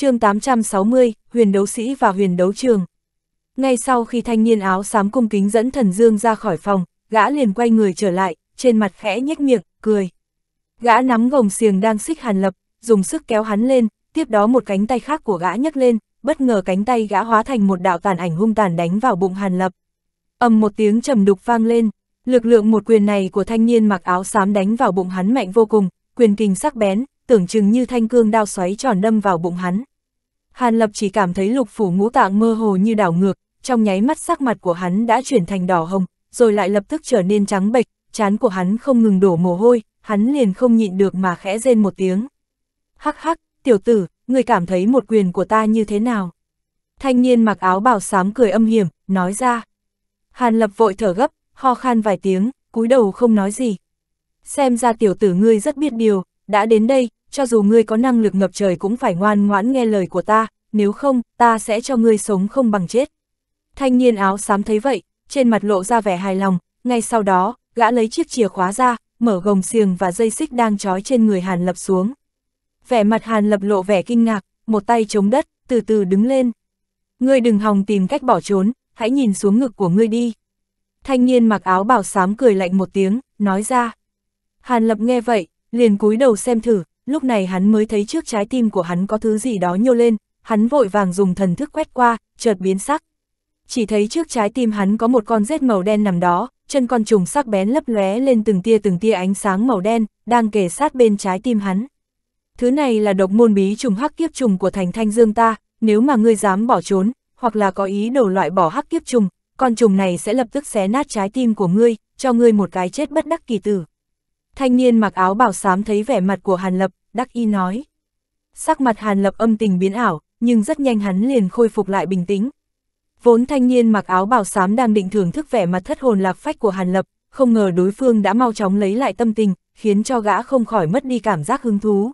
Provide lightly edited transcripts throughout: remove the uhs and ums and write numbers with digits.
Chương 860, Huyền Đấu Sĩ và Huyền Đấu Trường. Ngay sau khi thanh niên áo xám cung kính dẫn Thần Dương ra khỏi phòng, gã liền quay người trở lại, trên mặt khẽ nhếch miệng, cười. Gã nắm gồng xiềng đang xích Hàn Lập, dùng sức kéo hắn lên, tiếp đó một cánh tay khác của gã nhấc lên, bất ngờ cánh tay gã hóa thành một đạo tàn ảnh hung tàn đánh vào bụng Hàn Lập. Ầm một tiếng trầm đục vang lên, lực lượng một quyền này của thanh niên mặc áo xám đánh vào bụng hắn mạnh vô cùng, quyền kình sắc bén, tưởng chừng như thanh cương đao xoáy tròn đâm vào bụng hắn. Hàn Lập chỉ cảm thấy lục phủ ngũ tạng mơ hồ như đảo ngược, trong nháy mắt sắc mặt của hắn đã chuyển thành đỏ hồng, rồi lại lập tức trở nên trắng bệch, trán của hắn không ngừng đổ mồ hôi, hắn liền không nhịn được mà khẽ rên một tiếng. Hắc hắc, tiểu tử, ngươi cảm thấy một quyền của ta như thế nào? Thanh niên mặc áo bào xám cười âm hiểm, nói ra. Hàn Lập vội thở gấp, ho khan vài tiếng, cúi đầu không nói gì. Xem ra tiểu tử ngươi rất biết điều, đã đến đây, cho dù ngươi có năng lực ngập trời cũng phải ngoan ngoãn nghe lời của ta, nếu không, ta sẽ cho ngươi sống không bằng chết. Thanh niên áo xám thấy vậy, trên mặt lộ ra vẻ hài lòng, ngay sau đó, gã lấy chiếc chìa khóa ra, mở gồng xiềng và dây xích đang trói trên người Hàn Lập xuống. Vẻ mặt Hàn Lập lộ vẻ kinh ngạc, một tay chống đất, từ từ đứng lên. Ngươi đừng hòng tìm cách bỏ trốn, hãy nhìn xuống ngực của ngươi đi. Thanh niên mặc áo bào xám cười lạnh một tiếng, nói ra. Hàn Lập nghe vậy, liền cúi đầu xem thử, lúc này hắn mới thấy trước trái tim của hắn có thứ gì đó nhô lên, hắn vội vàng dùng thần thức quét qua, chợt biến sắc. Chỉ thấy trước trái tim hắn có một con rết màu đen nằm đó, chân con trùng sắc bén lấp lóe lên từng tia ánh sáng màu đen, đang kề sát bên trái tim hắn. Thứ này là độc môn bí trùng hắc kiếp trùng của thành Thanh Dương ta, nếu mà ngươi dám bỏ trốn, hoặc là có ý đồ loại bỏ hắc kiếp trùng, con trùng này sẽ lập tức xé nát trái tim của ngươi, cho ngươi một cái chết bất đắc kỳ tử. Thanh niên mặc áo bào xám thấy vẻ mặt của Hàn Lập, đắc ý nói. Sắc mặt Hàn Lập âm tình biến ảo, nhưng rất nhanh hắn liền khôi phục lại bình tĩnh. Vốn thanh niên mặc áo bào xám đang định thưởng thức vẻ mặt thất hồn lạc phách của Hàn Lập, không ngờ đối phương đã mau chóng lấy lại tâm tình, khiến cho gã không khỏi mất đi cảm giác hứng thú.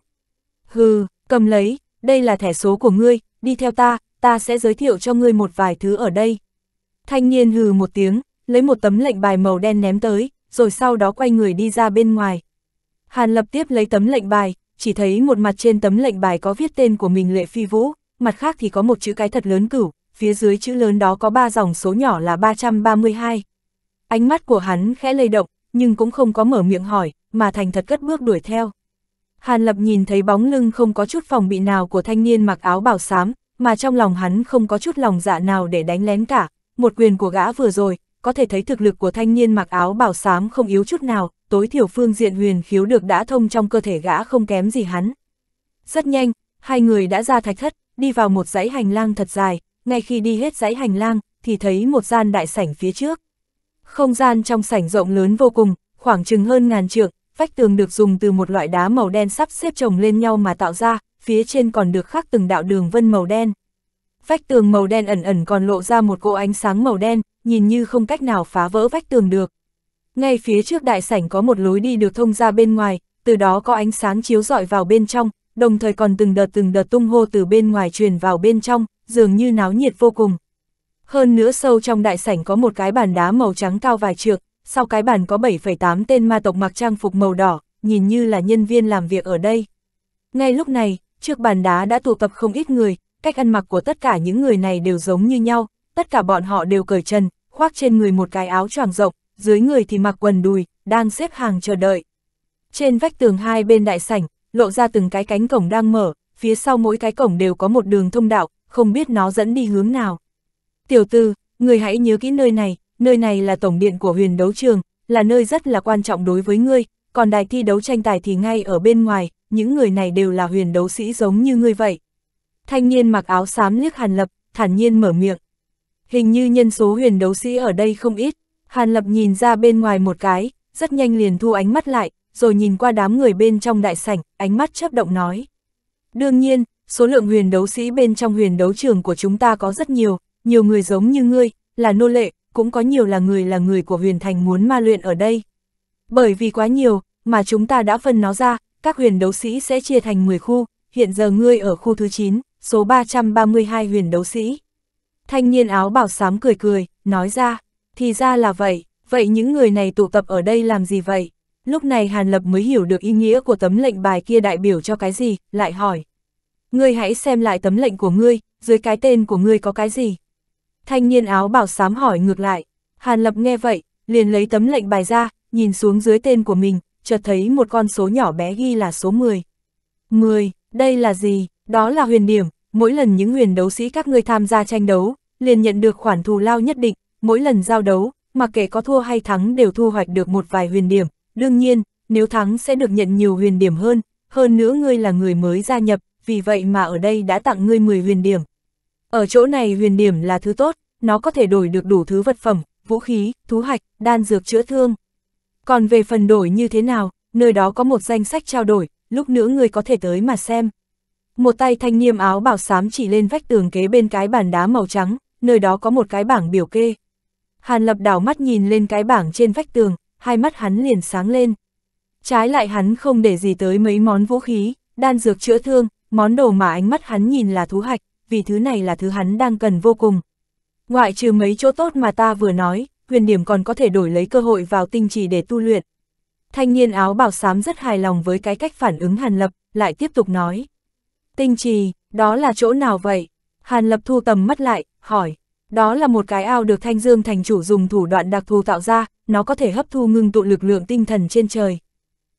Hừ, cầm lấy, đây là thẻ số của ngươi, đi theo ta, ta sẽ giới thiệu cho ngươi một vài thứ ở đây. Thanh niên hừ một tiếng, lấy một tấm lệnh bài màu đen ném tới, rồi sau đó quay người đi ra bên ngoài. Hàn Lập tiếp lấy tấm lệnh bài, chỉ thấy một mặt trên tấm lệnh bài có viết tên của mình Lệ Phi Vũ, mặt khác thì có một chữ cái thật lớn cửu, phía dưới chữ lớn đó có ba dòng số nhỏ là 332. Ánh mắt của hắn khẽ lay động, nhưng cũng không có mở miệng hỏi, mà thành thật cất bước đuổi theo. Hàn Lập nhìn thấy bóng lưng không có chút phòng bị nào của thanh niên mặc áo bào xám, mà trong lòng hắn không có chút lòng dạ nào để đánh lén cả, một quyền của gã vừa rồi, có thể thấy thực lực của thanh niên mặc áo bào xám không yếu chút nào, tối thiểu phương diện huyền khiếu được đã thông trong cơ thể gã không kém gì hắn. Rất nhanh, hai người đã ra thạch thất, đi vào một dãy hành lang thật dài, ngay khi đi hết dãy hành lang, thì thấy một gian đại sảnh phía trước. Không gian trong sảnh rộng lớn vô cùng, khoảng chừng hơn ngàn trượng, vách tường được dùng từ một loại đá màu đen sắp xếp chồng lên nhau mà tạo ra, phía trên còn được khắc từng đạo đường vân màu đen. Vách tường màu đen ẩn ẩn còn lộ ra một cỗ ánh sáng màu đen, nhìn như không cách nào phá vỡ vách tường được. Ngay phía trước đại sảnh có một lối đi được thông ra bên ngoài, từ đó có ánh sáng chiếu rọi vào bên trong, đồng thời còn từng đợt tung hô từ bên ngoài truyền vào bên trong, dường như náo nhiệt vô cùng. Hơn nữa sâu trong đại sảnh có một cái bàn đá màu trắng cao vài trượng, sau cái bàn có 7,8 tên ma tộc mặc trang phục màu đỏ, nhìn như là nhân viên làm việc ở đây. Ngay lúc này, trước bàn đá đã tụ tập không ít người, cách ăn mặc của tất cả những người này đều giống như nhau, tất cả bọn họ đều cởi trần, khoác trên người một cái áo choàng rộng, dưới người thì mặc quần đùi, đang xếp hàng chờ đợi. Trên vách tường hai bên đại sảnh, lộ ra từng cái cánh cổng đang mở, phía sau mỗi cái cổng đều có một đường thông đạo, không biết nó dẫn đi hướng nào. Tiểu tử, ngươi hãy nhớ kỹ nơi này là tổng điện của Huyền Đấu Trường, là nơi rất là quan trọng đối với ngươi, còn đài thi đấu tranh tài thì ngay ở bên ngoài, những người này đều là huyền đấu sĩ giống như ngươi vậy. Thanh niên mặc áo xám liếc Hàn Lập, thản nhiên mở miệng. Hình như nhân số huyền đấu sĩ ở đây không ít, Hàn Lập nhìn ra bên ngoài một cái, rất nhanh liền thu ánh mắt lại, rồi nhìn qua đám người bên trong đại sảnh, ánh mắt chớp động nói. Đương nhiên, số lượng huyền đấu sĩ bên trong huyền đấu trường của chúng ta có rất nhiều, nhiều người giống như ngươi, là nô lệ, cũng có nhiều là người của huyền thành muốn ma luyện ở đây. Bởi vì quá nhiều, mà chúng ta đã phân nó ra, các huyền đấu sĩ sẽ chia thành 10 khu, hiện giờ ngươi ở khu thứ 9, số 332 huyền đấu sĩ. Thanh niên áo bào xám cười, nói ra, thì ra là vậy, vậy những người này tụ tập ở đây làm gì vậy? Lúc này Hàn Lập mới hiểu được ý nghĩa của tấm lệnh bài kia đại biểu cho cái gì, lại hỏi. Ngươi hãy xem lại tấm lệnh của ngươi, dưới cái tên của ngươi có cái gì? Thanh niên áo bảo xám hỏi ngược lại. Hàn Lập nghe vậy, liền lấy tấm lệnh bài ra, nhìn xuống dưới tên của mình, chợt thấy một con số nhỏ bé ghi là số 10. 10, đây là gì? Đó là huyền điểm, mỗi lần những huyền đấu sĩ các ngươi tham gia tranh đấu, liền nhận được khoản thù lao nhất định, mỗi lần giao đấu, mặc kệ có thua hay thắng đều thu hoạch được một vài huyền điểm, đương nhiên, nếu thắng sẽ được nhận nhiều huyền điểm hơn, hơn nữa ngươi là người mới gia nhập, vì vậy mà ở đây đã tặng ngươi 10 huyền điểm. Ở chỗ này huyền điểm là thứ tốt, nó có thể đổi được đủ thứ vật phẩm, vũ khí, thú hạch, đan dược chữa thương. Còn về phần đổi như thế nào, nơi đó có một danh sách trao đổi, lúc nữa ngươi có thể tới mà xem. Một tay thanh niên áo bảo xám chỉ lên vách tường kế bên cái bàn đá màu trắng, nơi đó có một cái bảng biểu kê. Hàn Lập đảo mắt nhìn lên cái bảng trên vách tường, hai mắt hắn liền sáng lên. Trái lại hắn không để gì tới mấy món vũ khí, đan dược chữa thương, món đồ mà ánh mắt hắn nhìn là thú hạch, vì thứ này là thứ hắn đang cần vô cùng. Ngoại trừ mấy chỗ tốt mà ta vừa nói, huyền điểm còn có thể đổi lấy cơ hội vào tinh trì để tu luyện. Thanh niên áo bảo xám rất hài lòng với cái cách phản ứng Hàn Lập, lại tiếp tục nói. Tinh trì, đó là chỗ nào vậy? Hàn Lập thu tầm mắt lại, hỏi. Đó là một cái ao được Thanh Dương thành chủ dùng thủ đoạn đặc thù tạo ra, nó có thể hấp thu ngưng tụ lực lượng tinh thần trên trời.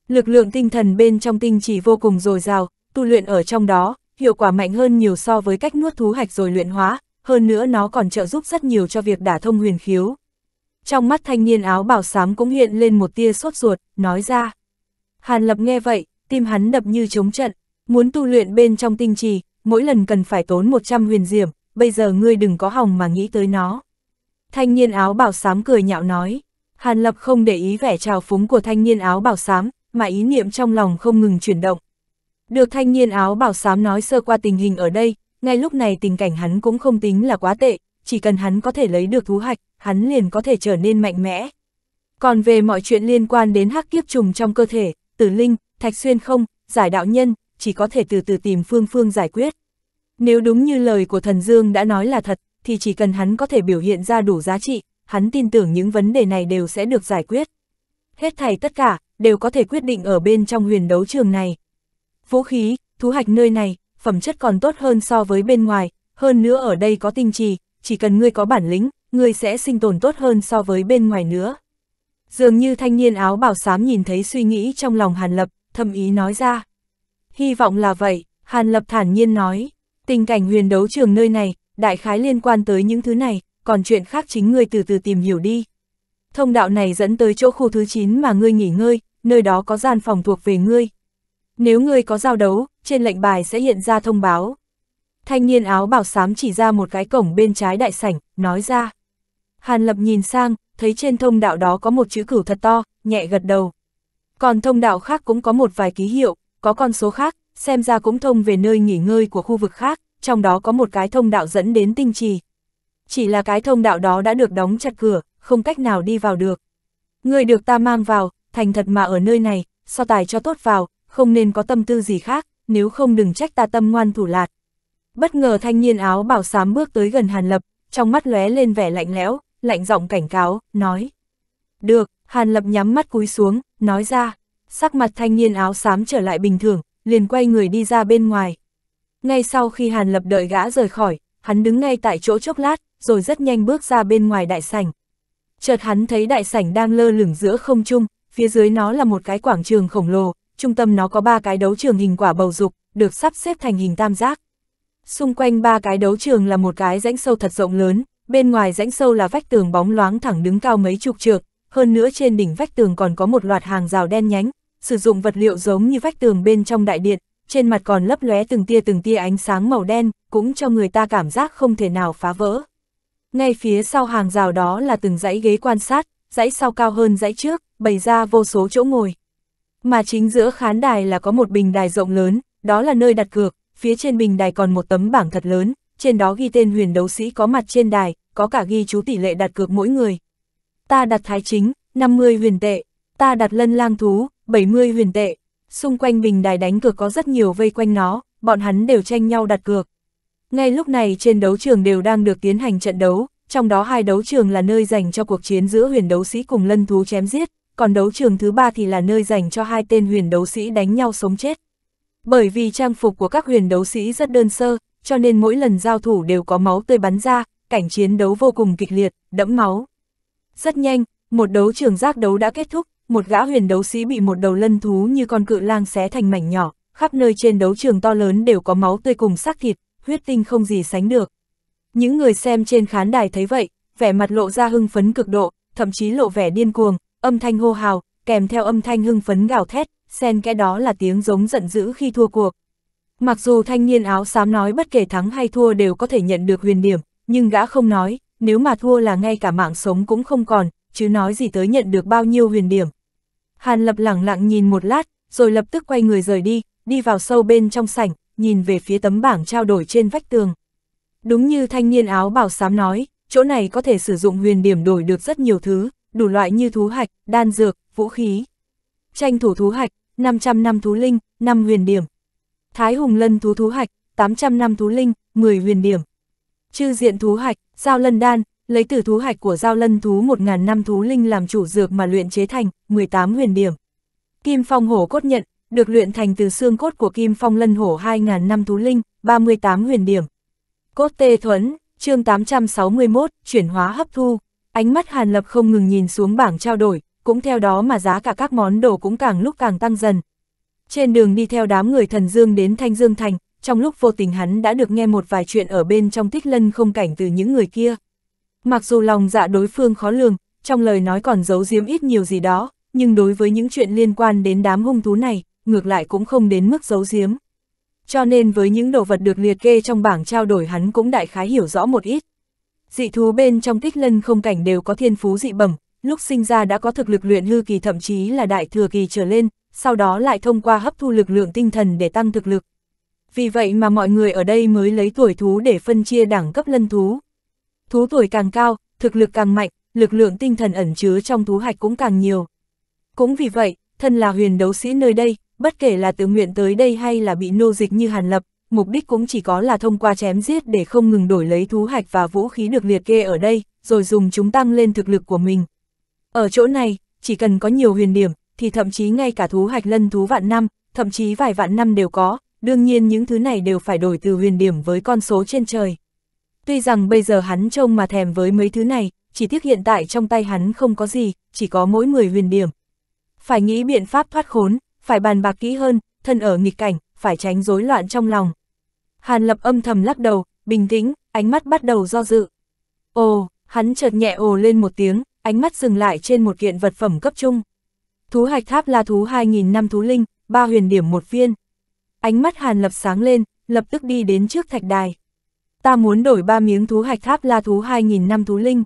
Lực lượng tinh thần bên trong tinh trì vô cùng dồi dào, tu luyện ở trong đó, hiệu quả mạnh hơn nhiều so với cách nuốt thú hạch rồi luyện hóa, hơn nữa nó còn trợ giúp rất nhiều cho việc đả thông huyền khiếu. Trong mắt thanh niên áo bảo xám cũng hiện lên một tia sốt ruột, nói ra. Hàn Lập nghe vậy, tim hắn đập như trống trận, muốn tu luyện bên trong tinh trì, mỗi lần cần phải tốn 100 huyền diễm, bây giờ ngươi đừng có hòng mà nghĩ tới nó. Thanh niên áo bảo xám cười nhạo nói. Hàn Lập không để ý vẻ trào phúng của thanh niên áo bảo xám, mà ý niệm trong lòng không ngừng chuyển động. Được thanh niên áo bảo xám nói sơ qua tình hình ở đây, ngay lúc này tình cảnh hắn cũng không tính là quá tệ, chỉ cần hắn có thể lấy được thú hạch, hắn liền có thể trở nên mạnh mẽ. Còn về mọi chuyện liên quan đến hắc kiếp trùng trong cơ thể, Tử Linh, Thạch Xuyên không, giải đạo nhân, chỉ có thể từ từ tìm phương giải quyết. Nếu đúng như lời của Thần Dương đã nói là thật, thì chỉ cần hắn có thể biểu hiện ra đủ giá trị, hắn tin tưởng những vấn đề này đều sẽ được giải quyết. Hết thảy tất cả, đều có thể quyết định ở bên trong huyền đấu trường này. Vũ khí, thú hạch nơi này, phẩm chất còn tốt hơn so với bên ngoài, hơn nữa ở đây có tinh trì, chỉ cần ngươi có bản lĩnh, ngươi sẽ sinh tồn tốt hơn so với bên ngoài nữa. Dường như thanh niên áo bảo xám nhìn thấy suy nghĩ trong lòng Hàn Lập, thầm ý nói ra. Hy vọng là vậy, Hàn Lập thản nhiên nói. Tình cảnh huyền đấu trường nơi này, đại khái liên quan tới những thứ này, còn chuyện khác chính ngươi từ từ tìm hiểu đi. Thông đạo này dẫn tới chỗ khu thứ 9 mà ngươi nghỉ ngơi, nơi đó có gian phòng thuộc về ngươi. Nếu ngươi có giao đấu, trên lệnh bài sẽ hiện ra thông báo. Thanh niên áo bảo xám chỉ ra một cái cổng bên trái đại sảnh, nói ra. Hàn Lập nhìn sang, thấy trên thông đạo đó có một chữ cửu thật to, nhẹ gật đầu. Còn thông đạo khác cũng có một vài ký hiệu, có con số khác, xem ra cũng thông về nơi nghỉ ngơi của khu vực khác, trong đó có một cái thông đạo dẫn đến tinh trì. Chỉ là cái thông đạo đó đã được đóng chặt cửa, không cách nào đi vào được. Người được ta mang vào, thành thật mà ở nơi này, so tài cho tốt vào, không nên có tâm tư gì khác, nếu không đừng trách ta tâm ngoan thủ lạt. Bất ngờ thanh niên áo bảo xám bước tới gần Hàn Lập, trong mắt lóe lên vẻ lạnh lẽo, lạnh giọng cảnh cáo, nói. Được, Hàn Lập nhắm mắt cúi xuống, nói ra, sắc mặt thanh niên áo xám trở lại bình thường, liền quay người đi ra bên ngoài. Ngay sau khi Hàn Lập đợi gã rời khỏi, hắn đứng ngay tại chỗ chốc lát, rồi rất nhanh bước ra bên ngoài đại sảnh. Chợt hắn thấy đại sảnh đang lơ lửng giữa không trung, phía dưới nó là một cái quảng trường khổng lồ, trung tâm nó có 3 cái đấu trường hình quả bầu dục, được sắp xếp thành hình tam giác. Xung quanh 3 cái đấu trường là một cái rãnh sâu thật rộng lớn, bên ngoài rãnh sâu là vách tường bóng loáng thẳng đứng cao mấy chục trượng, hơn nữa trên đỉnh vách tường còn có một loạt hàng rào đen nhánh, sử dụng vật liệu giống như vách tường bên trong đại điện, trên mặt còn lấp lóe từng tia ánh sáng màu đen, cũng cho người ta cảm giác không thể nào phá vỡ. Ngay phía sau hàng rào đó là từng dãy ghế quan sát, dãy sau cao hơn dãy trước, bày ra vô số chỗ ngồi. Mà chính giữa khán đài là có một bình đài rộng lớn, đó là nơi đặt cược, phía trên bình đài còn một tấm bảng thật lớn, trên đó ghi tên huyền đấu sĩ có mặt trên đài, có cả ghi chú tỷ lệ đặt cược mỗi người. Ta đặt thái chính, 50 huyền tệ, ta đặt lân lang thú, 70 huyền tệ. Xung quanh bình đài đánh cược có rất nhiều vây quanh nó, bọn hắn đều tranh nhau đặt cược. Ngay lúc này trên đấu trường đều đang được tiến hành trận đấu, trong đó 2 đấu trường là nơi dành cho cuộc chiến giữa huyền đấu sĩ cùng lân thú chém giết, còn đấu trường thứ 3 thì là nơi dành cho 2 tên huyền đấu sĩ đánh nhau sống chết. Bởi vì trang phục của các huyền đấu sĩ rất đơn sơ, cho nên mỗi lần giao thủ đều có máu tươi bắn ra, cảnh chiến đấu vô cùng kịch liệt, đẫm máu. Rất nhanh, một đấu trường giác đấu đã kết thúc, một gã huyền đấu sĩ bị một đầu lân thú như con cự lang xé thành mảnh nhỏ, khắp nơi trên đấu trường to lớn đều có máu tươi cùng xác thịt, huyết tinh không gì sánh được. Những người xem trên khán đài thấy vậy, vẻ mặt lộ ra hưng phấn cực độ, thậm chí lộ vẻ điên cuồng, âm thanh hô hào, kèm theo âm thanh hưng phấn gào thét, xen kẽ đó là tiếng giống giận dữ khi thua cuộc. Mặc dù thanh niên áo xám nói bất kể thắng hay thua đều có thể nhận được huyền điểm, nhưng gã không nói, nếu mà thua là ngay cả mạng sống cũng không còn, chứ nói gì tới nhận được bao nhiêu huyền điểm. Hàn Lập lẳng lặng nhìn một lát, rồi lập tức quay người rời đi, đi vào sâu bên trong sảnh, nhìn về phía tấm bảng trao đổi trên vách tường. Đúng như thanh niên áo bào xám nói, chỗ này có thể sử dụng huyền điểm đổi được rất nhiều thứ, đủ loại như thú hạch, đan dược, vũ khí. Tranh thủ thú hạch, 500 năm thú linh, 5 huyền điểm. Thái hùng lân thú thú hạch, 800 năm thú linh, 10 huyền điểm. Chư diện thú hạch, giao lân đan, lấy từ thú hạch của giao lân thú 1000 năm thú linh làm chủ dược mà luyện chế thành, 18 huyền điểm. Kim phong hổ cốt nhận, được luyện thành từ xương cốt của kim phong lân hổ 2000 năm thú linh, 38 huyền điểm. Cốt tê thuẫn, chương 861, chuyển hóa hấp thu. Ánh mắt Hàn Lập không ngừng nhìn xuống bảng trao đổi, cũng theo đó mà giá cả các món đồ cũng càng lúc càng tăng dần. Trên đường đi theo đám người Thần Dương đến Thanh Dương Thành, trong lúc vô tình hắn đã được nghe một vài chuyện ở bên trong Tích Lân Không Cảnh từ những người kia. Mặc dù lòng dạ đối phương khó lường, trong lời nói còn giấu giếm ít nhiều gì đó, nhưng đối với những chuyện liên quan đến đám hung thú này, ngược lại cũng không đến mức giấu giếm. Cho nên với những đồ vật được liệt kê trong bảng trao đổi hắn cũng đại khái hiểu rõ một ít. Dị thú bên trong Tích Lân Không Cảnh đều có thiên phú dị bẩm, lúc sinh ra đã có thực lực luyện hư kỳ thậm chí là đại thừa kỳ trở lên, sau đó lại thông qua hấp thu lực lượng tinh thần để tăng thực lực. Vì vậy mà mọi người ở đây mới lấy tuổi thú để phân chia đẳng cấp lân thú. Thú tuổi càng cao, thực lực càng mạnh, lực lượng tinh thần ẩn chứa trong thú hạch cũng càng nhiều. Cũng vì vậy, thân là huyền đấu sĩ nơi đây, bất kể là tự nguyện tới đây hay là bị nô dịch như Hàn Lập, mục đích cũng chỉ có là thông qua chém giết để không ngừng đổi lấy thú hạch và vũ khí được liệt kê ở đây, rồi dùng chúng tăng lên thực lực của mình. Ở chỗ này, chỉ cần có nhiều huyền điểm, thì thậm chí ngay cả thú hạch lân thú vạn năm, thậm chí vài vạn năm đều có, đương nhiên những thứ này đều phải đổi từ huyền điểm với con số trên trời. Tuy rằng bây giờ hắn trông mà thèm với mấy thứ này, chỉ tiếc hiện tại trong tay hắn không có gì, chỉ có mỗi 10 huyền điểm. Phải nghĩ biện pháp thoát khốn, phải bàn bạc kỹ hơn, thân ở nghịch cảnh, phải tránh rối loạn trong lòng. Hàn Lập âm thầm lắc đầu, bình tĩnh, ánh mắt bắt đầu do dự. Ồ, hắn chợt nhẹ ồ lên một tiếng, ánh mắt dừng lại trên một kiện vật phẩm cấp trung. Thú hạch tháp la thú 2000 năm thú linh, 3 huyền điểm một viên. Ánh mắt Hàn Lập sáng lên, lập tức đi đến trước thạch đài. Ta muốn đổi 3 miếng thú hạch tháp la thú 2000 năm thú linh.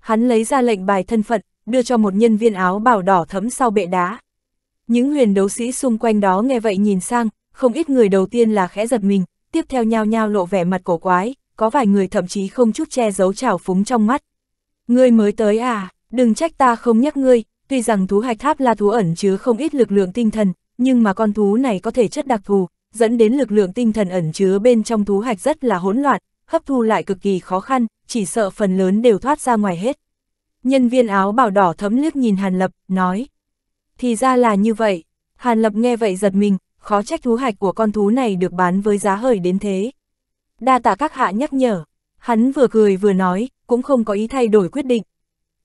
Hắn lấy ra lệnh bài thân phận, đưa cho một nhân viên áo bào đỏ thẫm sau bệ đá. Những huyền đấu sĩ xung quanh đó nghe vậy nhìn sang, không ít người đầu tiên là khẽ giật mình, tiếp theo nhao nhao lộ vẻ mặt cổ quái, có vài người thậm chí không chút che giấu trào phúng trong mắt. Ngươi mới tới à, đừng trách ta không nhắc ngươi, tuy rằng thú hạch tháp la thú ẩn chứa không ít lực lượng tinh thần, nhưng mà con thú này có thể chất đặc thù, dẫn đến lực lượng tinh thần ẩn chứa bên trong thú hạch rất là hỗn loạn, hấp thu lại cực kỳ khó khăn, chỉ sợ phần lớn đều thoát ra ngoài hết. Nhân viên áo bào đỏ thẫm liếc nhìn Hàn Lập, nói. Thì ra là như vậy, Hàn Lập nghe vậy giật mình, khó trách thú hạch của con thú này được bán với giá hời đến thế. Đa tạ các hạ nhắc nhở, hắn vừa cười vừa nói, cũng không có ý thay đổi quyết định.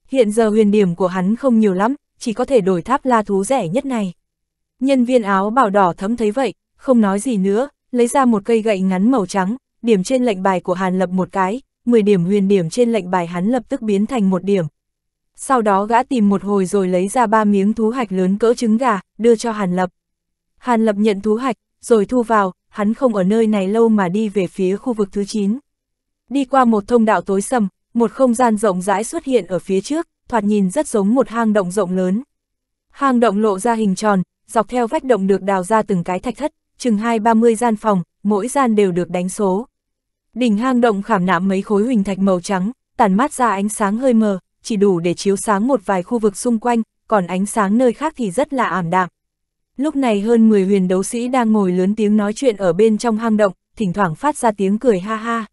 Hiện giờ huyền điểm của hắn không nhiều lắm, chỉ có thể đổi tháp la thú rẻ nhất này. Nhân viên áo bào đỏ thẫm thấy vậy, không nói gì nữa, lấy ra một cây gậy ngắn màu trắng, điểm trên lệnh bài của Hàn Lập một cái, 10 điểm huyền điểm trên lệnh bài hắn lập tức biến thành 1 điểm. Sau đó gã tìm một hồi rồi lấy ra 3 miếng thú hạch lớn cỡ trứng gà, đưa cho Hàn Lập. Hàn Lập nhận thú hạch, rồi thu vào, hắn không ở nơi này lâu mà đi về phía khu vực thứ 9. Đi qua một thông đạo tối sầm, một không gian rộng rãi xuất hiện ở phía trước, thoạt nhìn rất giống một hang động rộng lớn. Hang động lộ ra hình tròn, dọc theo vách động được đào ra từng cái thạch thất, chừng 20-30 gian phòng, mỗi gian đều được đánh số. Đỉnh hang động khảm nạm mấy khối huỳnh thạch màu trắng, tản mát ra ánh sáng hơi mờ, chỉ đủ để chiếu sáng một vài khu vực xung quanh, còn ánh sáng nơi khác thì rất là ảm đạm. Lúc này hơn 10 huyền đấu sĩ đang ngồi lớn tiếng nói chuyện ở bên trong hang động, thỉnh thoảng phát ra tiếng cười ha ha.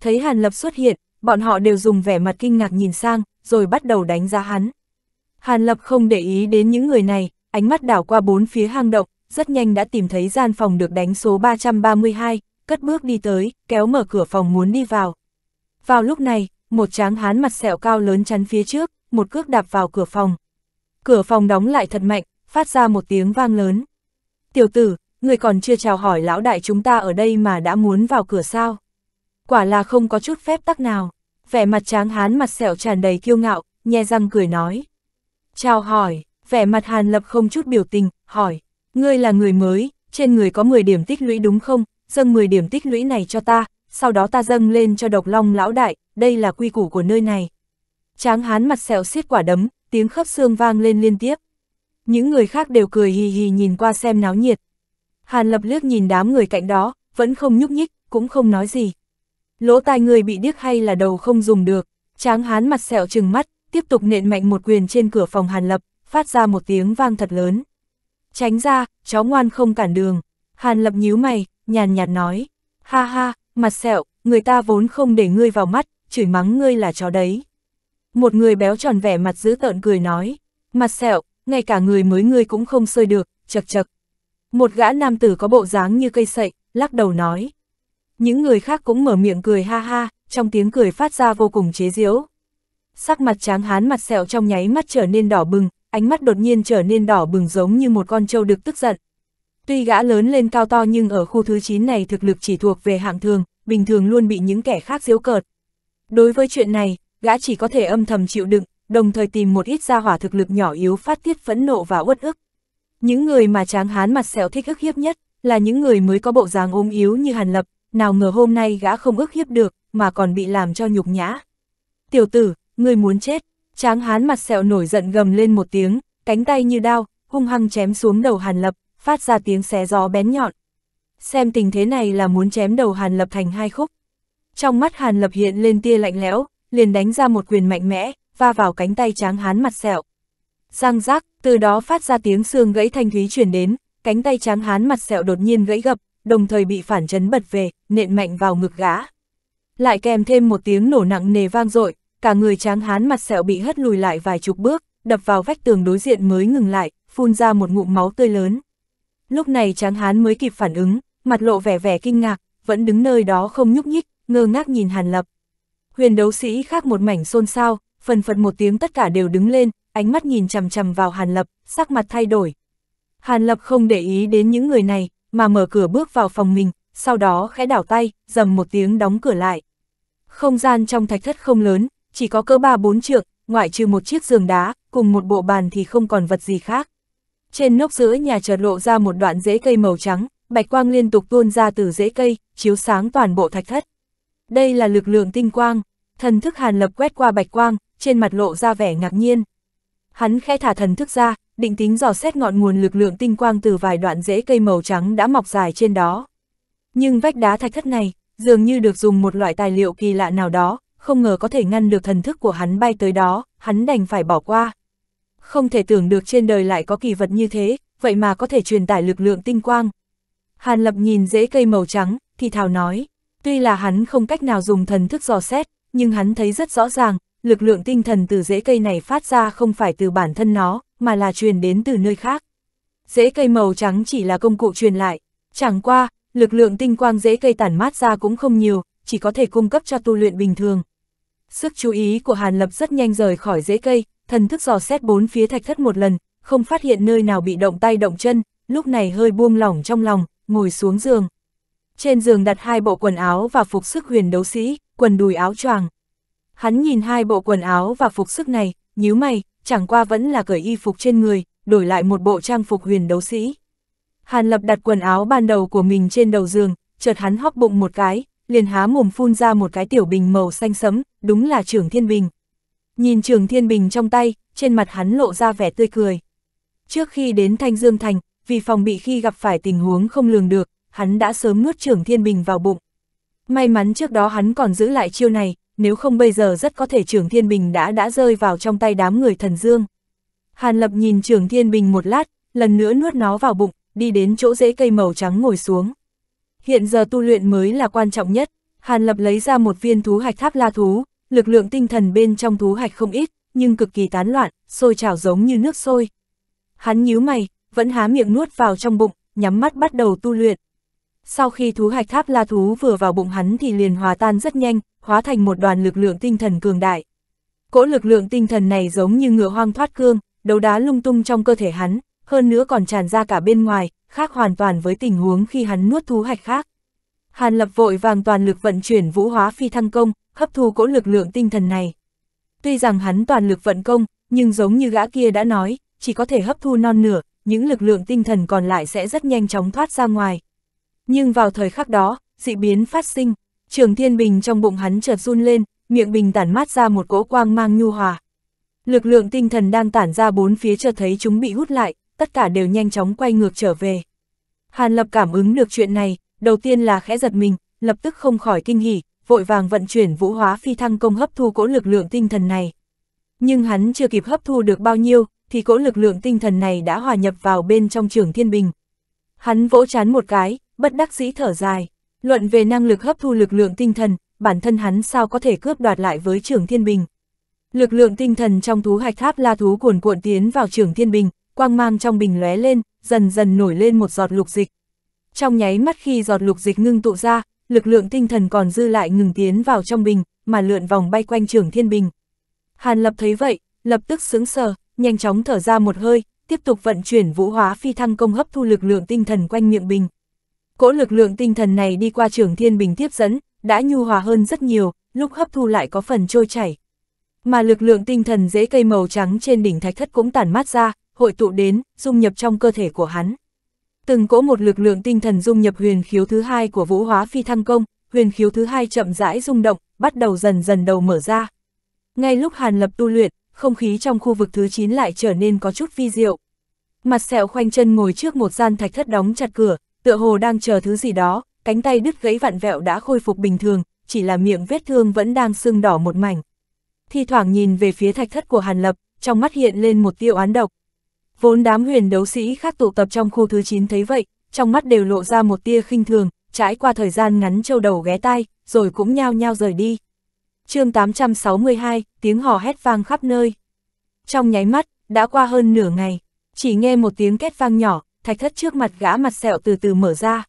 Thấy Hàn Lập xuất hiện, bọn họ đều dùng vẻ mặt kinh ngạc nhìn sang, rồi bắt đầu đánh giá hắn. Hàn Lập không để ý đến những người này, ánh mắt đảo qua bốn phía hang động, rất nhanh đã tìm thấy gian phòng được đánh số 332, cất bước đi tới, kéo mở cửa phòng muốn đi vào. Vào lúc này, một tráng hán mặt sẹo cao lớn chắn phía trước, một cước đạp vào cửa phòng. Cửa phòng đóng lại thật mạnh, phát ra một tiếng vang lớn. "Tiểu tử, người còn chưa chào hỏi lão đại chúng ta ở đây mà đã muốn vào cửa sao? Quả là không có chút phép tắc nào." Vẻ mặt tráng hán mặt sẹo tràn đầy kiêu ngạo, nhe răng cười nói. "Chào hỏi." Vẻ mặt Hàn Lập không chút biểu tình, hỏi: "Ngươi là người mới, trên người có 10 điểm tích lũy đúng không? Dâng 10 điểm tích lũy này cho ta, sau đó ta dâng lên cho Độc Long lão đại, đây là quy củ của nơi này." Tráng hán mặt sẹo xiết quả đấm, tiếng khớp xương vang lên liên tiếp. Những người khác đều cười hì hì nhìn qua xem náo nhiệt. Hàn Lập liếc nhìn đám người cạnh đó, vẫn không nhúc nhích, cũng không nói gì. "Lỗ tai người bị điếc hay là đầu không dùng được?" Tráng hán mặt sẹo trừng mắt, tiếp tục nện mạnh một quyền trên cửa phòng Hàn Lập, phát ra một tiếng vang thật lớn. "Tránh ra, chó ngoan không cản đường." Hàn Lập nhíu mày, nhàn nhạt nói: "Ha ha, mặt sẹo, người ta vốn không để ngươi vào mắt, chửi mắng ngươi là chó đấy." Một người béo tròn vẻ mặt dữ tợn cười nói: "Mặt sẹo, ngay cả người mới ngươi cũng không sơi được, chật chật." Một gã nam tử có bộ dáng như cây sậy, lắc đầu nói. Những người khác cũng mở miệng cười ha ha, trong tiếng cười phát ra vô cùng chế giễu. Sắc mặt tráng hán mặt sẹo trong nháy mắt trở nên đỏ bừng, ánh mắt đột nhiên trở nên đỏ bừng giống như một con trâu được tức giận. Tuy gã lớn lên cao to nhưng ở khu thứ 9 này thực lực chỉ thuộc về hạng thường, bình thường luôn bị những kẻ khác giễu cợt. Đối với chuyện này, gã chỉ có thể âm thầm chịu đựng, đồng thời tìm một ít gia hỏa thực lực nhỏ yếu phát tiết phẫn nộ và uất ức. Những người mà tráng hán mặt sẹo thích ức hiếp nhất là những người mới có bộ dáng ốm yếu như Hàn Lập, nào ngờ hôm nay gã không ức hiếp được mà còn bị làm cho nhục nhã. "Tiểu tử, ngươi muốn chết!" Tráng hán mặt sẹo nổi giận gầm lên một tiếng, cánh tay như đao, hung hăng chém xuống đầu Hàn Lập, phát ra tiếng xé gió bén nhọn. Xem tình thế này là muốn chém đầu Hàn Lập thành hai khúc. Trong mắt Hàn Lập hiện lên tia lạnh lẽo, liền đánh ra một quyền mạnh mẽ, va vào cánh tay tráng hán mặt sẹo. Răng rác, từ đó phát ra tiếng xương gãy thanh thúy truyền đến, cánh tay tráng hán mặt sẹo đột nhiên gãy gập, đồng thời bị phản chấn bật về, nện mạnh vào ngực gã. Lại kèm thêm một tiếng nổ nặng nề vang dội, cả người tráng hán mặt sẹo bị hất lùi lại vài chục bước, đập vào vách tường đối diện mới ngừng lại, phun ra một ngụm máu tươi lớn. Lúc này tráng hán mới kịp phản ứng, mặt lộ vẻ kinh ngạc, vẫn đứng nơi đó không nhúc nhích, ngơ ngác nhìn Hàn Lập. Huyền đấu sĩ khác một mảnh xôn xao, phần phật một tiếng tất cả đều đứng lên, ánh mắt nhìn chằm chằm vào Hàn Lập, sắc mặt thay đổi. Hàn Lập không để ý đến những người này, mà mở cửa bước vào phòng mình, sau đó khẽ đảo tay, rầm một tiếng đóng cửa lại. Không gian trong thạch thất không lớn, chỉ có cỡ 3-4 trượng, ngoại trừ một chiếc giường đá, cùng một bộ bàn thì không còn vật gì khác. Trên nóc giữa nhà chợt lộ ra một đoạn rễ cây màu trắng, bạch quang liên tục tuôn ra từ rễ cây, chiếu sáng toàn bộ thạch thất. Đây là lực lượng tinh quang, thần thức Hàn Lập quét qua bạch quang, trên mặt lộ ra vẻ ngạc nhiên. Hắn khẽ thả thần thức ra, định tính dò xét ngọn nguồn lực lượng tinh quang từ vài đoạn rễ cây màu trắng đã mọc dài trên đó. Nhưng vách đá thạch thất này, dường như được dùng một loại tài liệu kỳ lạ nào đó, không ngờ có thể ngăn được thần thức của hắn bay tới đó, hắn đành phải bỏ qua. Không thể tưởng được trên đời lại có kỳ vật như thế, vậy mà có thể truyền tải lực lượng tinh quang. Hàn Lập nhìn rễ cây màu trắng, thì thào nói, tuy là hắn không cách nào dùng thần thức dò xét, nhưng hắn thấy rất rõ ràng, lực lượng tinh thần từ rễ cây này phát ra không phải từ bản thân nó, mà là truyền đến từ nơi khác. Rễ cây màu trắng chỉ là công cụ truyền lại, chẳng qua, lực lượng tinh quang rễ cây tản mát ra cũng không nhiều, chỉ có thể cung cấp cho tu luyện bình thường. Sức chú ý của Hàn Lập rất nhanh rời khỏi rễ cây, thần thức dò xét bốn phía thạch thất một lần, không phát hiện nơi nào bị động tay động chân, lúc này hơi buông lỏng trong lòng, ngồi xuống giường. Trên giường đặt hai bộ quần áo và phục sức huyền đấu sĩ, quần đùi áo choàng. Hắn nhìn hai bộ quần áo và phục sức này, nhíu mày, chẳng qua vẫn là cởi y phục trên người, đổi lại một bộ trang phục huyền đấu sĩ. Hàn Lập đặt quần áo ban đầu của mình trên đầu giường, chợt hắn hóp bụng một cái, liền há mồm phun ra một cái tiểu bình màu xanh sẫm, đúng là Trường Thiên Bình. Nhìn Trường Thiên Bình trong tay, trên mặt hắn lộ ra vẻ tươi cười. Trước khi đến Thanh Dương Thành, vì phòng bị khi gặp phải tình huống không lường được, hắn đã sớm nuốt Trường Thiên Bình vào bụng. May mắn trước đó hắn còn giữ lại chiêu này, nếu không bây giờ rất có thể Trường Thiên Bình đã rơi vào trong tay đám người Thần Dương. Hàn Lập nhìn Trường Thiên Bình một lát, lần nữa nuốt nó vào bụng, đi đến chỗ rễ cây màu trắng ngồi xuống. Hiện giờ tu luyện mới là quan trọng nhất, Hàn Lập lấy ra một viên thú hạch Tháp La thú, lực lượng tinh thần bên trong thú hạch không ít, nhưng cực kỳ tán loạn, sôi trào giống như nước sôi. Hắn nhíu mày, vẫn há miệng nuốt vào trong bụng, nhắm mắt bắt đầu tu luyện. Sau khi thú hạch tháp la thú vừa vào bụng hắn thì liền hòa tan rất nhanh, hóa thành một đoàn lực lượng tinh thần cường đại. Cỗ lực lượng tinh thần này giống như ngựa hoang thoát cương, đấu đá lung tung trong cơ thể hắn, hơn nữa còn tràn ra cả bên ngoài, khác hoàn toàn với tình huống khi hắn nuốt thú hạch khác. Hàn Lập vội vàng toàn lực vận chuyển Vũ Hóa Phi Thăng Công, hấp thu cỗ lực lượng tinh thần này. Tuy rằng hắn toàn lực vận công, nhưng giống như gã kia đã nói, chỉ có thể hấp thu non nửa, những lực lượng tinh thần còn lại sẽ rất nhanh chóng thoát ra ngoài. Nhưng vào thời khắc đó, dị biến phát sinh, Trường Thiên Bình trong bụng hắn chợt run lên, miệng bình tản mát ra một cỗ quang mang nhu hòa. Lực lượng tinh thần đang tản ra bốn phía chợt thấy chúng bị hút lại, tất cả đều nhanh chóng quay ngược trở về. Hàn Lập cảm ứng được chuyện này, đầu tiên là khẽ giật mình, lập tức không khỏi kinh hỉ, vội vàng vận chuyển Vũ Hóa Phi Thăng Công hấp thu cỗ lực lượng tinh thần này. Nhưng hắn chưa kịp hấp thu được bao nhiêu, thì cỗ lực lượng tinh thần này đã hòa nhập vào bên trong Trường Thiên Bình. Hắn vỗ trán một cái, bất đắc dĩ thở dài. Luận về năng lực hấp thu lực lượng tinh thần, bản thân hắn sao có thể cướp đoạt lại với Trường Thiên Bình. Lực lượng tinh thần trong thú hạch tháp la thú cuồn cuộn tiến vào Trường Thiên Bình, quang mang trong bình lóe lên, dần dần nổi lên một giọt lục dịch. Trong nháy mắt khi giọt lục dịch ngưng tụ ra, lực lượng tinh thần còn dư lại ngừng tiến vào trong bình, mà lượn vòng bay quanh Trường Thiên Bình. Hàn Lập thấy vậy, lập tức sững sờ, nhanh chóng thở ra một hơi, tiếp tục vận chuyển Vũ Hóa Phi Thăng Công hấp thu lực lượng tinh thần quanh miệng bình. Cỗ lực lượng tinh thần này đi qua Trường Thiên Bình tiếp dẫn, đã nhu hòa hơn rất nhiều, lúc hấp thu lại có phần trôi chảy. Mà lực lượng tinh thần rễ cây màu trắng trên đỉnh thạch thất cũng tản mát ra, hội tụ đến, dung nhập trong cơ thể của hắn. Từng cỗ một lực lượng tinh thần dung nhập huyền khiếu thứ hai của Vũ Hóa Phi Thăng Công, huyền khiếu thứ hai chậm rãi rung động, bắt đầu dần dần đầu mở ra. Ngay lúc Hàn Lập tu luyện, không khí trong khu vực thứ 9 lại trở nên có chút vi diệu. Mặt Sẹo khoanh chân ngồi trước một gian thạch thất đóng chặt cửa, tựa hồ đang chờ thứ gì đó, cánh tay đứt gãy vặn vẹo đã khôi phục bình thường, chỉ là miệng vết thương vẫn đang sưng đỏ một mảnh. Thi thoảng nhìn về phía thạch thất của Hàn Lập, trong mắt hiện lên một tia oán độc. Vốn đám huyền đấu sĩ khác tụ tập trong khu thứ 9 thấy vậy, trong mắt đều lộ ra một tia khinh thường, trải qua thời gian ngắn châu đầu ghé tai, rồi cũng nhao nhao rời đi. Chương 862, tiếng hò hét vang khắp nơi. Trong nháy mắt, đã qua hơn nửa ngày, chỉ nghe một tiếng két vang nhỏ, thạch thất trước mặt gã Mặt Sẹo từ từ mở ra.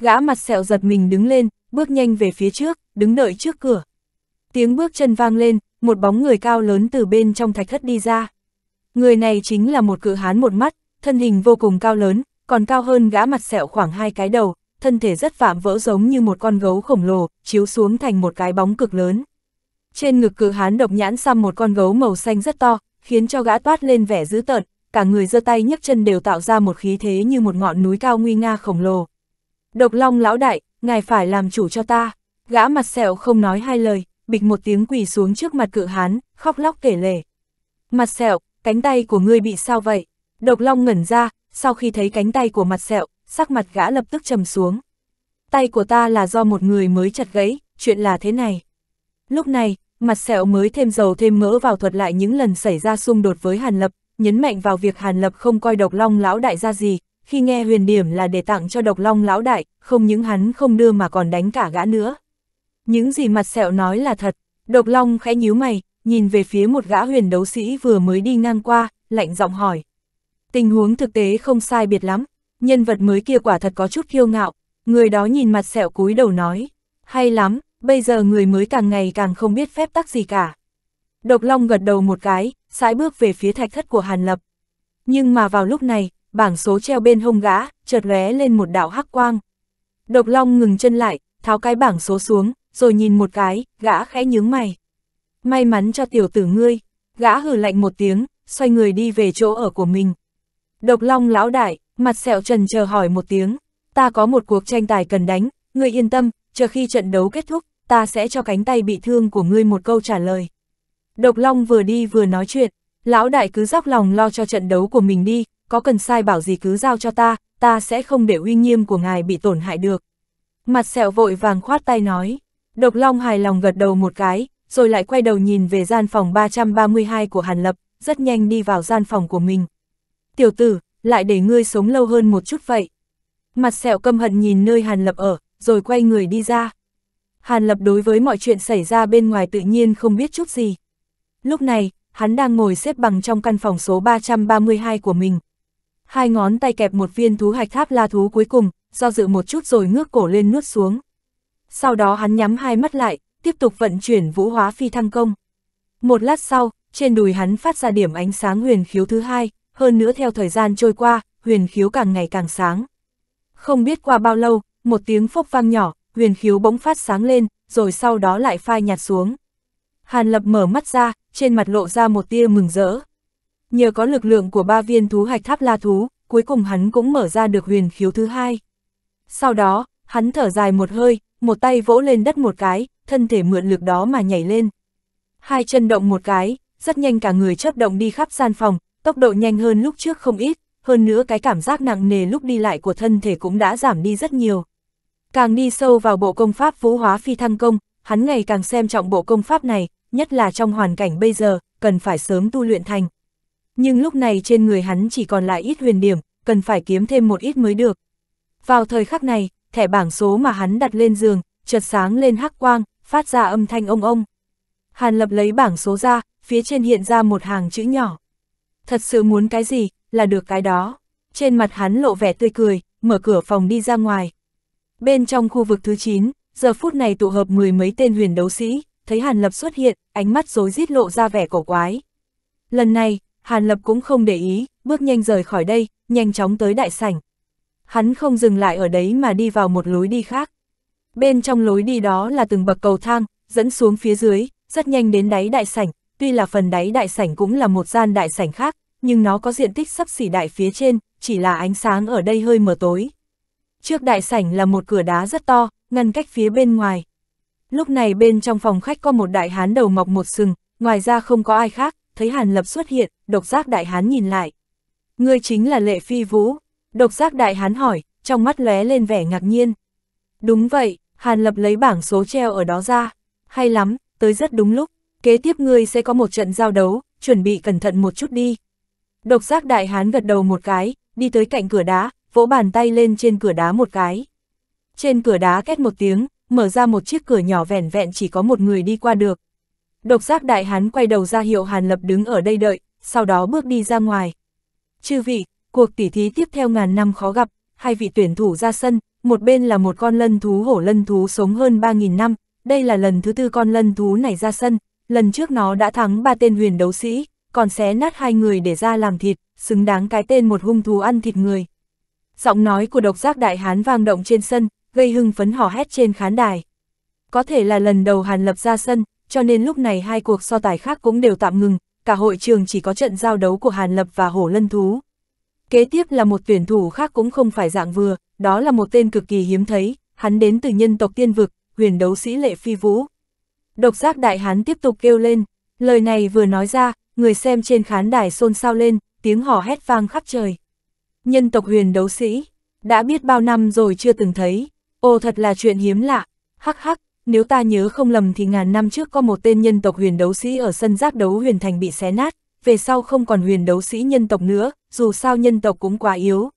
Gã Mặt Sẹo giật mình đứng lên, bước nhanh về phía trước, đứng đợi trước cửa. Tiếng bước chân vang lên, một bóng người cao lớn từ bên trong thạch thất đi ra. Người này chính là một cự hán một mắt, thân hình vô cùng cao lớn, còn cao hơn gã Mặt Sẹo khoảng 2 cái đầu, thân thể rất vạm vỡ giống như một con gấu khổng lồ, chiếu xuống thành một cái bóng cực lớn. Trên ngực cự hán độc nhãn xăm một con gấu màu xanh rất to, khiến cho gã toát lên vẻ dữ tợn, cả người giơ tay nhấc chân đều tạo ra một khí thế như một ngọn núi cao nguy nga khổng lồ. Độc Long lão đại, ngài phải làm chủ cho ta. Gã Mặt Sẹo không nói hai lời, bịch một tiếng quỳ xuống trước mặt cự hán, khóc lóc kể lể. Mặt Sẹo, cánh tay của ngươi bị sao vậy? Độc Long ngẩn ra, sau khi thấy cánh tay của Mặt Sẹo, sắc mặt gã lập tức trầm xuống. Tay của ta là do một người mới chặt gãy, chuyện là thế này. Lúc này, Mặt Sẹo mới thêm dầu thêm mỡ vào thuật lại những lần xảy ra xung đột với Hàn Lập, nhấn mạnh vào việc Hàn Lập không coi Độc Long lão đại ra gì, khi nghe huyền điểm là để tặng cho Độc Long lão đại, không những hắn không đưa mà còn đánh cả gã nữa. Những gì Mặt Sẹo nói là thật. Độc Long khẽ nhíu mày, nhìn về phía một gã huyền đấu sĩ vừa mới đi ngang qua, lạnh giọng hỏi. Tình huống thực tế không sai biệt lắm, nhân vật mới kia quả thật có chút kiêu ngạo. Người đó nhìn Mặt Sẹo cúi đầu nói, hay lắm, bây giờ người mới càng ngày càng không biết phép tắc gì cả. Độc Long gật đầu một cái, sải bước về phía thạch thất của Hàn Lập. Nhưng mà vào lúc này, bảng số treo bên hông gã chợt lóe lên một đạo hắc quang. Độc Long ngừng chân lại, tháo cái bảng số xuống, rồi nhìn một cái, gã khẽ nhướng mày. May mắn cho tiểu tử ngươi. Gã hừ lạnh một tiếng, xoay người đi về chỗ ở của mình. Độc Long lão đại, Mặt Sẹo trần chờ hỏi một tiếng. Ta có một cuộc tranh tài cần đánh, ngươi yên tâm, chờ khi trận đấu kết thúc, ta sẽ cho cánh tay bị thương của ngươi một câu trả lời. Độc Long vừa đi vừa nói chuyện. Lão đại cứ dốc lòng lo cho trận đấu của mình đi, có cần sai bảo gì cứ giao cho ta, ta sẽ không để uy nghiêm của ngài bị tổn hại được. Mặt Sẹo vội vàng khoát tay nói. Độc Long hài lòng gật đầu một cái, rồi lại quay đầu nhìn về gian phòng 332 của Hàn Lập, rất nhanh đi vào gian phòng của mình. Tiểu tử, lại để ngươi sống lâu hơn một chút vậy. Mặt Sẹo căm hận nhìn nơi Hàn Lập ở, rồi quay người đi ra. Hàn Lập đối với mọi chuyện xảy ra bên ngoài tự nhiên không biết chút gì. Lúc này, hắn đang ngồi xếp bằng trong căn phòng số 332 của mình. hai ngón tay kẹp một viên thú hạch tháp la thú cuối cùng, do dự một chút rồi ngước cổ lên nuốt xuống. Sau đó hắn nhắm hai mắt lại, tiếp tục vận chuyển vũ hóa phi thăng công. Một lát sau, trên đùi hắn phát ra điểm ánh sáng huyền khiếu thứ hai, hơn nữa theo thời gian trôi qua, huyền khiếu càng ngày càng sáng. Không biết qua bao lâu, một tiếng phốc vang nhỏ, huyền khiếu bỗng phát sáng lên, rồi sau đó lại phai nhạt xuống. Hàn Lập mở mắt ra, trên mặt lộ ra một tia mừng rỡ. Nhờ có lực lượng của ba viên thú hạch tháp la thú, cuối cùng hắn cũng mở ra được huyền khiếu thứ hai. Sau đó, hắn thở dài một hơi, một tay vỗ lên đất một cái, thân thể mượn lực đó mà nhảy lên. Hai chân động một cái, rất nhanh cả người chớp động đi khắp gian phòng, tốc độ nhanh hơn lúc trước không ít, hơn nữa cái cảm giác nặng nề lúc đi lại của thân thể cũng đã giảm đi rất nhiều. Càng đi sâu vào bộ công pháp vũ hóa phi thăng công, hắn ngày càng xem trọng bộ công pháp này, nhất là trong hoàn cảnh bây giờ, cần phải sớm tu luyện thành. Nhưng lúc này trên người hắn chỉ còn lại ít huyền điểm, cần phải kiếm thêm một ít mới được. Vào thời khắc này, thẻ bảng số mà hắn đặt lên giường, chợt sáng lên hắc quang, phát ra âm thanh ông ông. Hàn Lập lấy bảng số ra, phía trên hiện ra một hàng chữ nhỏ. Thật sự muốn cái gì, là được cái đó. Trên mặt hắn lộ vẻ tươi cười, mở cửa phòng đi ra ngoài. Bên trong khu vực thứ 9, giờ phút này tụ hợp mười mấy tên huyền đấu sĩ, thấy Hàn Lập xuất hiện, ánh mắt rối rít lộ ra vẻ cổ quái. Lần này, Hàn Lập cũng không để ý, bước nhanh rời khỏi đây, nhanh chóng tới đại sảnh. Hắn không dừng lại ở đấy mà đi vào một lối đi khác. Bên trong lối đi đó là từng bậc cầu thang, dẫn xuống phía dưới, rất nhanh đến đáy đại sảnh. Tuy là phần đáy đại sảnh cũng là một gian đại sảnh khác, nhưng nó có diện tích xấp xỉ đại phía trên, chỉ là ánh sáng ở đây hơi mờ tối. Trước đại sảnh là một cửa đá rất to, ngăn cách phía bên ngoài. Lúc này bên trong phòng khách có một đại hán đầu mọc một sừng, ngoài ra không có ai khác, thấy Hàn Lập xuất hiện, độc giác đại hán nhìn lại. Ngươi chính là Lệ Phi Vũ. Độc giác đại hán hỏi, trong mắt lóe lên vẻ ngạc nhiên. Đúng vậy, Hàn Lập lấy bảng số treo ở đó ra. Hay lắm, tới rất đúng lúc, kế tiếp ngươi sẽ có một trận giao đấu, chuẩn bị cẩn thận một chút đi. Độc giác đại hán gật đầu một cái, đi tới cạnh cửa đá, vỗ bàn tay lên trên cửa đá một cái. Trên cửa đá két một tiếng, mở ra một chiếc cửa nhỏ vẻn vẹn chỉ có một người đi qua được. Độc giác đại hán quay đầu ra hiệu Hàn Lập đứng ở đây đợi, sau đó bước đi ra ngoài. Chư vị, cuộc tỉ thí tiếp theo ngàn năm khó gặp, hai vị tuyển thủ ra sân, một bên là một con lân thú hổ lân thú sống hơn 3.000 năm, đây là lần thứ 4 con lân thú này ra sân, lần trước nó đã thắng 3 tên huyền đấu sĩ, còn xé nát 2 người để ra làm thịt, xứng đáng cái tên một hung thú ăn thịt người. Giọng nói của độc giác đại hán vang động trên sân, gây hưng phấn hò hét trên khán đài. Có thể là lần đầu Hàn Lập ra sân, cho nên lúc này hai cuộc so tài khác cũng đều tạm ngừng, cả hội trường chỉ có trận giao đấu của Hàn Lập và hổ lân thú. Kế tiếp là một tuyển thủ khác cũng không phải dạng vừa, đó là một tên cực kỳ hiếm thấy, hắn đến từ nhân tộc Tiên Vực, huyền đấu sĩ Lệ Phi Vũ. Độc giác đại hán tiếp tục kêu lên, lời này vừa nói ra, người xem trên khán đài xôn xao lên, tiếng hò hét vang khắp trời. Nhân tộc huyền đấu sĩ, đã biết bao năm rồi chưa từng thấy, ồ thật là chuyện hiếm lạ, hắc hắc, nếu ta nhớ không lầm thì ngàn năm trước có một tên nhân tộc huyền đấu sĩ ở sân giác đấu huyền thành bị xé nát. Về sau không còn huyền đấu sĩ nhân tộc nữa, dù sao nhân tộc cũng quá yếu.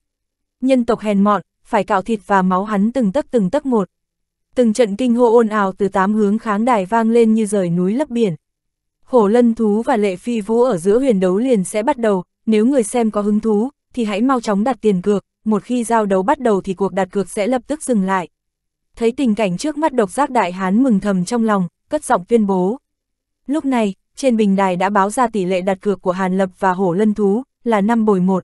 Nhân tộc hèn mọn, phải cạo thịt và máu hắn từng tấc một. Từng trận kinh hô ồn ào từ 8 hướng khán đài vang lên như rời núi lấp biển. Hổ lân thú và Lệ Phi Vũ ở giữa huyền đấu liền sẽ bắt đầu, nếu người xem có hứng thú, thì hãy mau chóng đặt tiền cược, một khi giao đấu bắt đầu thì cuộc đặt cược sẽ lập tức dừng lại. Thấy tình cảnh trước mắt độc giác đại hán mừng thầm trong lòng, cất giọng tuyên bố. Lúc này, trên bình đài đã báo ra tỷ lệ đặt cược của Hàn Lập và hổ lân thú là 5:1.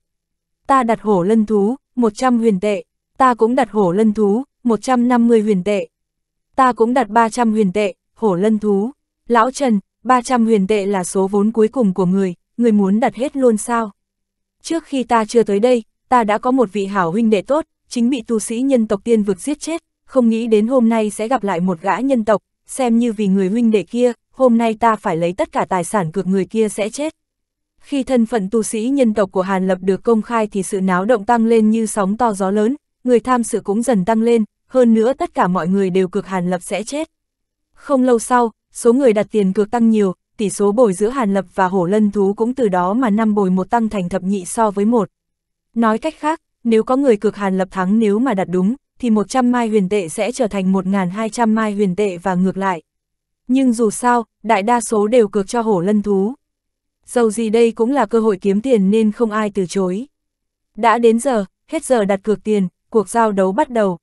Ta đặt hổ lân thú, 100 huyền tệ. Ta cũng đặt hổ lân thú, 150 huyền tệ. Ta cũng đặt 300 huyền tệ, hổ lân thú. Lão Trần, 300 huyền tệ là số vốn cuối cùng của người, người muốn đặt hết luôn sao? Trước khi ta chưa tới đây, ta đã có một vị hảo huynh đệ tốt, chính bị tu sĩ nhân tộc Tiên Vực giết chết, không nghĩ đến hôm nay sẽ gặp lại một gã nhân tộc, xem như vì người huynh đệ kia. Hôm nay ta phải lấy tất cả tài sản cược người kia sẽ chết. Khi thân phận tu sĩ nhân tộc của Hàn Lập được công khai thì sự náo động tăng lên như sóng to gió lớn, người tham sự cũng dần tăng lên, hơn nữa tất cả mọi người đều cược Hàn Lập sẽ chết. Không lâu sau, số người đặt tiền cược tăng nhiều, tỷ số bồi giữa Hàn Lập và hổ lân thú cũng từ đó mà 5:1 tăng thành 10:2 so với 1. Nói cách khác, nếu có người cược Hàn Lập thắng nếu mà đặt đúng, thì 100 mai huyền tệ sẽ trở thành 1.200 mai huyền tệ và ngược lại. Nhưng dù sao, đại đa số đều cược cho hổ lân thú. Dầu gì đây cũng là cơ hội kiếm tiền nên không ai từ chối. Đã đến giờ, hết giờ đặt cược tiền, cuộc giao đấu bắt đầu.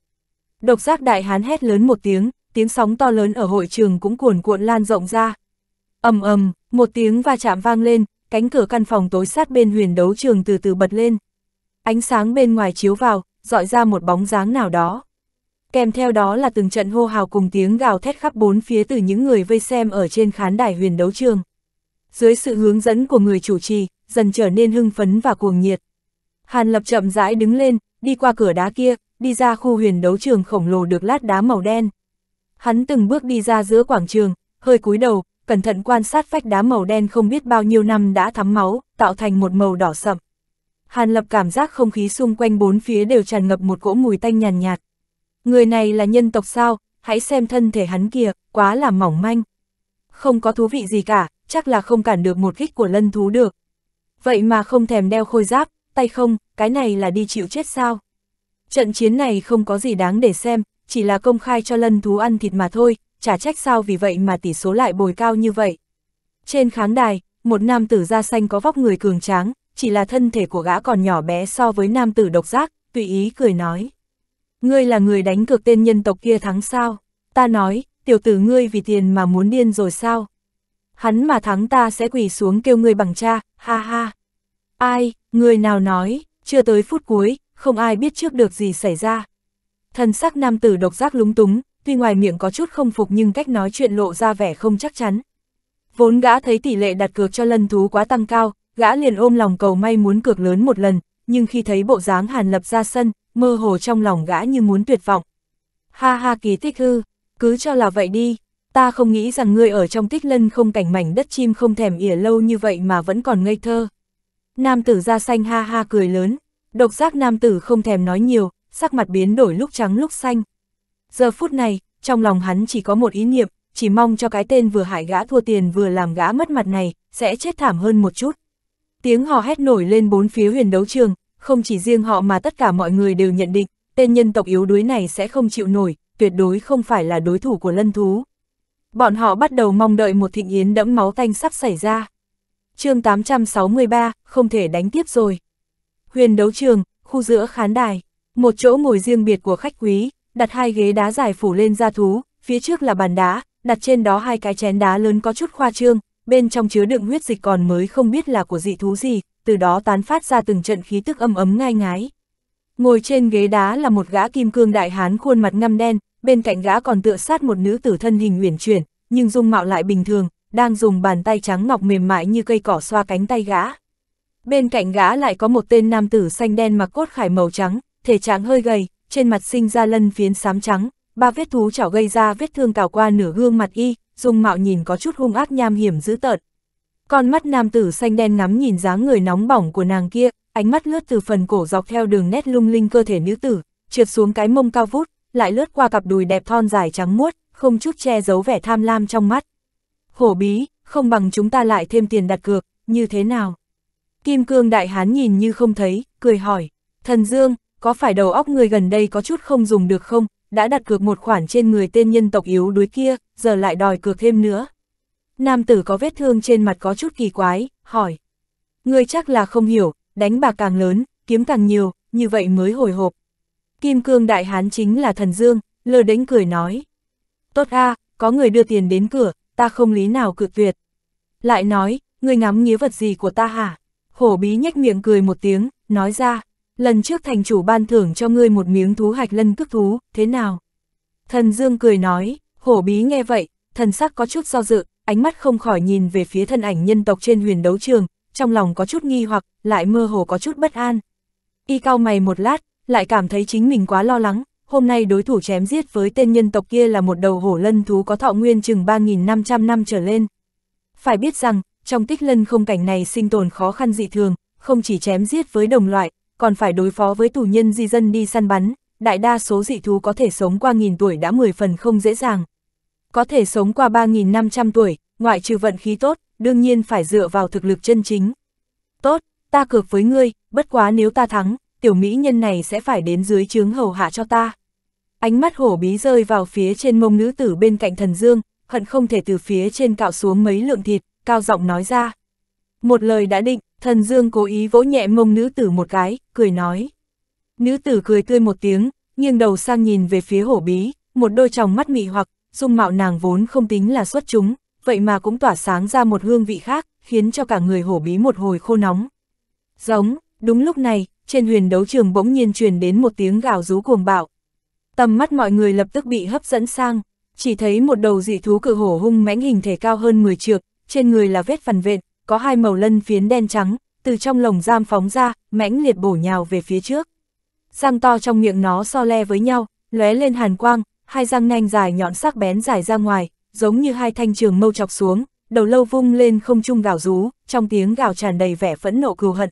Độc Giác Đại Hán hét lớn một tiếng, tiếng sóng to lớn ở hội trường cũng cuồn cuộn lan rộng ra. Ầm ầm, một tiếng va chạm vang lên, cánh cửa căn phòng tối sát bên huyền đấu trường từ từ bật lên. Ánh sáng bên ngoài chiếu vào, rọi ra một bóng dáng nào đó. Kèm theo đó là từng trận hô hào cùng tiếng gào thét khắp bốn phía từ những người vây xem ở trên khán đài huyền đấu trường. Dưới sự hướng dẫn của người chủ trì, dần trở nên hưng phấn và cuồng nhiệt. Hàn Lập chậm rãi đứng lên, đi qua cửa đá kia, đi ra khu huyền đấu trường khổng lồ được lát đá màu đen. Hắn từng bước đi ra giữa quảng trường, hơi cúi đầu, cẩn thận quan sát vách đá màu đen không biết bao nhiêu năm đã thấm máu, tạo thành một màu đỏ sậm. Hàn Lập cảm giác không khí xung quanh bốn phía đều tràn ngập một cỗ mùi tanh nhàn nhạt. Người này là nhân tộc sao, hãy xem thân thể hắn kìa, quá là mỏng manh. Không có thú vị gì cả, chắc là không cản được một kích của lân thú được. Vậy mà không thèm đeo khôi giáp, tay không, cái này là đi chịu chết sao? Trận chiến này không có gì đáng để xem, chỉ là công khai cho lân thú ăn thịt mà thôi, chả trách sao vì vậy mà tỷ số lại bồi cao như vậy. Trên khán đài, một nam tử da xanh có vóc người cường tráng, chỉ là thân thể của gã còn nhỏ bé so với nam tử Độc Giác, tùy ý cười nói. Ngươi là người đánh cược tên nhân tộc kia thắng sao? Ta nói, tiểu tử ngươi vì tiền mà muốn điên rồi sao? Hắn mà thắng ta sẽ quỳ xuống kêu ngươi bằng cha, ha ha. Ai, người nào nói, chưa tới phút cuối, không ai biết trước được gì xảy ra. Thần sắc nam tử Độc Giác lúng túng, tuy ngoài miệng có chút không phục nhưng cách nói chuyện lộ ra vẻ không chắc chắn. Vốn gã thấy tỷ lệ đặt cược cho lân thú quá tăng cao, gã liền ôm lòng cầu may muốn cược lớn một lần, nhưng khi thấy bộ dáng Hàn Lập ra sân, mơ hồ trong lòng gã như muốn tuyệt vọng. Ha ha, kỳ tích hư, cứ cho là vậy đi, ta không nghĩ rằng ngươi ở trong tích lân không cảnh mảnh đất chim không thèm ỉa lâu như vậy mà vẫn còn ngây thơ. Nam tử da xanh ha ha cười lớn, Độc Giác nam tử không thèm nói nhiều, sắc mặt biến đổi lúc trắng lúc xanh. Giờ phút này, trong lòng hắn chỉ có một ý niệm, chỉ mong cho cái tên vừa hại gã thua tiền vừa làm gã mất mặt này, sẽ chết thảm hơn một chút. Tiếng hò hét nổi lên bốn phía huyền đấu trường, không chỉ riêng họ mà tất cả mọi người đều nhận định, tên nhân tộc yếu đuối này sẽ không chịu nổi, tuyệt đối không phải là đối thủ của lân thú. Bọn họ bắt đầu mong đợi một thịnh yến đẫm máu tanh sắp xảy ra. Chương 863, không thể đánh tiếp rồi. Huyền đấu trường, khu giữa khán đài, một chỗ ngồi riêng biệt của khách quý, đặt hai ghế đá dài phủ lên da thú, phía trước là bàn đá, đặt trên đó hai cái chén đá lớn có chút khoa trương, bên trong chứa đựng huyết dịch còn mới không biết là của dị thú gì, từ đó tán phát ra từng trận khí tức âm ấm ngai ngái. Ngồi trên ghế đá là một gã kim cương đại hán khuôn mặt ngăm đen, bên cạnh gã còn tựa sát một nữ tử thân hình uyển chuyển, nhưng dung mạo lại bình thường, đang dùng bàn tay trắng ngọc mềm mại như cây cỏ xoa cánh tay gã. Bên cạnh gã lại có một tên nam tử xanh đen mặc cốt khải màu trắng, thể trạng hơi gầy, trên mặt sinh ra lân phiến xám trắng, ba vết thú chảo gây ra vết thương cào qua nửa gương mặt y, dung mạo nhìn có chút hung ác nham hiểm dữ tợn. Con mắt nam tử xanh đen ngắm nhìn dáng người nóng bỏng của nàng kia, ánh mắt lướt từ phần cổ dọc theo đường nét lung linh cơ thể nữ tử, trượt xuống cái mông cao vút, lại lướt qua cặp đùi đẹp thon dài trắng muốt, không chút che giấu vẻ tham lam trong mắt. Hổ bí, không bằng chúng ta lại thêm tiền đặt cược, như thế nào? Kim cương đại hán nhìn như không thấy, cười hỏi, thần dương, có phải đầu óc người gần đây có chút không dùng được không, đã đặt cược một khoản trên người tên nhân tộc yếu đuối kia, giờ lại đòi cược thêm nữa. Nam tử có vết thương trên mặt có chút kỳ quái, hỏi, người chắc là không hiểu, đánh bạc càng lớn, kiếm càng nhiều, như vậy mới hồi hộp. Kim cương đại hán chính là thần dương, lơ đễnh cười nói, tốt a, có người đưa tiền đến cửa, ta không lý nào cự tuyệt. Lại nói, ngươi ngắm nghía vật gì của ta hả? Hổ bí nhếch miệng cười một tiếng, nói ra, lần trước thành chủ ban thưởng cho ngươi một miếng thú hạch lân cước thú, thế nào? Thần dương cười nói, hổ bí nghe vậy, thần sắc có chút do dự, ánh mắt không khỏi nhìn về phía thân ảnh nhân tộc trên huyền đấu trường, trong lòng có chút nghi hoặc, lại mơ hồ có chút bất an. Y cau mày một lát, lại cảm thấy chính mình quá lo lắng. Hôm nay đối thủ chém giết với tên nhân tộc kia là một đầu hổ lân thú có thọ nguyên chừng 3.500 năm trở lên. Phải biết rằng, trong tích lân không cảnh này sinh tồn khó khăn dị thường, không chỉ chém giết với đồng loại, còn phải đối phó với tù nhân di dân đi săn bắn, đại đa số dị thú có thể sống qua 1.000 tuổi đã 10 phần không dễ dàng. Có thể sống qua 3.500 tuổi, ngoại trừ vận khí tốt, đương nhiên phải dựa vào thực lực chân chính. Tốt, ta cược với ngươi, bất quá nếu ta thắng, tiểu mỹ nhân này sẽ phải đến dưới trướng hầu hạ cho ta. Ánh mắt hổ bí rơi vào phía trên mông nữ tử bên cạnh thần dương, hận không thể từ phía trên cạo xuống mấy lượng thịt, cao giọng nói ra. Một lời đã định, Thần Dương cố ý vỗ nhẹ mông nữ tử một cái, cười nói. Nữ tử cười tươi một tiếng, nghiêng đầu sang nhìn về phía Hổ Bí, một đôi tròng mắt mị hoặc, dung mạo nàng vốn không tính là xuất chúng, vậy mà cũng tỏa sáng ra một hương vị khác, khiến cho cả người Hổ Bí một hồi khô nóng. Giống, đúng lúc này, trên huyền đấu trường bỗng nhiên truyền đến một tiếng gào rú cuồng bạo. Tầm mắt mọi người lập tức bị hấp dẫn sang, chỉ thấy một đầu dị thú cự hổ hung mãnh hình thể cao hơn 10 trượng, trên người là vết phằn vện, có hai màu lân phiến đen trắng, từ trong lồng giam phóng ra, mãnh liệt bổ nhào về phía trước. Răng to trong miệng nó so le với nhau, lóe lên hàn quang, hai răng nanh dài nhọn sắc bén dài ra ngoài, giống như hai thanh trường mâu chọc xuống, đầu lâu vung lên không trung gào rú, trong tiếng gào tràn đầy vẻ phẫn nộ cừu hận.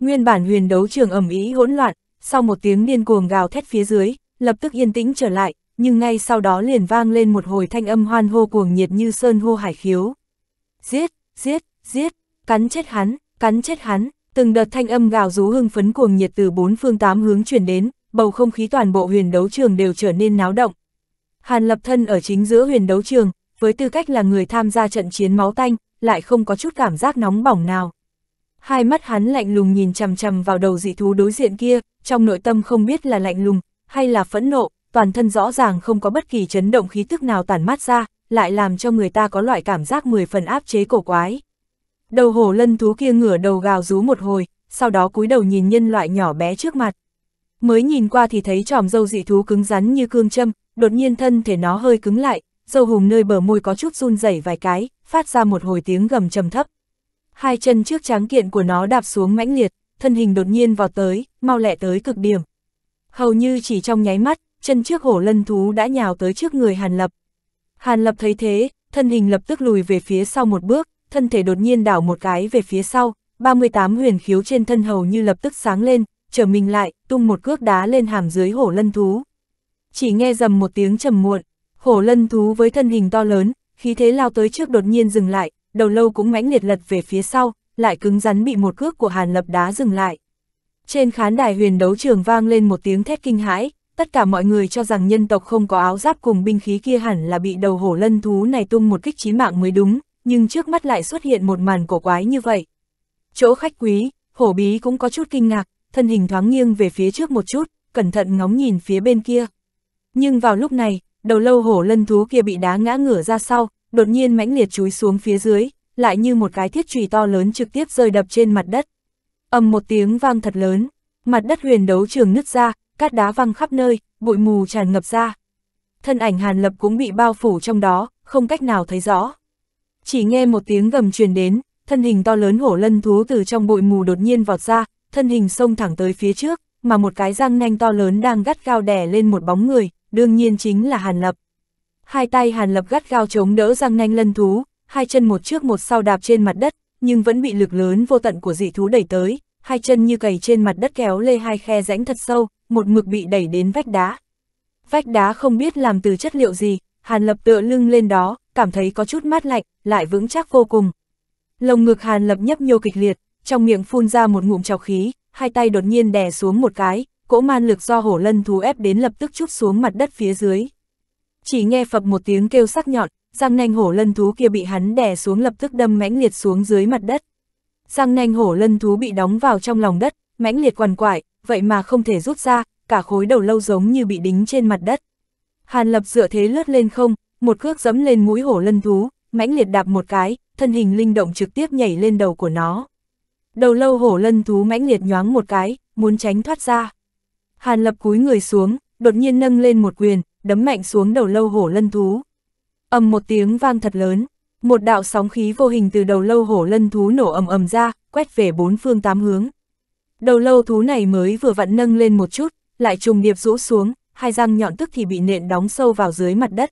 Nguyên bản huyền đấu trường ầm ĩ hỗn loạn, sau một tiếng điên cuồng gào thét phía dưới, lập tức yên tĩnh trở lại, nhưng ngay sau đó liền vang lên một hồi thanh âm hoan hô cuồng nhiệt như sơn hô hải khiếu. Giết, giết, giết, cắn chết hắn, từng đợt thanh âm gào rú hưng phấn cuồng nhiệt từ bốn phương tám hướng truyền đến, bầu không khí toàn bộ huyền đấu trường đều trở nên náo động. Hàn Lập thân ở chính giữa huyền đấu trường, với tư cách là người tham gia trận chiến máu tanh, lại không có chút cảm giác nóng bỏng nào. Hai mắt hắn lạnh lùng nhìn chằm chằm vào đầu dị thú đối diện kia, trong nội tâm không biết là lạnh lùng hay là phẫn nộ, toàn thân rõ ràng không có bất kỳ chấn động khí tức nào tản mát ra, lại làm cho người ta có loại cảm giác 10 phần áp chế cổ quái. Đầu hổ lân thú kia ngửa đầu gào rú một hồi, sau đó cúi đầu nhìn nhân loại nhỏ bé trước mặt. Mới nhìn qua thì thấy tròm râu dị thú cứng rắn như cương châm, đột nhiên thân thể nó hơi cứng lại, râu hùng nơi bờ môi có chút run rẩy vài cái, phát ra một hồi tiếng gầm trầm thấp. Hai chân trước tráng kiện của nó đạp xuống mãnh liệt, thân hình đột nhiên vọt tới, mau lẹ tới cực điểm. Hầu như chỉ trong nháy mắt, chân trước hổ lân thú đã nhào tới trước người Hàn Lập. Hàn Lập thấy thế, thân hình lập tức lùi về phía sau một bước, thân thể đột nhiên đảo một cái về phía sau, 38 huyền khiếu trên thân hầu như lập tức sáng lên, trở mình lại, tung một cước đá lên hàm dưới hổ lân thú. Chỉ nghe rầm một tiếng trầm muộn, hổ lân thú với thân hình to lớn, khí thế lao tới trước đột nhiên dừng lại, đầu lâu cũng mãnh liệt lật về phía sau, lại cứng rắn bị một cước của Hàn Lập đá dừng lại. Trên khán đài huyền đấu trường vang lên một tiếng thét kinh hãi, tất cả mọi người cho rằng nhân tộc không có áo giáp cùng binh khí kia hẳn là bị đầu hổ lân thú này tung một kích chí mạng mới đúng, nhưng trước mắt lại xuất hiện một màn cổ quái như vậy. Chỗ khách quý, Hổ Bí cũng có chút kinh ngạc, thân hình thoáng nghiêng về phía trước một chút, cẩn thận ngóng nhìn phía bên kia. Nhưng vào lúc này, đầu lâu hổ lân thú kia bị đá ngã ngửa ra sau, đột nhiên mãnh liệt chúi xuống phía dưới, lại như một cái thiết chùy to lớn trực tiếp rơi đập trên mặt đất. Ầm một tiếng vang thật lớn, mặt đất huyền đấu trường nứt ra, cát đá văng khắp nơi, bụi mù tràn ngập ra. Thân ảnh Hàn Lập cũng bị bao phủ trong đó, không cách nào thấy rõ. Chỉ nghe một tiếng gầm truyền đến, thân hình to lớn hổ lân thú từ trong bụi mù đột nhiên vọt ra, thân hình xông thẳng tới phía trước, mà một cái răng nanh to lớn đang gắt gao đè lên một bóng người, đương nhiên chính là Hàn Lập. Hai tay Hàn Lập gắt gao chống đỡ răng nanh lân thú, hai chân một trước một sau đạp trên mặt đất, nhưng vẫn bị lực lớn vô tận của dị thú đẩy tới, hai chân như cày trên mặt đất kéo lê hai khe rãnh thật sâu, một mực bị đẩy đến vách đá. Vách đá không biết làm từ chất liệu gì, Hàn Lập tựa lưng lên đó, cảm thấy có chút mát lạnh, lại vững chắc vô cùng. Lồng ngực Hàn Lập nhấp nhô kịch liệt, trong miệng phun ra một ngụm trọc khí, hai tay đột nhiên đè xuống một cái, cỗ man lực do hổ lân thú ép đến lập tức trút xuống mặt đất phía dưới. Chỉ nghe phập một tiếng kêu sắc nhọn, răng nanh hổ lân thú kia bị hắn đè xuống lập tức đâm mãnh liệt xuống dưới mặt đất. Răng nanh hổ lân thú bị đóng vào trong lòng đất, mãnh liệt quằn quại, vậy mà không thể rút ra, cả khối đầu lâu giống như bị đính trên mặt đất. Hàn Lập dựa thế lướt lên không, một cước giẫm lên mũi hổ lân thú, mãnh liệt đạp một cái, thân hình linh động trực tiếp nhảy lên đầu của nó. Đầu lâu hổ lân thú mãnh liệt nhoáng một cái, muốn tránh thoát ra. Hàn Lập cúi người xuống, đột nhiên nâng lên một quyền, đấm mạnh xuống đầu lâu hổ lân thú. Ầm một tiếng vang thật lớn, một đạo sóng khí vô hình từ đầu lâu hổ lân thú nổ ầm ầm ra, quét về bốn phương tám hướng. Đầu lâu thú này mới vừa vặn nâng lên một chút, lại trùng điệp rũ xuống, hai răng nhọn tức thì bị nện đóng sâu vào dưới mặt đất.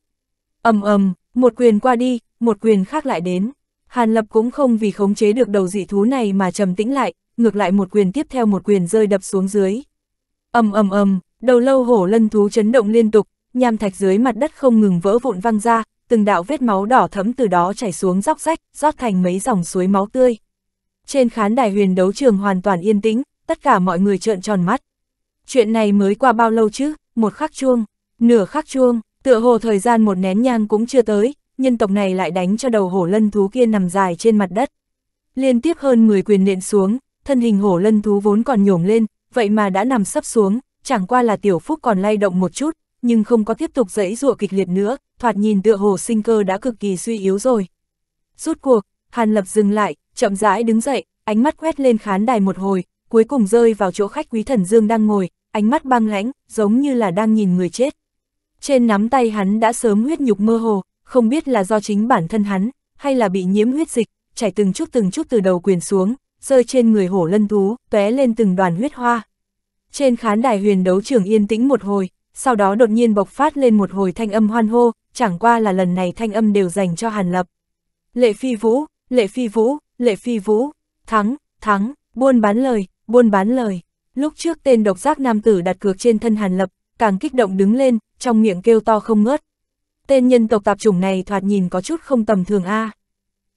Ầm ầm, một quyền qua đi, một quyền khác lại đến. Hàn Lập cũng không vì khống chế được đầu dị thú này mà trầm tĩnh lại, ngược lại một quyền tiếp theo một quyền rơi đập xuống dưới. Ầm ầm ầm, đầu lâu hổ lân thú chấn động liên tục, nham thạch dưới mặt đất không ngừng vỡ vụn văng ra, từng đạo vết máu đỏ thẫm từ đó chảy xuống róc rách, rót thành mấy dòng suối máu tươi. Trên khán đài huyền đấu trường hoàn toàn yên tĩnh, tất cả mọi người trợn tròn mắt. Chuyện này mới qua bao lâu chứ? Một khắc chuông, nửa khắc chuông, tựa hồ thời gian một nén nhang cũng chưa tới, nhân tộc này lại đánh cho đầu hổ lân thú kia nằm dài trên mặt đất. Liên tiếp hơn 10 quyền nện xuống, thân hình hổ lân thú vốn còn nhổm lên, vậy mà đã nằm sấp xuống, chẳng qua là Tiểu Phúc còn lay động một chút, nhưng không có tiếp tục giãy giụa kịch liệt nữa, thoạt nhìn tựa hồ sinh cơ đã cực kỳ suy yếu rồi. Rút cuộc, Hàn Lập dừng lại, chậm rãi đứng dậy, ánh mắt quét lên khán đài một hồi, cuối cùng rơi vào chỗ khách Quý Thần Dương đang ngồi, ánh mắt băng lãnh, giống như là đang nhìn người chết. Trên nắm tay hắn đã sớm huyết nhục mơ hồ, không biết là do chính bản thân hắn, hay là bị nhiễm huyết dịch, chảy từng chút từ đầu quyền xuống, rơi trên người hổ lân thú, tóe lên từng đoàn huyết hoa. Trên khán đài huyền đấu trường yên tĩnh một hồi, sau đó đột nhiên bộc phát lên một hồi thanh âm hoan hô, chẳng qua là lần này thanh âm đều dành cho Hàn Lập. Lệ Phi Vũ, Lệ Phi Vũ, Lệ Phi Vũ, thắng, thắng, buôn bán lời, buôn bán lời. Lúc trước tên độc giác nam tử đặt cược trên thân Hàn Lập, càng kích động đứng lên, trong miệng kêu to không ngớt. Tên nhân tộc tạp chủng này thoạt nhìn có chút không tầm thường a.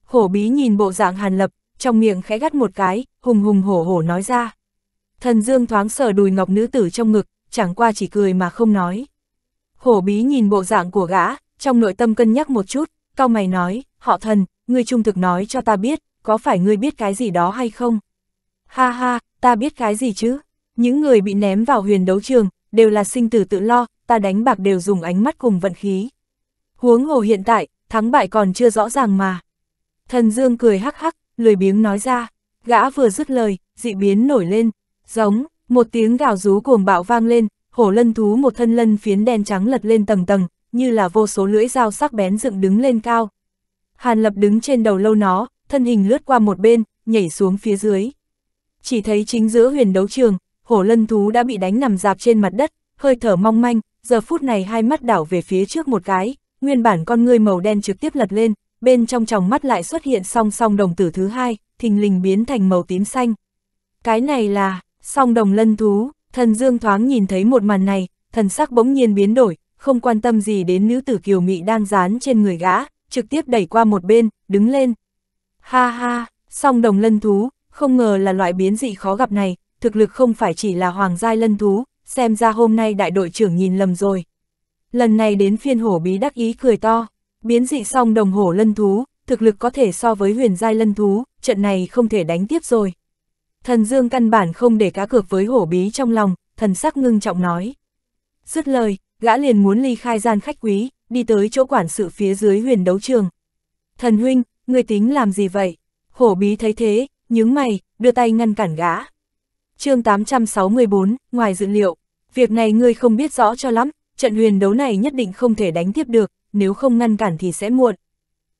Hổ Bí nhìn bộ dạng Hàn Lập, trong miệng khẽ gắt một cái, hùng hùng hổ hổ nói ra. Thần Dương thoáng sờ đùi ngọc nữ tử trong ngực, chẳng qua chỉ cười mà không nói. Hổ Bí nhìn bộ dạng của gã, trong nội tâm cân nhắc một chút, cau mày nói, họ Thần, ngươi trung thực nói cho ta biết, có phải ngươi biết cái gì đó hay không? Ha ha, ta biết cái gì chứ? Những người bị ném vào huyền đấu trường, đều là sinh tử tự lo, ta đánh bạc đều dùng ánh mắt cùng vận khí. Huống hồ hiện tại, thắng bại còn chưa rõ ràng mà. Thần Dương cười hắc hắc, lười biếng nói ra, gã vừa dứt lời, dị biến nổi lên, giống, một tiếng gào rú cuồng bạo vang lên, hổ lân thú một thân lân phiến đen trắng lật lên tầng tầng, như là vô số lưỡi dao sắc bén dựng đứng lên cao. Hàn Lập đứng trên đầu lâu nó, thân hình lướt qua một bên, nhảy xuống phía dưới. Chỉ thấy chính giữa huyền đấu trường, hổ lân thú đã bị đánh nằm dạp trên mặt đất, hơi thở mong manh, giờ phút này hai mắt đảo về phía trước một cái, nguyên bản con ngươi màu đen trực tiếp lật lên, bên trong tròng mắt lại xuất hiện song song đồng tử thứ hai, thình lình biến thành màu tím xanh. Cái này là song đồng lân thú. Thần Dương thoáng nhìn thấy một màn này, thần sắc bỗng nhiên biến đổi, không quan tâm gì đến nữ tử kiều mị đang dán trên người gã, trực tiếp đẩy qua một bên, đứng lên. Ha ha, song đồng lân thú, không ngờ là loại biến dị khó gặp này, thực lực không phải chỉ là hoàng giai lân thú, xem ra hôm nay đại đội trưởng nhìn lầm rồi. Lần này đến phiên Hổ Bí đắc ý cười to, biến dị song đồng hổ lân thú, thực lực có thể so với huyền giai lân thú, trận này không thể đánh tiếp rồi. Thần Dương căn bản không để cá cược với Hổ Bí trong lòng, thần sắc ngưng trọng nói. Dứt lời, gã liền muốn ly khai gian khách quý, đi tới chỗ quản sự phía dưới huyền đấu trường. Thần huynh, ngươi tính làm gì vậy? Hổ Bí thấy thế, nhướng mày, đưa tay ngăn cản gã. Chương 864, ngoài dự liệu, việc này ngươi không biết rõ cho lắm, trận huyền đấu này nhất định không thể đánh tiếp được, nếu không ngăn cản thì sẽ muộn.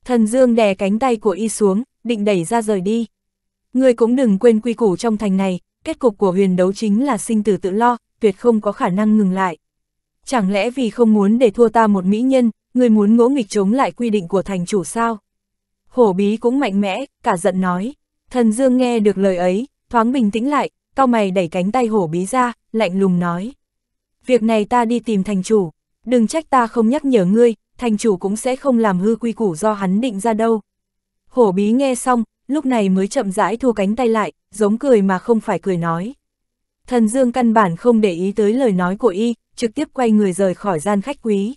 Thần Dương đè cánh tay của y xuống, định đẩy ra rời đi. Ngươi cũng đừng quên quy củ trong thành này, kết cục của huyền đấu chính là sinh tử tự lo, tuyệt không có khả năng ngừng lại. Chẳng lẽ vì không muốn để thua ta một mỹ nhân, ngươi muốn ngỗ nghịch chống lại quy định của thành chủ sao? Hổ Bí cũng mạnh mẽ, cả giận nói. Thần Dương nghe được lời ấy, thoáng bình tĩnh lại, cau mày đẩy cánh tay Hổ Bí ra, lạnh lùng nói. Việc này ta đi tìm thành chủ, đừng trách ta không nhắc nhở ngươi, thành chủ cũng sẽ không làm hư quy củ do hắn định ra đâu. Hổ Bí nghe xong, lúc này mới chậm rãi thu cánh tay lại, giống cười mà không phải cười nói. Thần Dương căn bản không để ý tới lời nói của y, trực tiếp quay người rời khỏi gian khách quý.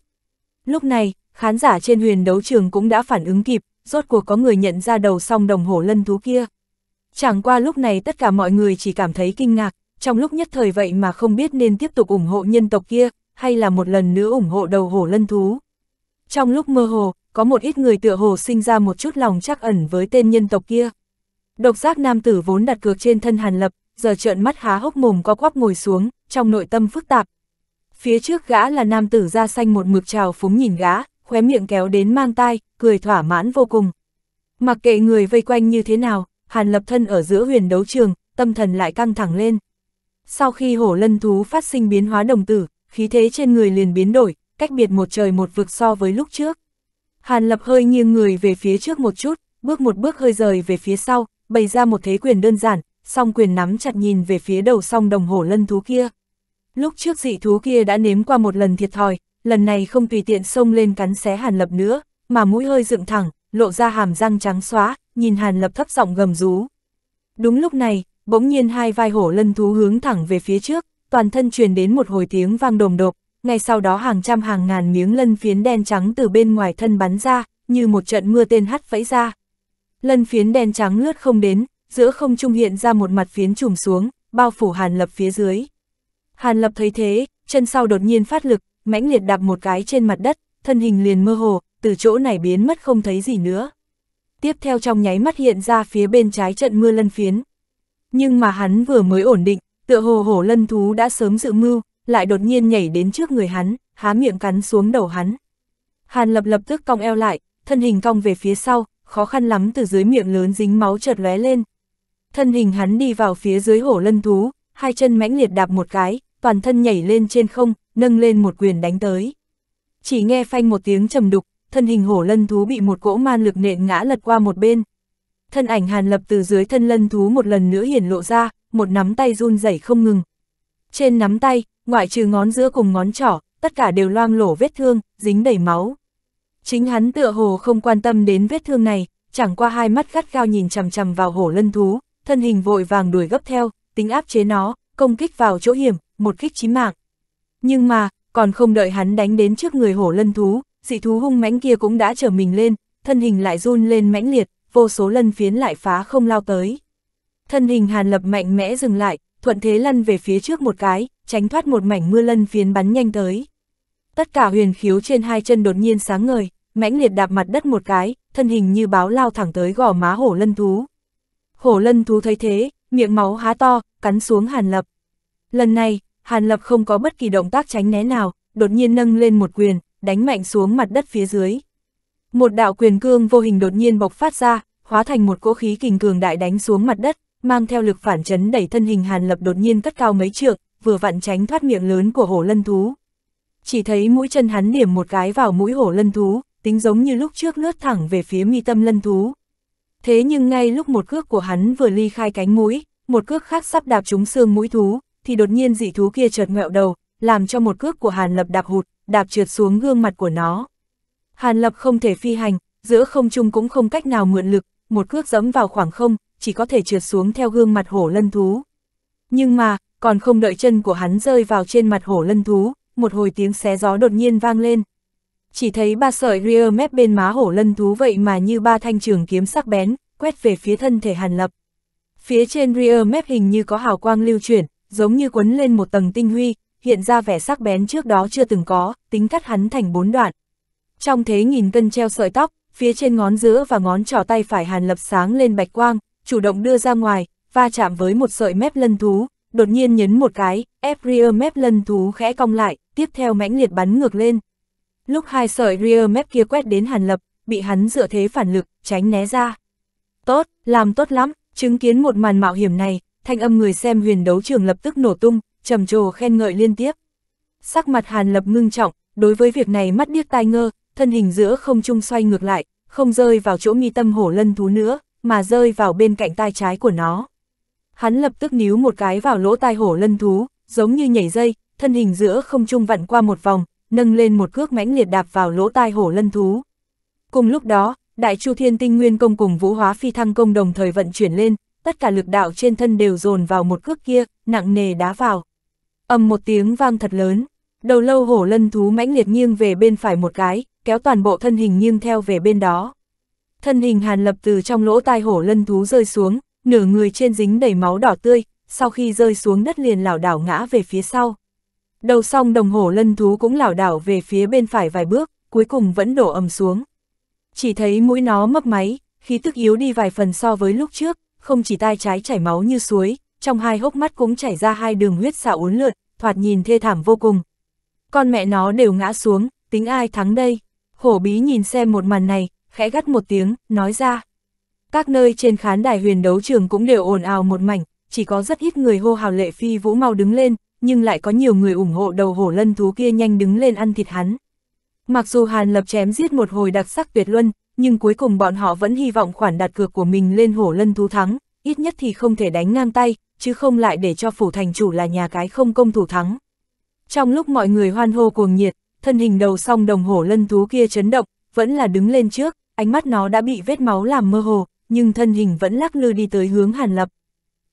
Lúc này, khán giả trên huyền đấu trường cũng đã phản ứng kịp, rốt cuộc có người nhận ra đầu song đồng hổ lân thú kia. Chẳng qua lúc này tất cả mọi người chỉ cảm thấy kinh ngạc, trong lúc nhất thời vậy mà không biết nên tiếp tục ủng hộ nhân tộc kia, hay là một lần nữa ủng hộ đầu hổ lân thú. Trong lúc mơ hồ, có một ít người tựa hồ sinh ra một chút lòng trắc ẩn với tên nhân tộc kia. Độc giác nam tử vốn đặt cược trên thân Hàn Lập, giờ trợn mắt há hốc mồm co quắp ngồi xuống, trong nội tâm phức tạp. Phía trước gã là nam tử da xanh một mực trào phúng nhìn gã, khóe miệng kéo đến mang tai, cười thỏa mãn vô cùng. Mặc kệ người vây quanh như thế nào, Hàn Lập thân ở giữa huyền đấu trường, tâm thần lại căng thẳng lên. Sau khi hổ lân thú phát sinh biến hóa đồng tử, khí thế trên người liền biến đổi, cách biệt một trời một vực so với lúc trước. Hàn Lập hơi nghiêng người về phía trước một chút, bước một bước hơi rời về phía sau, bày ra một thế quyền đơn giản, song quyền nắm chặt nhìn về phía đầu song đồng hổ lân thú kia. Lúc trước dị thú kia đã nếm qua một lần thiệt thòi, lần này không tùy tiện xông lên cắn xé Hàn Lập nữa, mà mũi hơi dựng thẳng, lộ ra hàm răng trắng xóa, nhìn Hàn Lập thấp giọng gầm rú. Đúng lúc này, bỗng nhiên hai vai hổ lân thú hướng thẳng về phía trước, toàn thân truyền đến một hồi tiếng vang đồm độp, ngay sau đó hàng trăm hàng ngàn miếng lân phiến đen trắng từ bên ngoài thân bắn ra, như một trận mưa tên hắt vẫy ra. Lân phiến đen trắng lướt không đến, giữa không trung hiện ra một mặt phiến trùm xuống, bao phủ Hàn Lập phía dưới. Hàn Lập thấy thế, chân sau đột nhiên phát lực, mãnh liệt đạp một cái trên mặt đất, thân hình liền mơ hồ, từ chỗ này biến mất không thấy gì nữa. Tiếp theo trong nháy mắt hiện ra phía bên trái trận mưa lân phiến. Nhưng mà hắn vừa mới ổn định, tựa hồ hổ lân thú đã sớm dự mưu, lại đột nhiên nhảy đến trước người hắn, há miệng cắn xuống đầu hắn. Hàn Lập lập tức cong eo lại, thân hình cong về phía sau, khó khăn lắm từ dưới miệng lớn dính máu chợt lóe lên. Thân hình hắn đi vào phía dưới hổ lân thú, hai chân mãnh liệt đạp một cái, toàn thân nhảy lên trên không, nâng lên một quyền đánh tới. Chỉ nghe phanh một tiếng trầm đục, thân hình hổ lân thú bị một cỗ man lực nện ngã lật qua một bên. Thân ảnh Hàn Lập từ dưới thân lân thú một lần nữa hiển lộ ra, một nắm tay run rẩy không ngừng. Trên nắm tay, ngoại trừ ngón giữa cùng ngón trỏ, tất cả đều loang lổ vết thương, dính đầy máu. Chính hắn tựa hồ không quan tâm đến vết thương này, chẳng qua hai mắt gắt gao nhìn chằm chằm vào hổ lân thú, thân hình vội vàng đuổi gấp theo, tính áp chế nó, công kích vào chỗ hiểm, một kích chí mạng. Nhưng mà, còn không đợi hắn đánh đến trước người hổ lân thú, dị thú hung mãnh kia cũng đã trở mình lên, thân hình lại run lên mãnh liệt, vô số lân phiến lại phá không lao tới. Thân hình Hàn Lập mạnh mẽ dừng lại, thuận thế lăn về phía trước một cái, tránh thoát một mảnh mưa lân phiến bắn nhanh tới. Tất cả huyền khiếu trên hai chân đột nhiên sáng ngời, mãnh liệt đạp mặt đất một cái, thân hình như báo lao thẳng tới gò má hổ lân thú. Hổ lân thú thấy thế, miệng máu há to, cắn xuống Hàn Lập. Lần này, Hàn Lập không có bất kỳ động tác tránh né nào, đột nhiên nâng lên một quyền, đánh mạnh xuống mặt đất phía dưới. Một đạo quyền cương vô hình đột nhiên bộc phát ra, hóa thành một cỗ khí kình cường đại đánh xuống mặt đất, mang theo lực phản chấn đẩy thân hình Hàn Lập đột nhiên cất cao mấy trượng, vừa vặn tránh thoát miệng lớn của hổ lân thú. Chỉ thấy mũi chân hắn điểm một cái vào mũi hổ lân thú, tính giống như lúc trước lướt thẳng về phía mi tâm lân thú. Thế nhưng ngay lúc một cước của hắn vừa ly khai cánh mũi, một cước khác sắp đạp trúng xương mũi thú, thì đột nhiên dị thú kia chợt ngoẹo đầu, làm cho một cước của Hàn Lập đạp hụt, đạp trượt xuống gương mặt của nó. Hàn Lập không thể phi hành, giữa không trung cũng không cách nào mượn lực, một cước giẫm vào khoảng không, chỉ có thể trượt xuống theo gương mặt hổ lân thú. Nhưng mà, còn không đợi chân của hắn rơi vào trên mặt hổ lân thú, một hồi tiếng xé gió đột nhiên vang lên. Chỉ thấy ba sợi ria mép bên má hổ lân thú vậy mà như ba thanh trường kiếm sắc bén, quét về phía thân thể Hàn Lập. Phía trên ria mép hình như có hào quang lưu chuyển, giống như quấn lên một tầng tinh huy, hiện ra vẻ sắc bén trước đó chưa từng có, tính cắt hắn thành bốn đoạn. Trong thế nghìn cân treo sợi tóc, phía trên ngón giữa và ngón trỏ tay phải Hàn Lập sáng lên bạch quang, chủ động đưa ra ngoài, va chạm với một sợi mép lân thú, đột nhiên nhấn một cái, ép ria mép lân thú khẽ cong lại, tiếp theo mãnh liệt bắn ngược lên. Lúc hai sợi ria mép kia quét đến Hàn Lập, bị hắn dựa thế phản lực, tránh né ra. Tốt, làm tốt lắm, chứng kiến một màn mạo hiểm này, thanh âm người xem huyền đấu trường lập tức nổ tung, trầm trồ khen ngợi liên tiếp. Sắc mặt Hàn Lập ngưng trọng, đối với việc này mắt điếc tai ngơ, thân hình giữa không trung xoay ngược lại, không rơi vào chỗ mi tâm hổ lân thú nữa, mà rơi vào bên cạnh tai trái của nó. Hắn lập tức níu một cái vào lỗ tai hổ lân thú, giống như nhảy dây, thân hình giữa không trung vặn qua một vòng, nâng lên một cước mãnh liệt đạp vào lỗ tai hổ lân thú. Cùng lúc đó, Đại Chu Thiên Tinh Nguyên Công cùng Vũ Hóa Phi Thăng Công đồng thời vận chuyển lên, tất cả lực đạo trên thân đều dồn vào một cước kia, nặng nề đá vào. Ầm một tiếng vang thật lớn, đầu lâu hổ lân thú mãnh liệt nghiêng về bên phải một cái, kéo toàn bộ thân hình nghiêng theo về bên đó. Thân hình Hàn Lập từ trong lỗ tai hổ lân thú rơi xuống, nửa người trên dính đầy máu đỏ tươi, sau khi rơi xuống đất liền lảo đảo ngã về phía sau. Đầu song đồng hổ lân thú cũng lảo đảo về phía bên phải vài bước, cuối cùng vẫn đổ ầm xuống. Chỉ thấy mũi nó mấp máy, khí tức yếu đi vài phần so với lúc trước, không chỉ tai trái chảy máu như suối, trong hai hốc mắt cũng chảy ra hai đường huyết xạ uốn lượn, thoạt nhìn thê thảm vô cùng. Con mẹ nó đều ngã xuống, tính ai thắng đây? Hổ Bí nhìn xem một màn này, khẽ gắt một tiếng, nói ra. Các nơi trên khán đài huyền đấu trường cũng đều ồn ào một mảnh, chỉ có rất ít người hô hào Lệ Phi Vũ mau đứng lên, nhưng lại có nhiều người ủng hộ đầu hổ lân thú kia nhanh đứng lên ăn thịt hắn. Mặc dù Hàn Lập chém giết một hồi đặc sắc tuyệt luân, nhưng cuối cùng bọn họ vẫn hy vọng khoản đặt cược của mình lên hổ lân thú thắng, ít nhất thì không thể đánh ngang tay, chứ không lại để cho phủ thành chủ là nhà cái không công thủ thắng. Trong lúc mọi người hoan hô cuồng nhiệt, thân hình đầu song đồng hổ lân thú kia chấn động, vẫn là đứng lên trước, ánh mắt nó đã bị vết máu làm mơ hồ, nhưng thân hình vẫn lắc lư đi tới hướng Hàn Lập.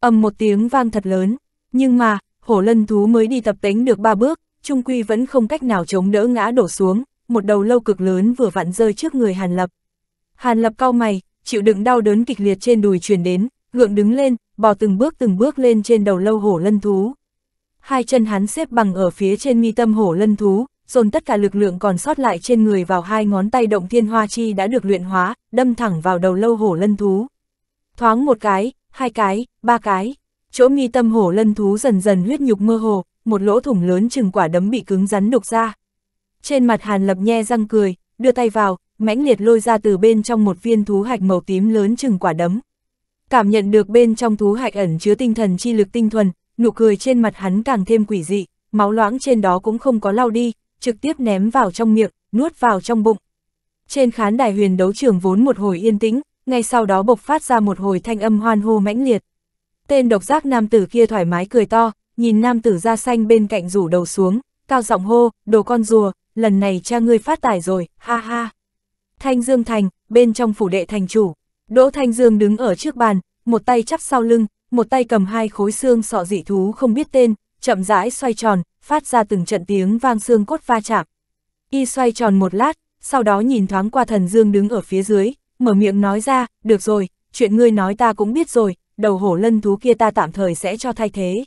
Ầm một tiếng vang thật lớn, nhưng mà, hổ lân thú mới đi tập tính được 3 bước, chung quy vẫn không cách nào chống đỡ ngã đổ xuống, một đầu lâu cực lớn vừa vặn rơi trước người Hàn Lập. Hàn Lập cau mày, chịu đựng đau đớn kịch liệt trên đùi truyền đến, gượng đứng lên, bò từng bước lên trên đầu lâu hổ lân thú. Hai chân hắn xếp bằng ở phía trên mi tâm hổ lân thú, dồn tất cả lực lượng còn sót lại trên người vào hai ngón tay động thiên hoa chi đã được luyện hóa, đâm thẳng vào đầu lâu hổ lân thú. Thoáng một cái, hai cái, ba cái, chỗ mi tâm hổ lân thú dần dần huyết nhục mơ hồ, một lỗ thủng lớn chừng quả đấm bị cứng rắn đục ra. Trên mặt Hàn Lập nhe răng cười, đưa tay vào, mãnh liệt lôi ra từ bên trong một viên thú hạch màu tím lớn chừng quả đấm. Cảm nhận được bên trong thú hạch ẩn chứa tinh thần chi lực tinh thuần, nụ cười trên mặt hắn càng thêm quỷ dị, máu loãng trên đó cũng không có lau đi, trực tiếp ném vào trong miệng, nuốt vào trong bụng. Trên khán đài huyền đấu trường vốn một hồi yên tĩnh, ngay sau đó bộc phát ra một hồi thanh âm hoan hô mãnh liệt. Tên độc giác nam tử kia thoải mái cười to, nhìn nam tử da xanh bên cạnh rủ đầu xuống, cao giọng hô, đồ con rùa, lần này cha ngươi phát tài rồi, ha ha. Thanh Dương Thành, bên trong phủ đệ thành chủ, Đỗ Thanh Dương đứng ở trước bàn, một tay chắp sau lưng, một tay cầm hai khối xương sọ dị thú không biết tên, chậm rãi xoay tròn, phát ra từng trận tiếng vang xương cốt va chạm. Y xoay tròn một lát, sau đó nhìn thoáng qua Thần Dương đứng ở phía dưới, mở miệng nói ra, được rồi, chuyện ngươi nói ta cũng biết rồi, đầu hổ lân thú kia ta tạm thời sẽ cho thay thế.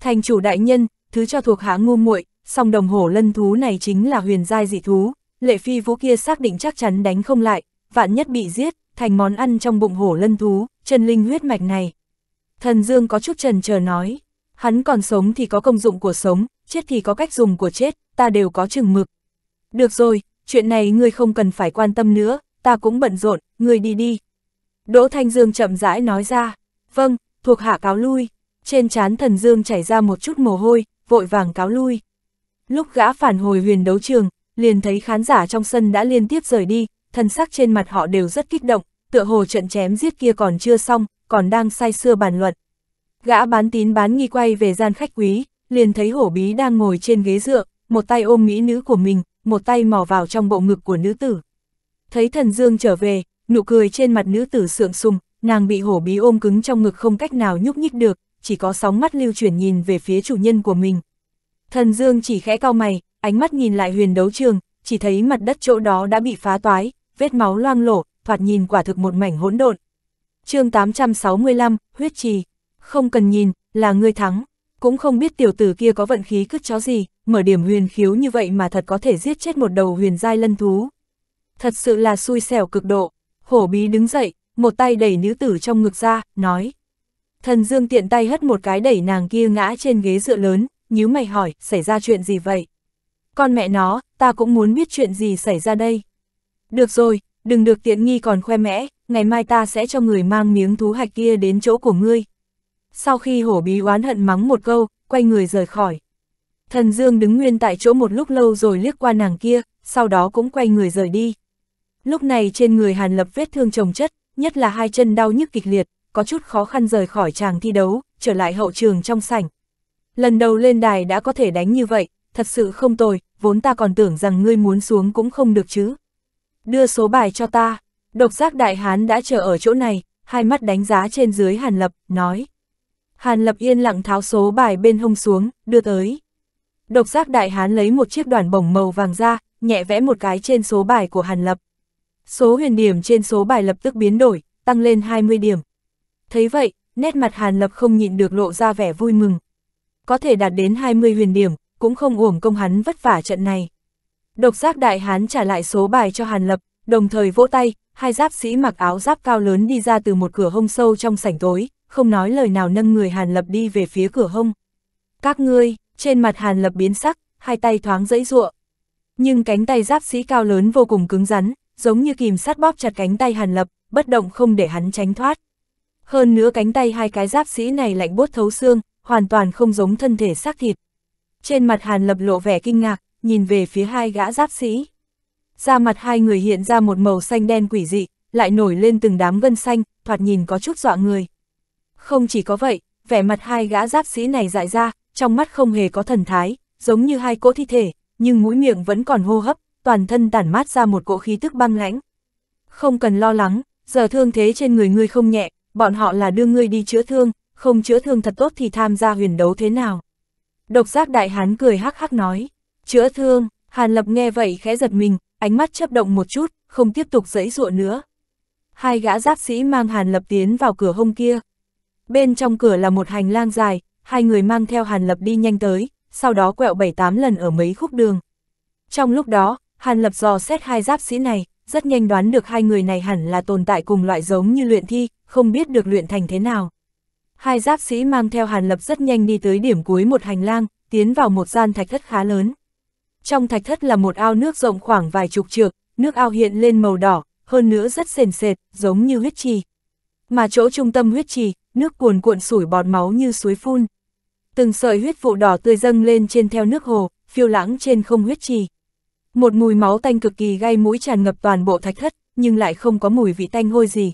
Thành chủ đại nhân, thứ cho thuộc hạ ngu muội, song đồng hổ lân thú này chính là huyền giai dị thú, Lệ Phi Vũ kia xác định chắc chắn đánh không lại, vạn nhất bị giết, thành món ăn trong bụng hổ lân thú, chân linh huyết mạch này. Thần Dương có chút chần chờ nói, hắn còn sống thì có công dụng của sống, chết thì có cách dùng của chết, ta đều có chừng mực. Được rồi, chuyện này ngươi không cần phải quan tâm nữa, ta cũng bận rộn, ngươi đi đi. Đỗ Thanh Dương chậm rãi nói ra, vâng, thuộc hạ cáo lui. Trên trán Thần Dương chảy ra một chút mồ hôi, vội vàng cáo lui. Lúc gã phản hồi huyền đấu trường, liền thấy khán giả trong sân đã liên tiếp rời đi, thần sắc trên mặt họ đều rất kích động, tựa hồ trận chém giết kia còn chưa xong, còn đang say sưa bàn luận. Gã bán tín bán nghi quay về gian khách quý, liền thấy Hổ Bí đang ngồi trên ghế dựa, một tay ôm mỹ nữ của mình, một tay mò vào trong bộ ngực của nữ tử. Thấy Thần Dương trở về, nụ cười trên mặt nữ tử sượng sùng, nàng bị Hổ Bí ôm cứng trong ngực không cách nào nhúc nhích được, chỉ có sóng mắt lưu chuyển nhìn về phía chủ nhân của mình. Thần Dương chỉ khẽ cau mày, ánh mắt nhìn lại huyền đấu trường, chỉ thấy mặt đất chỗ đó đã bị phá toái, vết máu loang lổ, thoạt nhìn quả thực một mảnh hỗn độn. Chương 865, huyết trì. Không cần nhìn, là ngươi thắng. Cũng không biết tiểu tử kia có vận khí cứt chó gì, mở điểm huyền khiếu như vậy mà thật có thể giết chết một đầu huyền giai lân thú. Thật sự là xui xẻo cực độ. Hổ Bí đứng dậy, một tay đẩy nữ tử trong ngực ra, nói. Thần Dương tiện tay hất một cái đẩy nàng kia ngã trên ghế dựa lớn, nhíu mày hỏi, xảy ra chuyện gì vậy? Con mẹ nó, ta cũng muốn biết chuyện gì xảy ra đây. Được rồi, đừng được tiện nghi còn khoe mẽ, ngày mai ta sẽ cho người mang miếng thú hạch kia đến chỗ của ngươi. Sau khi Hổ Bí oán hận mắng một câu, quay người rời khỏi. Thần Dương đứng nguyên tại chỗ một lúc lâu rồi liếc qua nàng kia, sau đó cũng quay người rời đi. Lúc này trên người Hàn Lập vết thương chồng chất, nhất là hai chân đau nhức kịch liệt, có chút khó khăn rời khỏi tràng thi đấu, trở lại hậu trường trong sảnh. Lần đầu lên đài đã có thể đánh như vậy, thật sự không tồi, vốn ta còn tưởng rằng ngươi muốn xuống cũng không được chứ. Đưa số bài cho ta, độc giác đại hán đã chờ ở chỗ này, hai mắt đánh giá trên dưới Hàn Lập, nói. Hàn Lập yên lặng tháo số bài bên hông xuống, đưa tới. Độc giác đại hán lấy một chiếc đoàn bổng màu vàng ra, nhẹ vẽ một cái trên số bài của Hàn Lập. Số huyền điểm trên số bài lập tức biến đổi, tăng lên 20 điểm. Thấy vậy, nét mặt Hàn Lập không nhịn được lộ ra vẻ vui mừng. Có thể đạt đến 20 huyền điểm, cũng không uổng công hắn vất vả trận này. Độc giác đại hán trả lại số bài cho Hàn Lập, đồng thời vỗ tay, hai giáp sĩ mặc áo giáp cao lớn đi ra từ một cửa hông sâu trong sảnh tối, không nói lời nào nâng người Hàn Lập đi về phía cửa hông. Các ngươi, trên mặt Hàn Lập biến sắc, hai tay thoáng giãy giụa. Nhưng cánh tay giáp sĩ cao lớn vô cùng cứng rắn, giống như kìm sắt bóp chặt cánh tay Hàn Lập, bất động không để hắn tránh thoát. Hơn nữa cánh tay hai cái giáp sĩ này lạnh buốt thấu xương, hoàn toàn không giống thân thể xác thịt. Trên mặt Hàn Lập lộ vẻ kinh ngạc, nhìn về phía hai gã giáp sĩ. Da mặt hai người hiện ra một màu xanh đen quỷ dị, lại nổi lên từng đám gân xanh, thoạt nhìn có chút dọa người. Không chỉ có vậy, vẻ mặt hai gã giáp sĩ này dại ra, trong mắt không hề có thần thái, giống như hai cỗ thi thể, nhưng mũi miệng vẫn còn hô hấp, toàn thân tản mát ra một cỗ khí tức băng lãnh. Không cần lo lắng, giờ thương thế trên người ngươi không nhẹ, bọn họ là đưa ngươi đi chữa thương, không chữa thương thật tốt thì tham gia huyền đấu thế nào. Độc giác đại hán cười hắc hắc nói, chữa thương. Hàn Lập nghe vậy khẽ giật mình, ánh mắt chớp động một chút, không tiếp tục giãy giụa nữa. hai gã giáp sĩ mang Hàn Lập tiến vào cửa hông kia. Bên trong cửa là một hành lang dài, hai người mang theo Hàn Lập đi nhanh tới, sau đó quẹo 7-8 lần ở mấy khúc đường. Trong lúc đó, Hàn Lập dò xét hai giáp sĩ này, rất nhanh đoán được hai người này hẳn là tồn tại cùng loại giống như luyện thi, không biết được luyện thành thế nào. Hai giáp sĩ mang theo Hàn Lập rất nhanh đi tới điểm cuối một hành lang, tiến vào một gian thạch thất khá lớn. Trong thạch thất là một ao nước rộng khoảng vài chục trượng, nước ao hiện lên màu đỏ, hơn nữa rất sền sệt, giống như huyết trì. Mà chỗ trung tâm huyết trì, nước cuồn cuộn sủi bọt máu như suối phun. Từng sợi huyết vụ đỏ tươi dâng lên trên theo nước hồ, phiêu lãng trên không huyết trì. Một mùi máu tanh cực kỳ gây mũi tràn ngập toàn bộ thạch thất, nhưng lại không có mùi vị tanh hôi gì.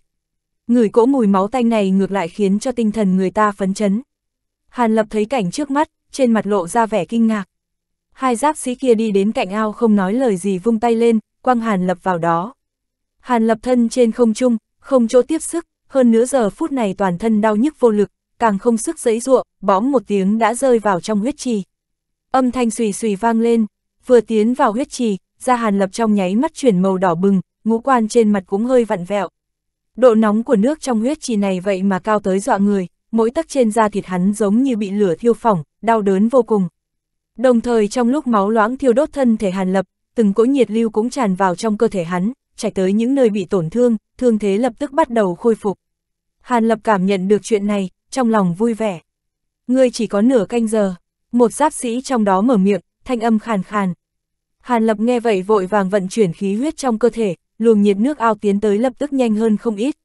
Ngửi cỗ mùi máu tanh này ngược lại khiến cho tinh thần người ta phấn chấn. Hàn Lập thấy cảnh trước mắt, trên mặt lộ ra vẻ kinh ngạc. Hai giáp sĩ kia đi đến cạnh ao không nói lời gì, vung tay lên, quăng Hàn Lập vào đó. Hàn Lập thân trên không trung, không chỗ tiếp sức, hơn nữa giờ phút này toàn thân đau nhức vô lực, càng không sức giãy giụa, bõm một tiếng đã rơi vào trong huyết trì. Âm thanh xùy xùy vang lên, vừa tiến vào huyết trì, da Hàn Lập trong nháy mắt chuyển màu đỏ bừng, ngũ quan trên mặt cũng hơi vặn vẹo. Độ nóng của nước trong huyết trì này vậy mà cao tới dọa người, mỗi tấc trên da thịt hắn giống như bị lửa thiêu phỏng, đau đớn vô cùng. Đồng thời trong lúc máu loãng thiêu đốt thân thể Hàn Lập, từng cỗ nhiệt lưu cũng tràn vào trong cơ thể hắn, chảy tới những nơi bị tổn thương, thương thế lập tức bắt đầu khôi phục. Hàn Lập cảm nhận được chuyện này, trong lòng vui vẻ. Ngươi chỉ có nửa canh giờ, một giáp sĩ trong đó mở miệng, thanh âm khàn khàn. Hàn Lập nghe vậy vội vàng vận chuyển khí huyết trong cơ thể, luồng nhiệt nước ao tiến tới lập tức nhanh hơn không ít.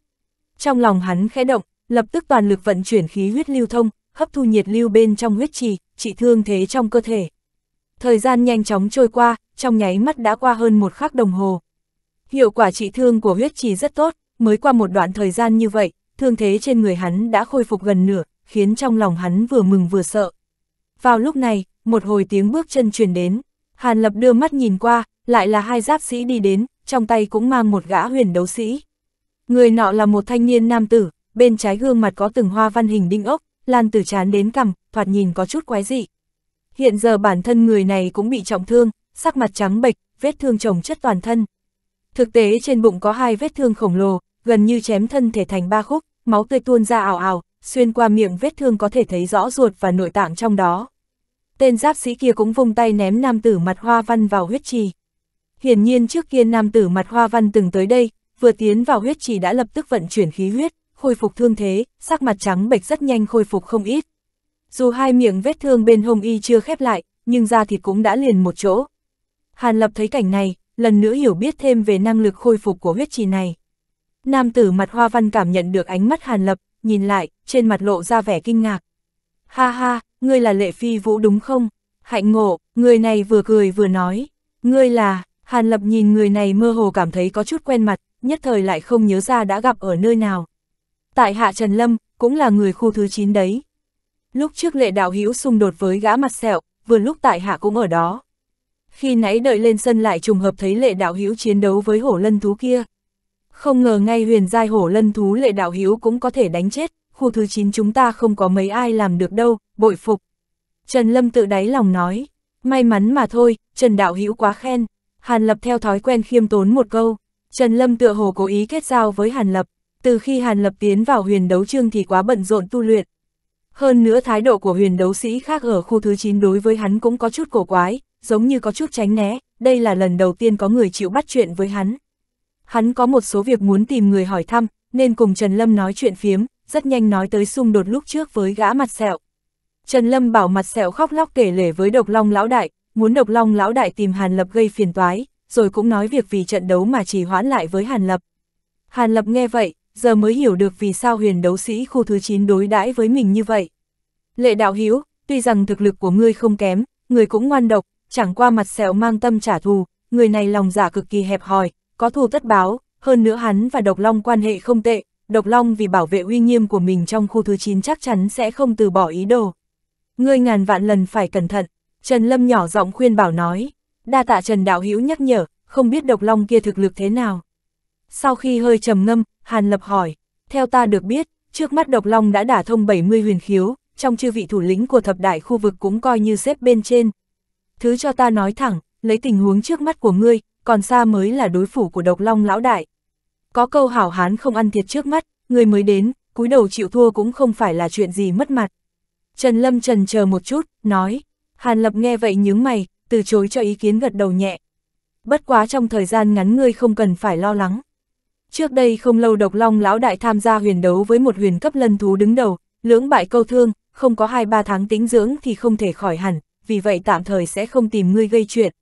Trong lòng hắn khẽ động, lập tức toàn lực vận chuyển khí huyết lưu thông, hấp thu nhiệt lưu bên trong huyết trì, trị thương thế trong cơ thể. Thời gian nhanh chóng trôi qua, trong nháy mắt đã qua hơn một khắc đồng hồ. Hiệu quả trị thương của huyết trì rất tốt, mới qua một đoạn thời gian như vậy, thương thế trên người hắn đã khôi phục gần nửa, khiến trong lòng hắn vừa mừng vừa sợ. Vào lúc này, một hồi tiếng bước chân truyền đến, Hàn Lập đưa mắt nhìn qua, lại là hai giáp sĩ đi đến, trong tay cũng mang một gã huyền đấu sĩ. Người nọ là một thanh niên nam tử, bên trái gương mặt có từng hoa văn hình đinh ốc, lan từ trán đến cằm, thoạt nhìn có chút quái dị. Hiện giờ bản thân người này cũng bị trọng thương, sắc mặt trắng bệch, vết thương chồng chất toàn thân. Thực tế trên bụng có hai vết thương khổng lồ, gần như chém thân thể thành ba khúc, máu tươi tuôn ra ào ào, xuyên qua miệng vết thương có thể thấy rõ ruột và nội tạng trong đó. Tên giáp sĩ kia cũng vung tay ném nam tử mặt hoa văn vào huyết trì. Hiển nhiên trước kia nam tử mặt hoa văn từng tới đây, vừa tiến vào huyết trì đã lập tức vận chuyển khí huyết, khôi phục thương thế, sắc mặt trắng bệch rất nhanh khôi phục không ít. Dù hai miệng vết thương bên hông y chưa khép lại, nhưng da thịt cũng đã liền một chỗ. Hàn Lập thấy cảnh này, lần nữa hiểu biết thêm về năng lực khôi phục của huyết trì này. Nam tử mặt hoa văn cảm nhận được ánh mắt Hàn Lập, nhìn lại, trên mặt lộ ra vẻ kinh ngạc. Ha ha, ngươi là Lệ Phi Vũ đúng không? Hạnh ngộ, người này vừa cười vừa nói. Ngươi là, Hàn Lập nhìn người này mơ hồ cảm thấy có chút quen mặt, nhất thời lại không nhớ ra đã gặp ở nơi nào. Tại hạ Trần Lâm, cũng là người khu thứ 9 đấy. Lúc trước Lệ đạo hữu xung đột với gã mặt sẹo, vừa lúc tại hạ cũng ở đó. Khi nãy đợi lên sân lại trùng hợp thấy Lệ đạo hữu chiến đấu với hổ lân thú kia. Không ngờ ngay huyền giai hổ lân thú Lệ đạo hữu cũng có thể đánh chết, khu thứ 9 chúng ta không có mấy ai làm được đâu, bội phục. Trần Lâm tự đáy lòng nói, may mắn mà thôi, Trần đạo hữu quá khen. Hàn Lập theo thói quen khiêm tốn một câu, Trần Lâm tựa hồ cố ý kết giao với Hàn Lập, từ khi Hàn Lập tiến vào huyền đấu chương thì quá bận rộn tu luyện. Hơn nữa thái độ của huyền đấu sĩ khác ở khu thứ 9 đối với hắn cũng có chút cổ quái, giống như có chút tránh né, đây là lần đầu tiên có người chịu bắt chuyện với hắn. Hắn có một số việc muốn tìm người hỏi thăm, nên cùng Trần Lâm nói chuyện phiếm, rất nhanh nói tới xung đột lúc trước với gã mặt sẹo. Trần Lâm bảo mặt sẹo khóc lóc kể lể với Độc Long lão đại, muốn Độc Long lão đại tìm Hàn Lập gây phiền toái, rồi cũng nói việc vì trận đấu mà trì hoãn lại với Hàn Lập. Hàn Lập nghe vậy, giờ mới hiểu được vì sao huyền đấu sĩ khu thứ 9 đối đãi với mình như vậy. Lệ đạo hữu, tuy rằng thực lực của ngươi không kém, ngươi cũng ngoan độc, chẳng qua mặt sẹo mang tâm trả thù, người này lòng dạ cực kỳ hẹp hòi, có thù tất báo, hơn nữa hắn và Độc Long quan hệ không tệ, Độc Long vì bảo vệ uy nghiêm của mình trong khu thứ 9 chắc chắn sẽ không từ bỏ ý đồ. Ngươi ngàn vạn lần phải cẩn thận, Trần Lâm nhỏ giọng khuyên bảo nói, đa tạ Trần đạo hữu nhắc nhở, không biết Độc Long kia thực lực thế nào. Sau khi hơi trầm ngâm, Hàn Lập hỏi, theo ta được biết, trước mắt Độc Long đã đả thông 70 huyền khiếu, trong chư vị thủ lĩnh của thập đại khu vực cũng coi như xếp bên trên. Thứ cho ta nói thẳng, lấy tình huống trước mắt của ngươi, còn xa mới là đối phủ của Độc Long lão đại. Có câu hảo hán không ăn thiệt trước mắt, người mới đến, cúi đầu chịu thua cũng không phải là chuyện gì mất mặt. Trần Lâm trần chờ một chút, nói. Hàn Lập nghe vậy nhướng mày, từ chối cho ý kiến gật đầu nhẹ. Bất quá trong thời gian ngắn ngươi không cần phải lo lắng. Trước đây không lâu Độc Long lão đại tham gia huyền đấu với một huyền cấp lân thú đứng đầu, lưỡng bại câu thương, không có 2-3 tháng tĩnh dưỡng thì không thể khỏi hẳn, vì vậy tạm thời sẽ không tìm ngươi gây chuyện.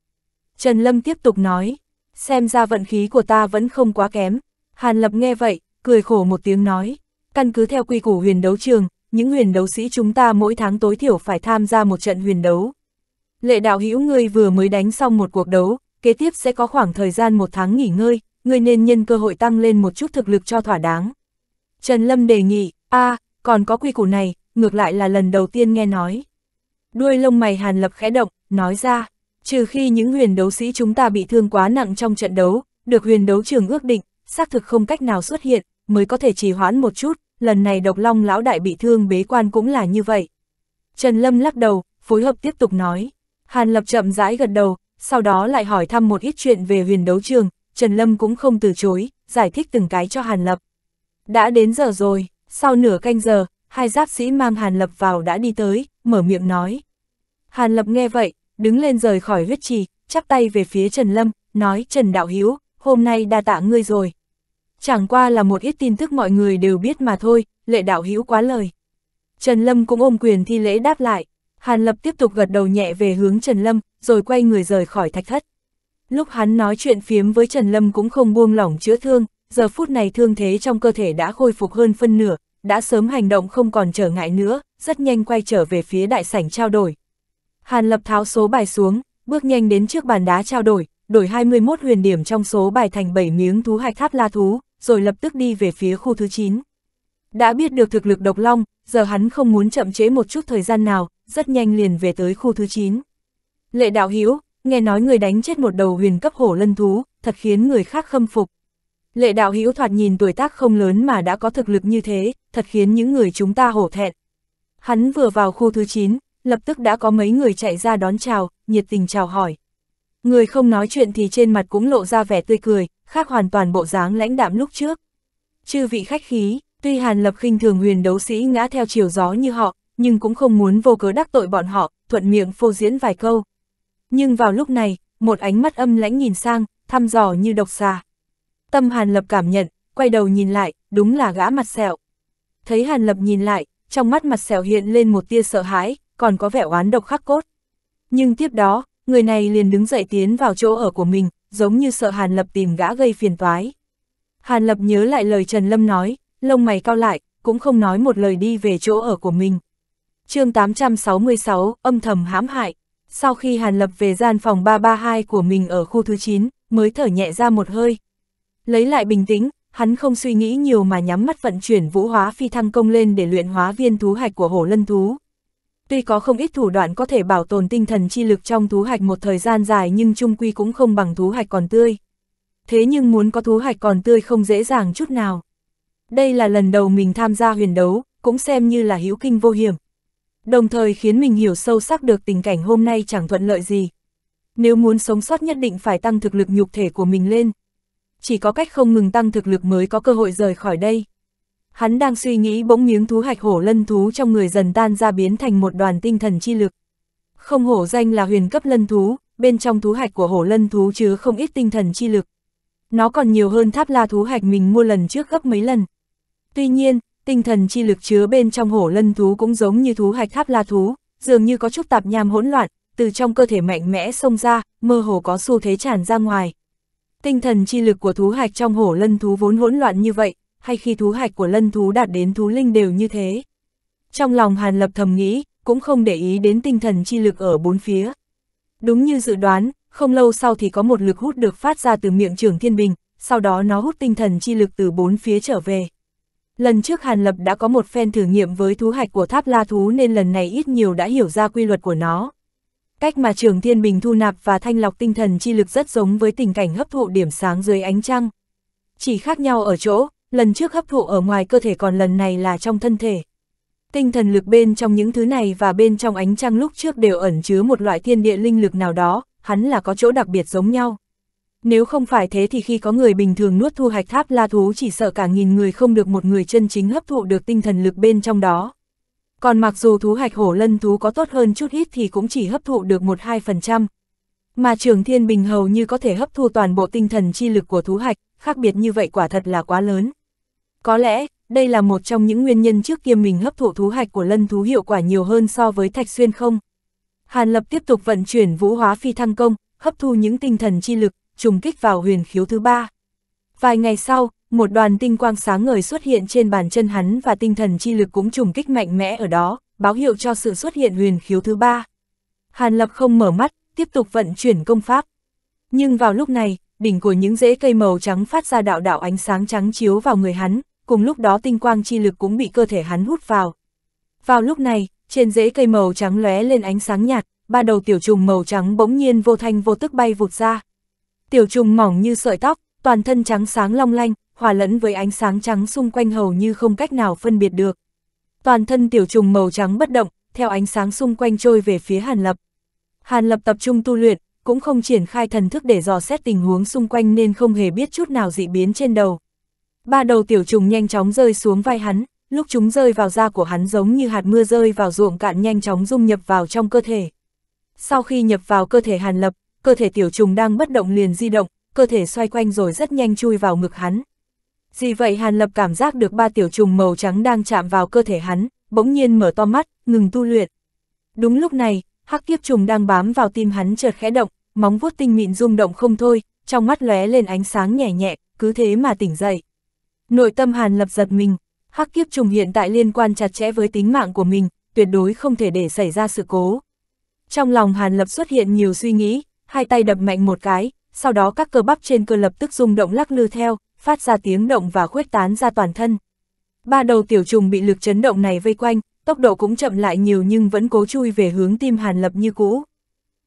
Trần Lâm tiếp tục nói, xem ra vận khí của ta vẫn không quá kém. Hàn Lập nghe vậy, cười khổ một tiếng nói, căn cứ theo quy củ huyền đấu trường, những huyền đấu sĩ chúng ta mỗi tháng tối thiểu phải tham gia một trận huyền đấu. Lệ đạo hữu ngươi vừa mới đánh xong một cuộc đấu, kế tiếp sẽ có khoảng thời gian 1 tháng nghỉ ngơi, ngươi nên nhân cơ hội tăng lên một chút thực lực cho thỏa đáng. Trần Lâm đề nghị, còn có quy củ này, ngược lại là lần đầu tiên nghe nói. Đuôi lông mày Hàn Lập khẽ động, nói ra, trừ khi những huyền đấu sĩ chúng ta bị thương quá nặng trong trận đấu, được huyền đấu trường ước định, xác thực không cách nào xuất hiện, mới có thể trì hoãn một chút, lần này Độc Long lão đại bị thương bế quan cũng là như vậy. Trần Lâm lắc đầu, phối hợp tiếp tục nói. Hàn Lập chậm rãi gật đầu, sau đó lại hỏi thăm một ít chuyện về huyền đấu trường, Trần Lâm cũng không từ chối, giải thích từng cái cho Hàn Lập. Đã đến giờ rồi, sau nửa canh giờ, 2 giáp sĩ mang Hàn Lập vào đã đi tới, mở miệng nói. Hàn Lập nghe vậy, đứng lên rời khỏi huyết trì, chắp tay về phía Trần Lâm, nói Trần đạo hữu, hôm nay đa tạ ngươi rồi. Chẳng qua là một ít tin tức mọi người đều biết mà thôi, Lệ đạo hữu quá lời. Trần Lâm cũng ôm quyền thi lễ đáp lại. Hàn Lập tiếp tục gật đầu nhẹ về hướng Trần Lâm, rồi quay người rời khỏi thạch thất. Lúc hắn nói chuyện phiếm với Trần Lâm cũng không buông lỏng chữa thương, giờ phút này thương thế trong cơ thể đã khôi phục hơn phân nửa, đã sớm hành động không còn trở ngại nữa, rất nhanh quay trở về phía đại sảnh trao đổi. Hàn Lập tháo số bài xuống, bước nhanh đến trước bàn đá trao đổi, đổi 21 huyền điểm trong số bài thành 7 miếng thú hạch tháp la thú, rồi lập tức đi về phía khu thứ 9. Đã biết được thực lực Độc Long, giờ hắn không muốn chậm trễ một chút thời gian nào, rất nhanh liền về tới khu thứ 9. Lệ đạo hữu, nghe nói người đánh chết một đầu huyền cấp hổ lân thú, thật khiến người khác khâm phục. Lệ đạo hữu thoạt nhìn tuổi tác không lớn mà đã có thực lực như thế, thật khiến những người chúng ta hổ thẹn. Hắn vừa vào khu thứ 9, lập tức đã có mấy người chạy ra đón chào, nhiệt tình chào hỏi. Người không nói chuyện thì trên mặt cũng lộ ra vẻ tươi cười, khác hoàn toàn bộ dáng lãnh đạm lúc trước. Chư vị khách khí, tuy Hàn Lập khinh thường huyền đấu sĩ ngã theo chiều gió như họ, nhưng cũng không muốn vô cớ đắc tội bọn họ, thuận miệng phô diễn vài câu. Nhưng vào lúc này, một ánh mắt âm lãnh nhìn sang, thăm dò như độc xà. Tâm Hàn Lập cảm nhận, quay đầu nhìn lại, đúng là gã mặt sẹo. Thấy Hàn Lập nhìn lại, trong mắt mặt sẹo hiện lên một tia sợ hãi, còn có vẻ oán độc khắc cốt. Nhưng tiếp đó, người này liền đứng dậy tiến vào chỗ ở của mình, giống như sợ Hàn Lập tìm gã gây phiền toái. Hàn Lập nhớ lại lời Trần Lâm nói, lông mày cau lại, cũng không nói một lời đi về chỗ ở của mình. Chương 866, âm thầm hãm hại. Sau khi Hàn Lập về gian phòng 332 của mình ở khu thứ 9, mới thở nhẹ ra một hơi. Lấy lại bình tĩnh, hắn không suy nghĩ nhiều mà nhắm mắt vận chuyển vũ hóa phi thăng công lên để luyện hóa viên thú hạch của hổ lân thú. Tuy có không ít thủ đoạn có thể bảo tồn tinh thần chi lực trong thú hạch một thời gian dài nhưng chung quy cũng không bằng thú hạch còn tươi. Thế nhưng muốn có thú hạch còn tươi không dễ dàng chút nào. Đây là lần đầu mình tham gia huyền đấu, cũng xem như là hữu kinh vô hiểm. Đồng thời khiến mình hiểu sâu sắc được tình cảnh hôm nay chẳng thuận lợi gì. Nếu muốn sống sót nhất định phải tăng thực lực nhục thể của mình lên. Chỉ có cách không ngừng tăng thực lực mới có cơ hội rời khỏi đây. Hắn đang suy nghĩ bỗng miếng thú hạch hổ lân thú trong người dần tan ra biến thành một đoàn tinh thần chi lực. Không hổ danh là huyền cấp lân thú, bên trong thú hạch của hổ lân thú chứa không ít tinh thần chi lực. Nó còn nhiều hơn tháp la thú hạch mình mua lần trước gấp mấy lần. Tuy nhiên, tinh thần chi lực chứa bên trong hổ lân thú cũng giống như thú hạch tháp la thú, dường như có chút tạp nham hỗn loạn, từ trong cơ thể mạnh mẽ xông ra, mơ hồ có xu thế tràn ra ngoài. Tinh thần chi lực của thú hạch trong hổ lân thú vốn hỗn loạn như vậy, hay khi thú hạch của lân thú đạt đến thú linh đều như thế. Trong lòng Hàn Lập thầm nghĩ, cũng không để ý đến tinh thần chi lực ở bốn phía. Đúng như dự đoán, không lâu sau thì có một lực hút được phát ra từ miệng Trưởng Thiên Bình, sau đó nó hút tinh thần chi lực từ bốn phía trở về. Lần trước Hàn Lập đã có một phen thử nghiệm với thú hạch của tháp la thú nên lần này ít nhiều đã hiểu ra quy luật của nó. Cách mà Trưởng Thiên Bình thu nạp và thanh lọc tinh thần chi lực rất giống với tình cảnh hấp thụ điểm sáng dưới ánh trăng. Chỉ khác nhau ở chỗ, lần trước hấp thụ ở ngoài cơ thể còn lần này là trong thân thể. Tinh thần lực bên trong những thứ này và bên trong ánh trăng lúc trước đều ẩn chứa một loại thiên địa linh lực nào đó, hắn là có chỗ đặc biệt giống nhau. Nếu không phải thế thì khi có người bình thường nuốt thu hạch tháp la thú chỉ sợ cả nghìn người không được một người chân chính hấp thụ được tinh thần lực bên trong đó. Còn mặc dù thú hạch hổ lân thú có tốt hơn chút ít thì cũng chỉ hấp thụ được 1–2%. Mà Trường Thiên Bình hầu như có thể hấp thu toàn bộ tinh thần chi lực của thú hạch, khác biệt như vậy quả thật là quá lớn. Có lẽ, đây là một trong những nguyên nhân trước kia mình hấp thụ thú hạch của lân thú hiệu quả nhiều hơn so với Thạch Xuyên không. Hàn Lập tiếp tục vận chuyển Vũ Hóa Phi Thăng Công, hấp thu những tinh thần chi lực, trùng kích vào huyền khiếu thứ 3. Vài ngày sau, một đoàn tinh quang sáng ngời xuất hiện trên bàn chân hắn và tinh thần chi lực cũng trùng kích mạnh mẽ ở đó, báo hiệu cho sự xuất hiện huyền khiếu thứ 3. Hàn Lập không mở mắt, tiếp tục vận chuyển công pháp. Nhưng vào lúc này, đỉnh của những rễ cây màu trắng phát ra đạo đạo ánh sáng trắng chiếu vào người hắn, cùng lúc đó tinh quang chi lực cũng bị cơ thể hắn hút vào. Vào lúc này, trên rễ cây màu trắng lóe lên ánh sáng nhạt, ba đầu tiểu trùng màu trắng bỗng nhiên vô thanh vô tức bay vụt ra. Tiểu trùng mỏng như sợi tóc, toàn thân trắng sáng long lanh, hòa lẫn với ánh sáng trắng xung quanh hầu như không cách nào phân biệt được. Toàn thân tiểu trùng màu trắng bất động, theo ánh sáng xung quanh trôi về phía Hàn Lập. Hàn Lập tập trung tu luyện, cũng không triển khai thần thức để dò xét tình huống xung quanh nên không hề biết chút nào dị biến trên đầu. Ba đầu tiểu trùng nhanh chóng rơi xuống vai hắn, lúc chúng rơi vào da của hắn giống như hạt mưa rơi vào ruộng cạn nhanh chóng dung nhập vào trong cơ thể. Sau khi nhập vào cơ thể Hàn Lập, cơ thể tiểu trùng đang bất động liền di động, cơ thể xoay quanh rồi rất nhanh chui vào ngực hắn. Vì vậy Hàn Lập cảm giác được ba tiểu trùng màu trắng đang chạm vào cơ thể hắn, bỗng nhiên mở to mắt, ngừng tu luyện. Đúng lúc này, hắc kiếp trùng đang bám vào tim hắn chợt khẽ động, móng vuốt tinh mịn rung động không thôi, trong mắt lóe lên ánh sáng nhẹ nhẹ, cứ thế mà tỉnh dậy. Nội tâm Hàn Lập giật mình, hắc kiếp trùng hiện tại liên quan chặt chẽ với tính mạng của mình, tuyệt đối không thể để xảy ra sự cố. Trong lòng Hàn Lập xuất hiện nhiều suy nghĩ, hai tay đập mạnh một cái, sau đó các cơ bắp trên cơ lập tức rung động lắc lư theo, phát ra tiếng động và khuếch tán ra toàn thân. Ba đầu tiểu trùng bị lực chấn động này vây quanh, tốc độ cũng chậm lại nhiều nhưng vẫn cố chui về hướng tim Hàn Lập như cũ.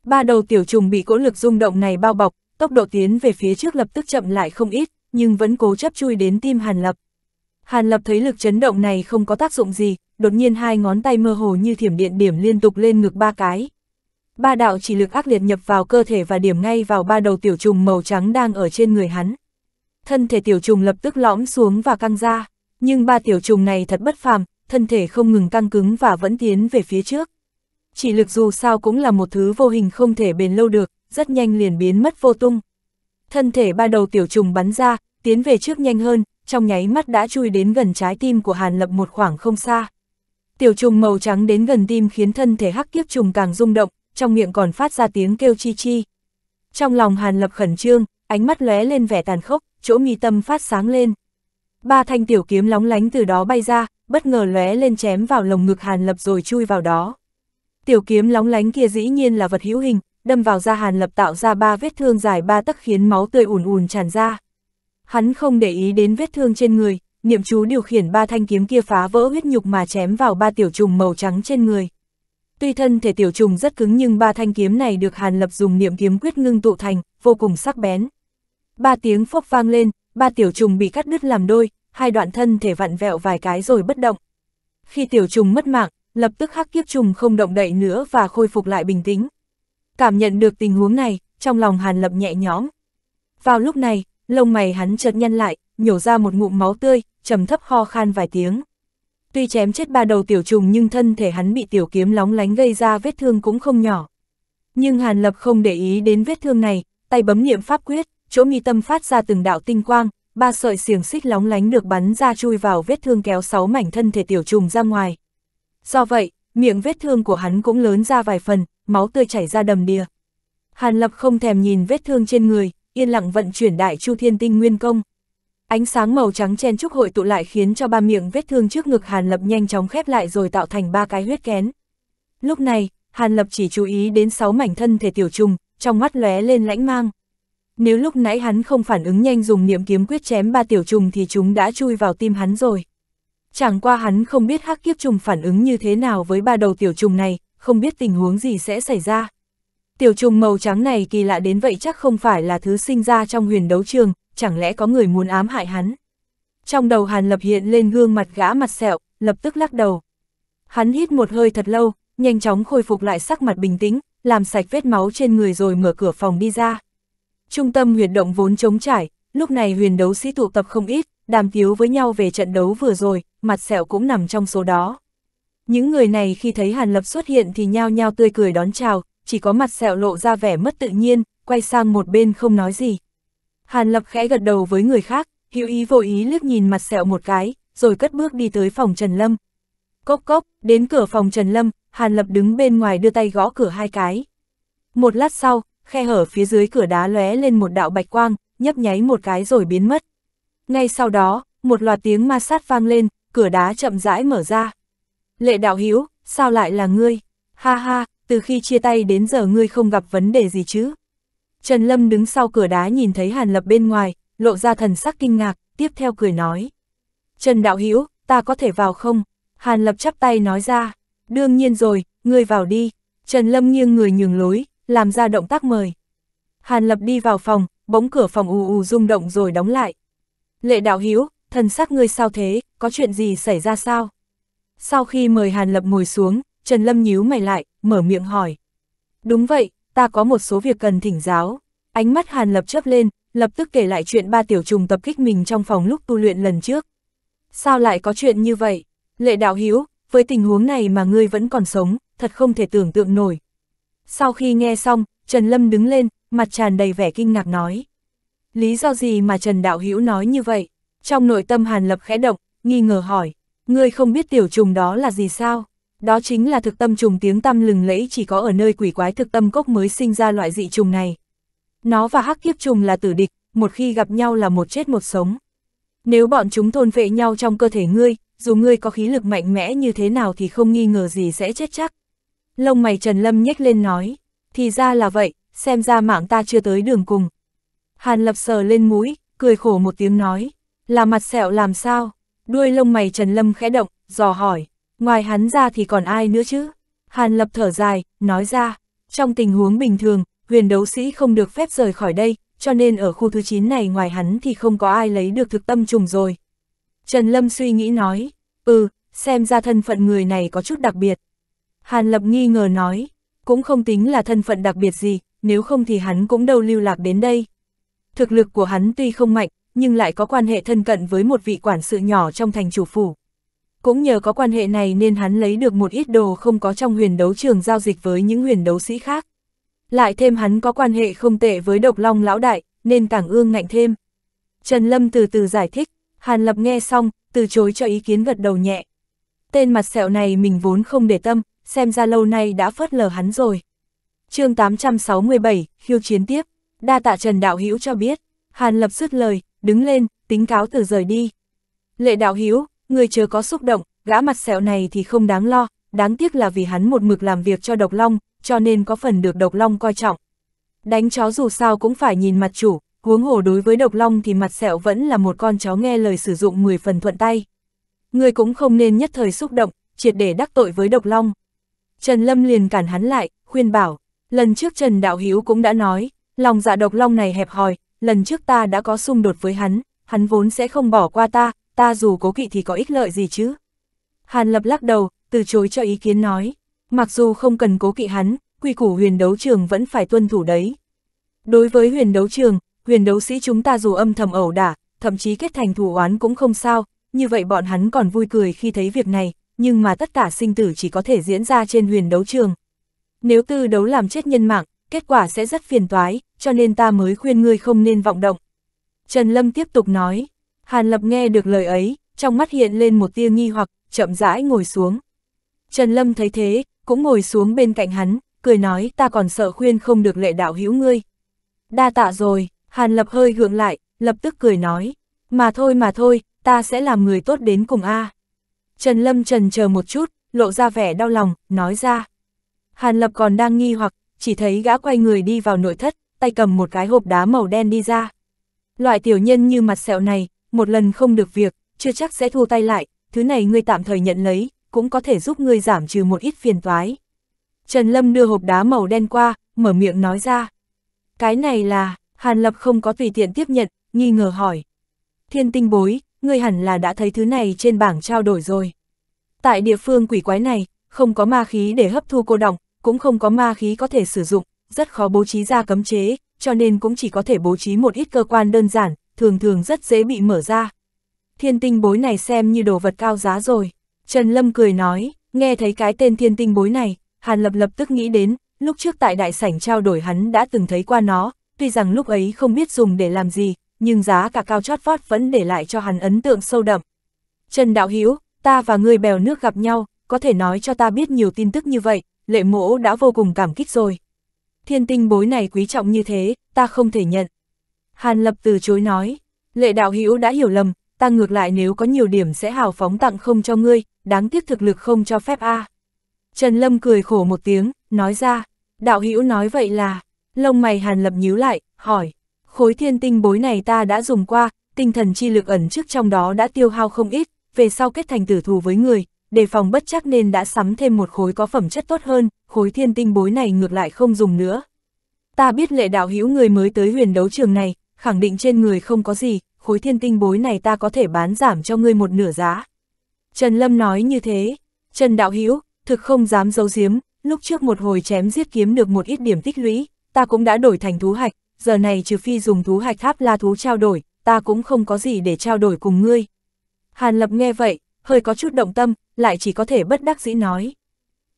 Ba đầu tiểu trùng bị cỗ lực rung động này bao bọc, tốc độ tiến về phía trước lập tức chậm lại không ít, nhưng vẫn cố chấp chui đến tim Hàn Lập. Hàn Lập thấy lực chấn động này không có tác dụng gì, đột nhiên hai ngón tay mơ hồ như thiểm điện điểm liên tục lên ngực ba cái. Ba đạo chỉ lực ác liệt nhập vào cơ thể và điểm ngay vào ba đầu tiểu trùng màu trắng đang ở trên người hắn. Thân thể tiểu trùng lập tức lõm xuống và căng ra, nhưng ba tiểu trùng này thật bất phàm, thân thể không ngừng căng cứng và vẫn tiến về phía trước. Chỉ lực dù sao cũng là một thứ vô hình không thể bền lâu được, rất nhanh liền biến mất vô tung. Thân thể ba đầu tiểu trùng bắn ra, tiến về trước nhanh hơn, trong nháy mắt đã chui đến gần trái tim của Hàn Lập một khoảng không xa. Tiểu trùng màu trắng đến gần tim khiến thân thể hắc kiếp trùng càng rung động, trong miệng còn phát ra tiếng kêu chi chi. Trong lòng Hàn Lập khẩn trương, ánh mắt lóe lên vẻ tàn khốc, chỗ mi tâm phát sáng lên. Ba thanh tiểu kiếm lóng lánh từ đó bay ra, bất ngờ lóe lên chém vào lồng ngực Hàn Lập rồi chui vào đó. Tiểu kiếm lóng lánh kia dĩ nhiên là vật hữu hình, đâm vào da Hàn Lập tạo ra ba vết thương dài 3 tấc khiến máu tươi ùn ùn tràn ra. Hắn không để ý đến vết thương trên người, niệm chú điều khiển ba thanh kiếm kia phá vỡ huyết nhục mà chém vào ba tiểu trùng màu trắng trên người. Tuy thân thể tiểu trùng rất cứng nhưng ba thanh kiếm này được Hàn Lập dùng niệm kiếm quyết ngưng tụ thành, vô cùng sắc bén. Ba tiếng phốc vang lên, ba tiểu trùng bị cắt đứt làm đôi, hai đoạn thân thể vặn vẹo vài cái rồi bất động. Khi tiểu trùng mất mạng, lập tức hắc kiếp trùng không động đậy nữa và khôi phục lại bình tĩnh. Cảm nhận được tình huống này, trong lòng Hàn Lập nhẹ nhõm. Vào lúc này, lông mày hắn chợt nhăn lại, nhổ ra một ngụm máu tươi, trầm thấp ho khan vài tiếng. Tuy chém chết ba đầu tiểu trùng nhưng thân thể hắn bị tiểu kiếm lóng lánh gây ra vết thương cũng không nhỏ. Nhưng Hàn Lập không để ý đến vết thương này, tay bấm niệm pháp quyết, chỗ mi tâm phát ra từng đạo tinh quang, ba sợi xiềng xích lóng lánh được bắn ra chui vào vết thương kéo 6 mảnh thân thể tiểu trùng ra ngoài. Do vậy, miệng vết thương của hắn cũng lớn ra vài phần, máu tươi chảy ra đầm đìa. Hàn Lập không thèm nhìn vết thương trên người, yên lặng vận chuyển Đại Chu Thiên Tinh Nguyên Công. Ánh sáng màu trắng chen chúc hội tụ lại khiến cho ba miệng vết thương trước ngực Hàn Lập nhanh chóng khép lại rồi tạo thành 3 cái huyết kén. Lúc này, Hàn Lập chỉ chú ý đến 6 mảnh thân thể tiểu trùng, trong mắt lóe lên lãnh mang. Nếu lúc nãy hắn không phản ứng nhanh dùng niệm kiếm quyết chém 3 tiểu trùng thì chúng đã chui vào tim hắn rồi. Chẳng qua hắn không biết hắc kiếp trùng phản ứng như thế nào với 3 đầu tiểu trùng này, không biết tình huống gì sẽ xảy ra. Tiểu trùng màu trắng này kỳ lạ đến vậy, chắc không phải là thứ sinh ra trong huyền đấu trường, chẳng lẽ có người muốn ám hại hắn. Trong đầu Hàn Lập hiện lên gương mặt gã mặt sẹo, lập tức lắc đầu. Hắn hít một hơi thật lâu, nhanh chóng khôi phục lại sắc mặt bình tĩnh, làm sạch vết máu trên người rồi mở cửa phòng đi ra. Trung tâm huyệt động vốn trống trải, lúc này huyền đấu sĩ tụ tập không ít, đàm tiếu với nhau về trận đấu vừa rồi, mặt sẹo cũng nằm trong số đó. Những người này khi thấy Hàn Lập xuất hiện thì nhao nhao tươi cười đón chào, chỉ có mặt sẹo lộ ra vẻ mất tự nhiên, quay sang một bên không nói gì. Hàn Lập khẽ gật đầu với người khác, hữu ý vô ý liếc nhìn mặt sẹo một cái, rồi cất bước đi tới phòng Trần Lâm. Cốc cốc, đến cửa phòng Trần Lâm, Hàn Lập đứng bên ngoài đưa tay gõ cửa hai cái. Một lát sau, khe hở phía dưới cửa đá lóe lên một đạo bạch quang, nhấp nháy một cái rồi biến mất. Ngay sau đó, một loạt tiếng ma sát vang lên, cửa đá chậm rãi mở ra. Lệ đạo hữu, sao lại là ngươi? Ha ha, từ khi chia tay đến giờ ngươi không gặp vấn đề gì chứ? Trần Lâm đứng sau cửa đá nhìn thấy Hàn Lập bên ngoài, lộ ra thần sắc kinh ngạc, tiếp theo cười nói. Trần đạo hữu, ta có thể vào không? Hàn Lập chắp tay nói ra. Đương nhiên rồi, ngươi vào đi. Trần Lâm nghiêng người nhường lối, làm ra động tác mời. Hàn Lập đi vào phòng, bỗng cửa phòng ù ù rung động rồi đóng lại. Lệ đạo hữu, thần sắc ngươi sao thế, có chuyện gì xảy ra sao? Sau khi mời Hàn Lập ngồi xuống, Trần Lâm nhíu mày lại, mở miệng hỏi. Đúng vậy, ta có một số việc cần thỉnh giáo. Ánh mắt Hàn Lập chớp lên, lập tức kể lại chuyện ba tiểu trùng tập kích mình trong phòng lúc tu luyện lần trước. Sao lại có chuyện như vậy? Lệ đạo hữu, với tình huống này mà ngươi vẫn còn sống, thật không thể tưởng tượng nổi. Sau khi nghe xong, Trần Lâm đứng lên, mặt tràn đầy vẻ kinh ngạc nói. Lý do gì mà Trần đạo hữu nói như vậy? Trong nội tâm Hàn Lập khẽ động, nghi ngờ hỏi. Ngươi không biết tiểu trùng đó là gì sao? Đó chính là thực tâm trùng tiếng tăm lừng lẫy, chỉ có ở nơi quỷ quái thực tâm cốc mới sinh ra loại dị trùng này. Nó và hắc kiếp trùng là tử địch, một khi gặp nhau là một chết một sống. Nếu bọn chúng thôn phệ nhau trong cơ thể ngươi, dù ngươi có khí lực mạnh mẽ như thế nào thì không nghi ngờ gì sẽ chết chắc. Lông mày Trần Lâm nhếch lên nói, thì ra là vậy, xem ra mạng ta chưa tới đường cùng. Hàn Lập sờ lên mũi, cười khổ một tiếng nói, là mặt sẹo làm sao? Đuôi lông mày Trần Lâm khẽ động, dò hỏi, ngoài hắn ra thì còn ai nữa chứ? Hàn Lập thở dài, nói ra, trong tình huống bình thường, huyền đấu sĩ không được phép rời khỏi đây, cho nên ở khu thứ 9 này ngoài hắn thì không có ai lấy được thực tâm trùng rồi. Trần Lâm suy nghĩ nói, xem ra thân phận người này có chút đặc biệt. Hàn Lập nghi ngờ nói, cũng không tính là thân phận đặc biệt gì, nếu không thì hắn cũng đâu lưu lạc đến đây. Thực lực của hắn tuy không mạnh, nhưng lại có quan hệ thân cận với một vị quản sự nhỏ trong thành chủ phủ. Cũng nhờ có quan hệ này nên hắn lấy được một ít đồ không có trong huyền đấu trường giao dịch với những huyền đấu sĩ khác. Lại thêm hắn có quan hệ không tệ với Độc Long lão đại, nên càng ương ngạnh thêm. Trần Lâm từ từ giải thích, Hàn Lập nghe xong, từ chối cho ý kiến gật đầu nhẹ. Tên mặt sẹo này mình vốn không để tâm, xem ra lâu nay đã phớt lờ hắn rồi. Chương 867, khiêu chiến tiếp, đa tạ Trần đạo hữu cho biết. Hàn Lập dứt lời, đứng lên, tính cáo từ rời đi. Lệ đạo hữu, người chớ có xúc động, gã mặt sẹo này thì không đáng lo, đáng tiếc là vì hắn một mực làm việc cho Độc Long, cho nên có phần được Độc Long coi trọng. Đánh chó dù sao cũng phải nhìn mặt chủ, huống hồ đối với Độc Long thì mặt sẹo vẫn là một con chó nghe lời sử dụng 10 phần thuận tay. Người cũng không nên nhất thời xúc động, triệt để đắc tội với Độc Long. Trần Lâm liền cản hắn lại, khuyên bảo, lần trước Trần đạo hữu cũng đã nói, lòng dạ Độc Long này hẹp hòi. Lần trước ta đã có xung đột với hắn, hắn vốn sẽ không bỏ qua ta, ta dù cố kỵ thì có ích lợi gì chứ? Hàn Lập lắc đầu, từ chối cho ý kiến nói, mặc dù không cần cố kỵ hắn, quy củ huyền đấu trường vẫn phải tuân thủ đấy. Đối với huyền đấu trường, huyền đấu sĩ chúng ta dù âm thầm ẩu đả, thậm chí kết thành thù oán cũng không sao, như vậy bọn hắn còn vui cười khi thấy việc này, nhưng mà tất cả sinh tử chỉ có thể diễn ra trên huyền đấu trường. Nếu tư đấu làm chết nhân mạng, kết quả sẽ rất phiền toái, cho nên ta mới khuyên ngươi không nên vọng động. Trần Lâm tiếp tục nói, Hàn Lập nghe được lời ấy, trong mắt hiện lên một tia nghi hoặc, chậm rãi ngồi xuống. Trần Lâm thấy thế, cũng ngồi xuống bên cạnh hắn, cười nói ta còn sợ khuyên không được lệ đạo hữu ngươi. Đa tạ rồi, Hàn Lập hơi gượng lại, lập tức cười nói, mà thôi, ta sẽ làm người tốt đến cùng a. Trần Lâm trần chờ một chút, lộ ra vẻ đau lòng, nói ra. Hàn Lập còn đang nghi hoặc, chỉ thấy gã quay người đi vào nội thất, tay cầm một cái hộp đá màu đen đi ra. Loại tiểu nhân như mặt sẹo này, một lần không được việc, chưa chắc sẽ thu tay lại, thứ này ngươi tạm thời nhận lấy, cũng có thể giúp ngươi giảm trừ một ít phiền toái. Trần Lâm đưa hộp đá màu đen qua, mở miệng nói ra. Cái này là, Hàn Lập không có tùy tiện tiếp nhận, nghi ngờ hỏi. Thiên tinh bối, ngươi hẳn là đã thấy thứ này trên bảng trao đổi rồi. Tại địa phương quỷ quái này, không có ma khí để hấp thu cô đọng, cũng không có ma khí có thể sử dụng, rất khó bố trí ra cấm chế, cho nên cũng chỉ có thể bố trí một ít cơ quan đơn giản, thường thường rất dễ bị mở ra. Thiên tinh bối này xem như đồ vật cao giá rồi. Trần Lâm cười nói, nghe thấy cái tên thiên tinh bối này, Hàn Lập lập tức nghĩ đến, lúc trước tại đại sảnh trao đổi hắn đã từng thấy qua nó, tuy rằng lúc ấy không biết dùng để làm gì, nhưng giá cả cao chót vót vẫn để lại cho hắn ấn tượng sâu đậm. Trần Đạo Hữu, ta và người bèo nước gặp nhau, có thể nói cho ta biết nhiều tin tức như vậy, Lệ Mỗ đã vô cùng cảm kích rồi. Thiên tinh bối này quý trọng như thế, ta không thể nhận. Hàn Lập từ chối nói, Lệ Đạo Hữu đã hiểu lầm, ta ngược lại nếu có nhiều điểm sẽ hào phóng tặng không cho ngươi, đáng tiếc thực lực không cho phép a. Trần Lâm cười khổ một tiếng, nói ra, Đạo Hữu nói vậy là, lông mày Hàn Lập nhíu lại, hỏi, khối thiên tinh bối này ta đã dùng qua, tinh thần chi lực ẩn trước trong đó đã tiêu hao không ít, về sau kết thành tử thù với người, đề phòng bất chắc nên đã sắm thêm một khối có phẩm chất tốt hơn, khối thiên tinh bối này ngược lại không dùng nữa. Ta biết Lệ Đạo Hữu người mới tới huyền đấu trường này, khẳng định trên người không có gì, khối thiên tinh bối này ta có thể bán giảm cho ngươi một nửa giá. Trần Lâm nói như thế, Trần Đạo Hữu, thực không dám giấu giếm, lúc trước một hồi chém giết kiếm được một ít điểm tích lũy, ta cũng đã đổi thành thú hạch, giờ này trừ phi dùng thú hạch tháp la thú trao đổi, ta cũng không có gì để trao đổi cùng ngươi. Hàn Lập nghe vậy, hơi có chút động tâm, lại chỉ có thể bất đắc dĩ nói.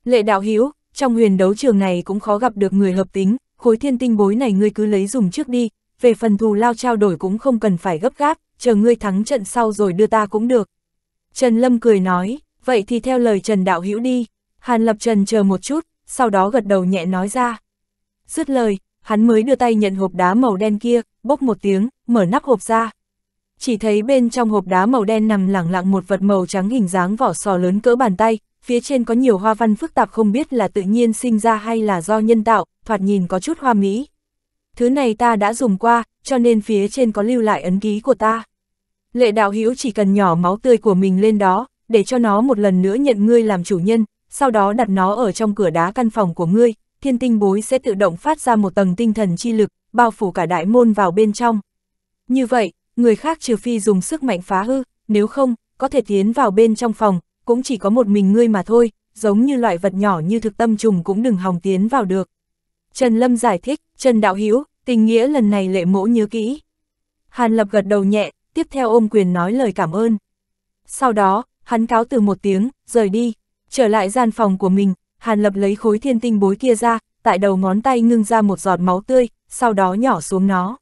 Lệ Đạo Hữu, trong huyền đấu trường này cũng khó gặp được người hợp tính, khối thiên tinh bối này ngươi cứ lấy dùng trước đi, về phần thù lao trao đổi cũng không cần phải gấp gáp, chờ ngươi thắng trận sau rồi đưa ta cũng được. Trần Lâm cười nói, vậy thì theo lời Trần Đạo Hữu đi. Hàn Lập trần chờ một chút, sau đó gật đầu nhẹ nói ra. Dứt lời, hắn mới đưa tay nhận hộp đá màu đen kia, bốc một tiếng, mở nắp hộp ra. Chỉ thấy bên trong hộp đá màu đen nằm lẳng lặng một vật màu trắng hình dáng vỏ sò lớn cỡ bàn tay, phía trên có nhiều hoa văn phức tạp không biết là tự nhiên sinh ra hay là do nhân tạo, thoạt nhìn có chút hoa mỹ. Thứ này ta đã dùng qua, cho nên phía trên có lưu lại ấn ký của ta. Lệ Đạo Hữu chỉ cần nhỏ máu tươi của mình lên đó, để cho nó một lần nữa nhận ngươi làm chủ nhân, sau đó đặt nó ở trong cửa đá căn phòng của ngươi, thiên tinh bối sẽ tự động phát ra một tầng tinh thần chi lực, bao phủ cả đại môn vào bên trong. Như vậy, người khác trừ phi dùng sức mạnh phá hư, nếu không, có thể tiến vào bên trong phòng, cũng chỉ có một mình ngươi mà thôi, giống như loại vật nhỏ như thực tâm trùng cũng đừng hòng tiến vào được. Trần Lâm giải thích, Trần Đạo Hữu, tình nghĩa lần này Lệ Mỗ nhớ kỹ. Hàn Lập gật đầu nhẹ, tiếp theo ôm quyền nói lời cảm ơn. Sau đó, hắn cáo từ một tiếng, rời đi. Trở lại gian phòng của mình, Hàn Lập lấy khối thiên tinh bối kia ra, tại đầu ngón tay ngưng ra một giọt máu tươi, sau đó nhỏ xuống nó.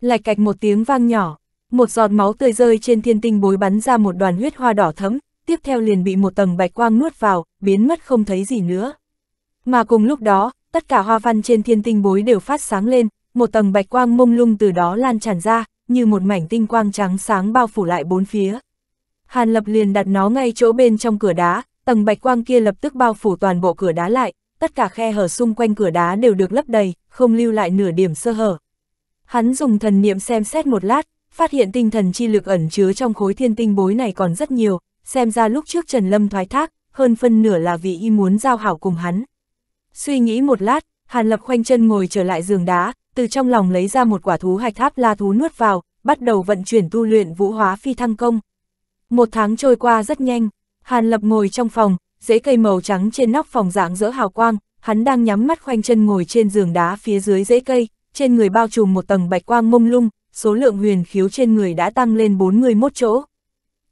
Lạch cạch một tiếng vang nhỏ, một giọt máu tươi rơi trên thiên tinh bối bắn ra một đoàn huyết hoa đỏ thẫm, tiếp theo liền bị một tầng bạch quang nuốt vào, biến mất không thấy gì nữa. Mà cùng lúc đó, tất cả hoa văn trên thiên tinh bối đều phát sáng lên, một tầng bạch quang mông lung từ đó lan tràn ra, như một mảnh tinh quang trắng sáng bao phủ lại bốn phía. Hàn Lập liền đặt nó ngay chỗ bên trong cửa đá, tầng bạch quang kia lập tức bao phủ toàn bộ cửa đá lại, tất cả khe hở xung quanh cửa đá đều được lấp đầy, không lưu lại nửa điểm sơ hở. Hắn dùng thần niệm xem xét một lát, phát hiện tinh thần chi lực ẩn chứa trong khối thiên tinh bối này còn rất nhiều, xem ra lúc trước Trần Lâm thoái thác, hơn phân nửa là vì y muốn giao hảo cùng hắn. Suy nghĩ một lát, Hàn Lập khoanh chân ngồi trở lại giường đá, từ trong lòng lấy ra một quả thú hạch tháp la thú nuốt vào, bắt đầu vận chuyển tu luyện Vũ Hóa Phi Thăng công. Một tháng trôi qua rất nhanh, Hàn Lập ngồi trong phòng, rễ cây màu trắng trên nóc phòng rạng rỡ hào quang, hắn đang nhắm mắt khoanh chân ngồi trên giường đá phía dưới rễ cây, trên người bao trùm một tầng bạch quang mông lung, số lượng huyền khiếu trên người đã tăng lên 41 chỗ.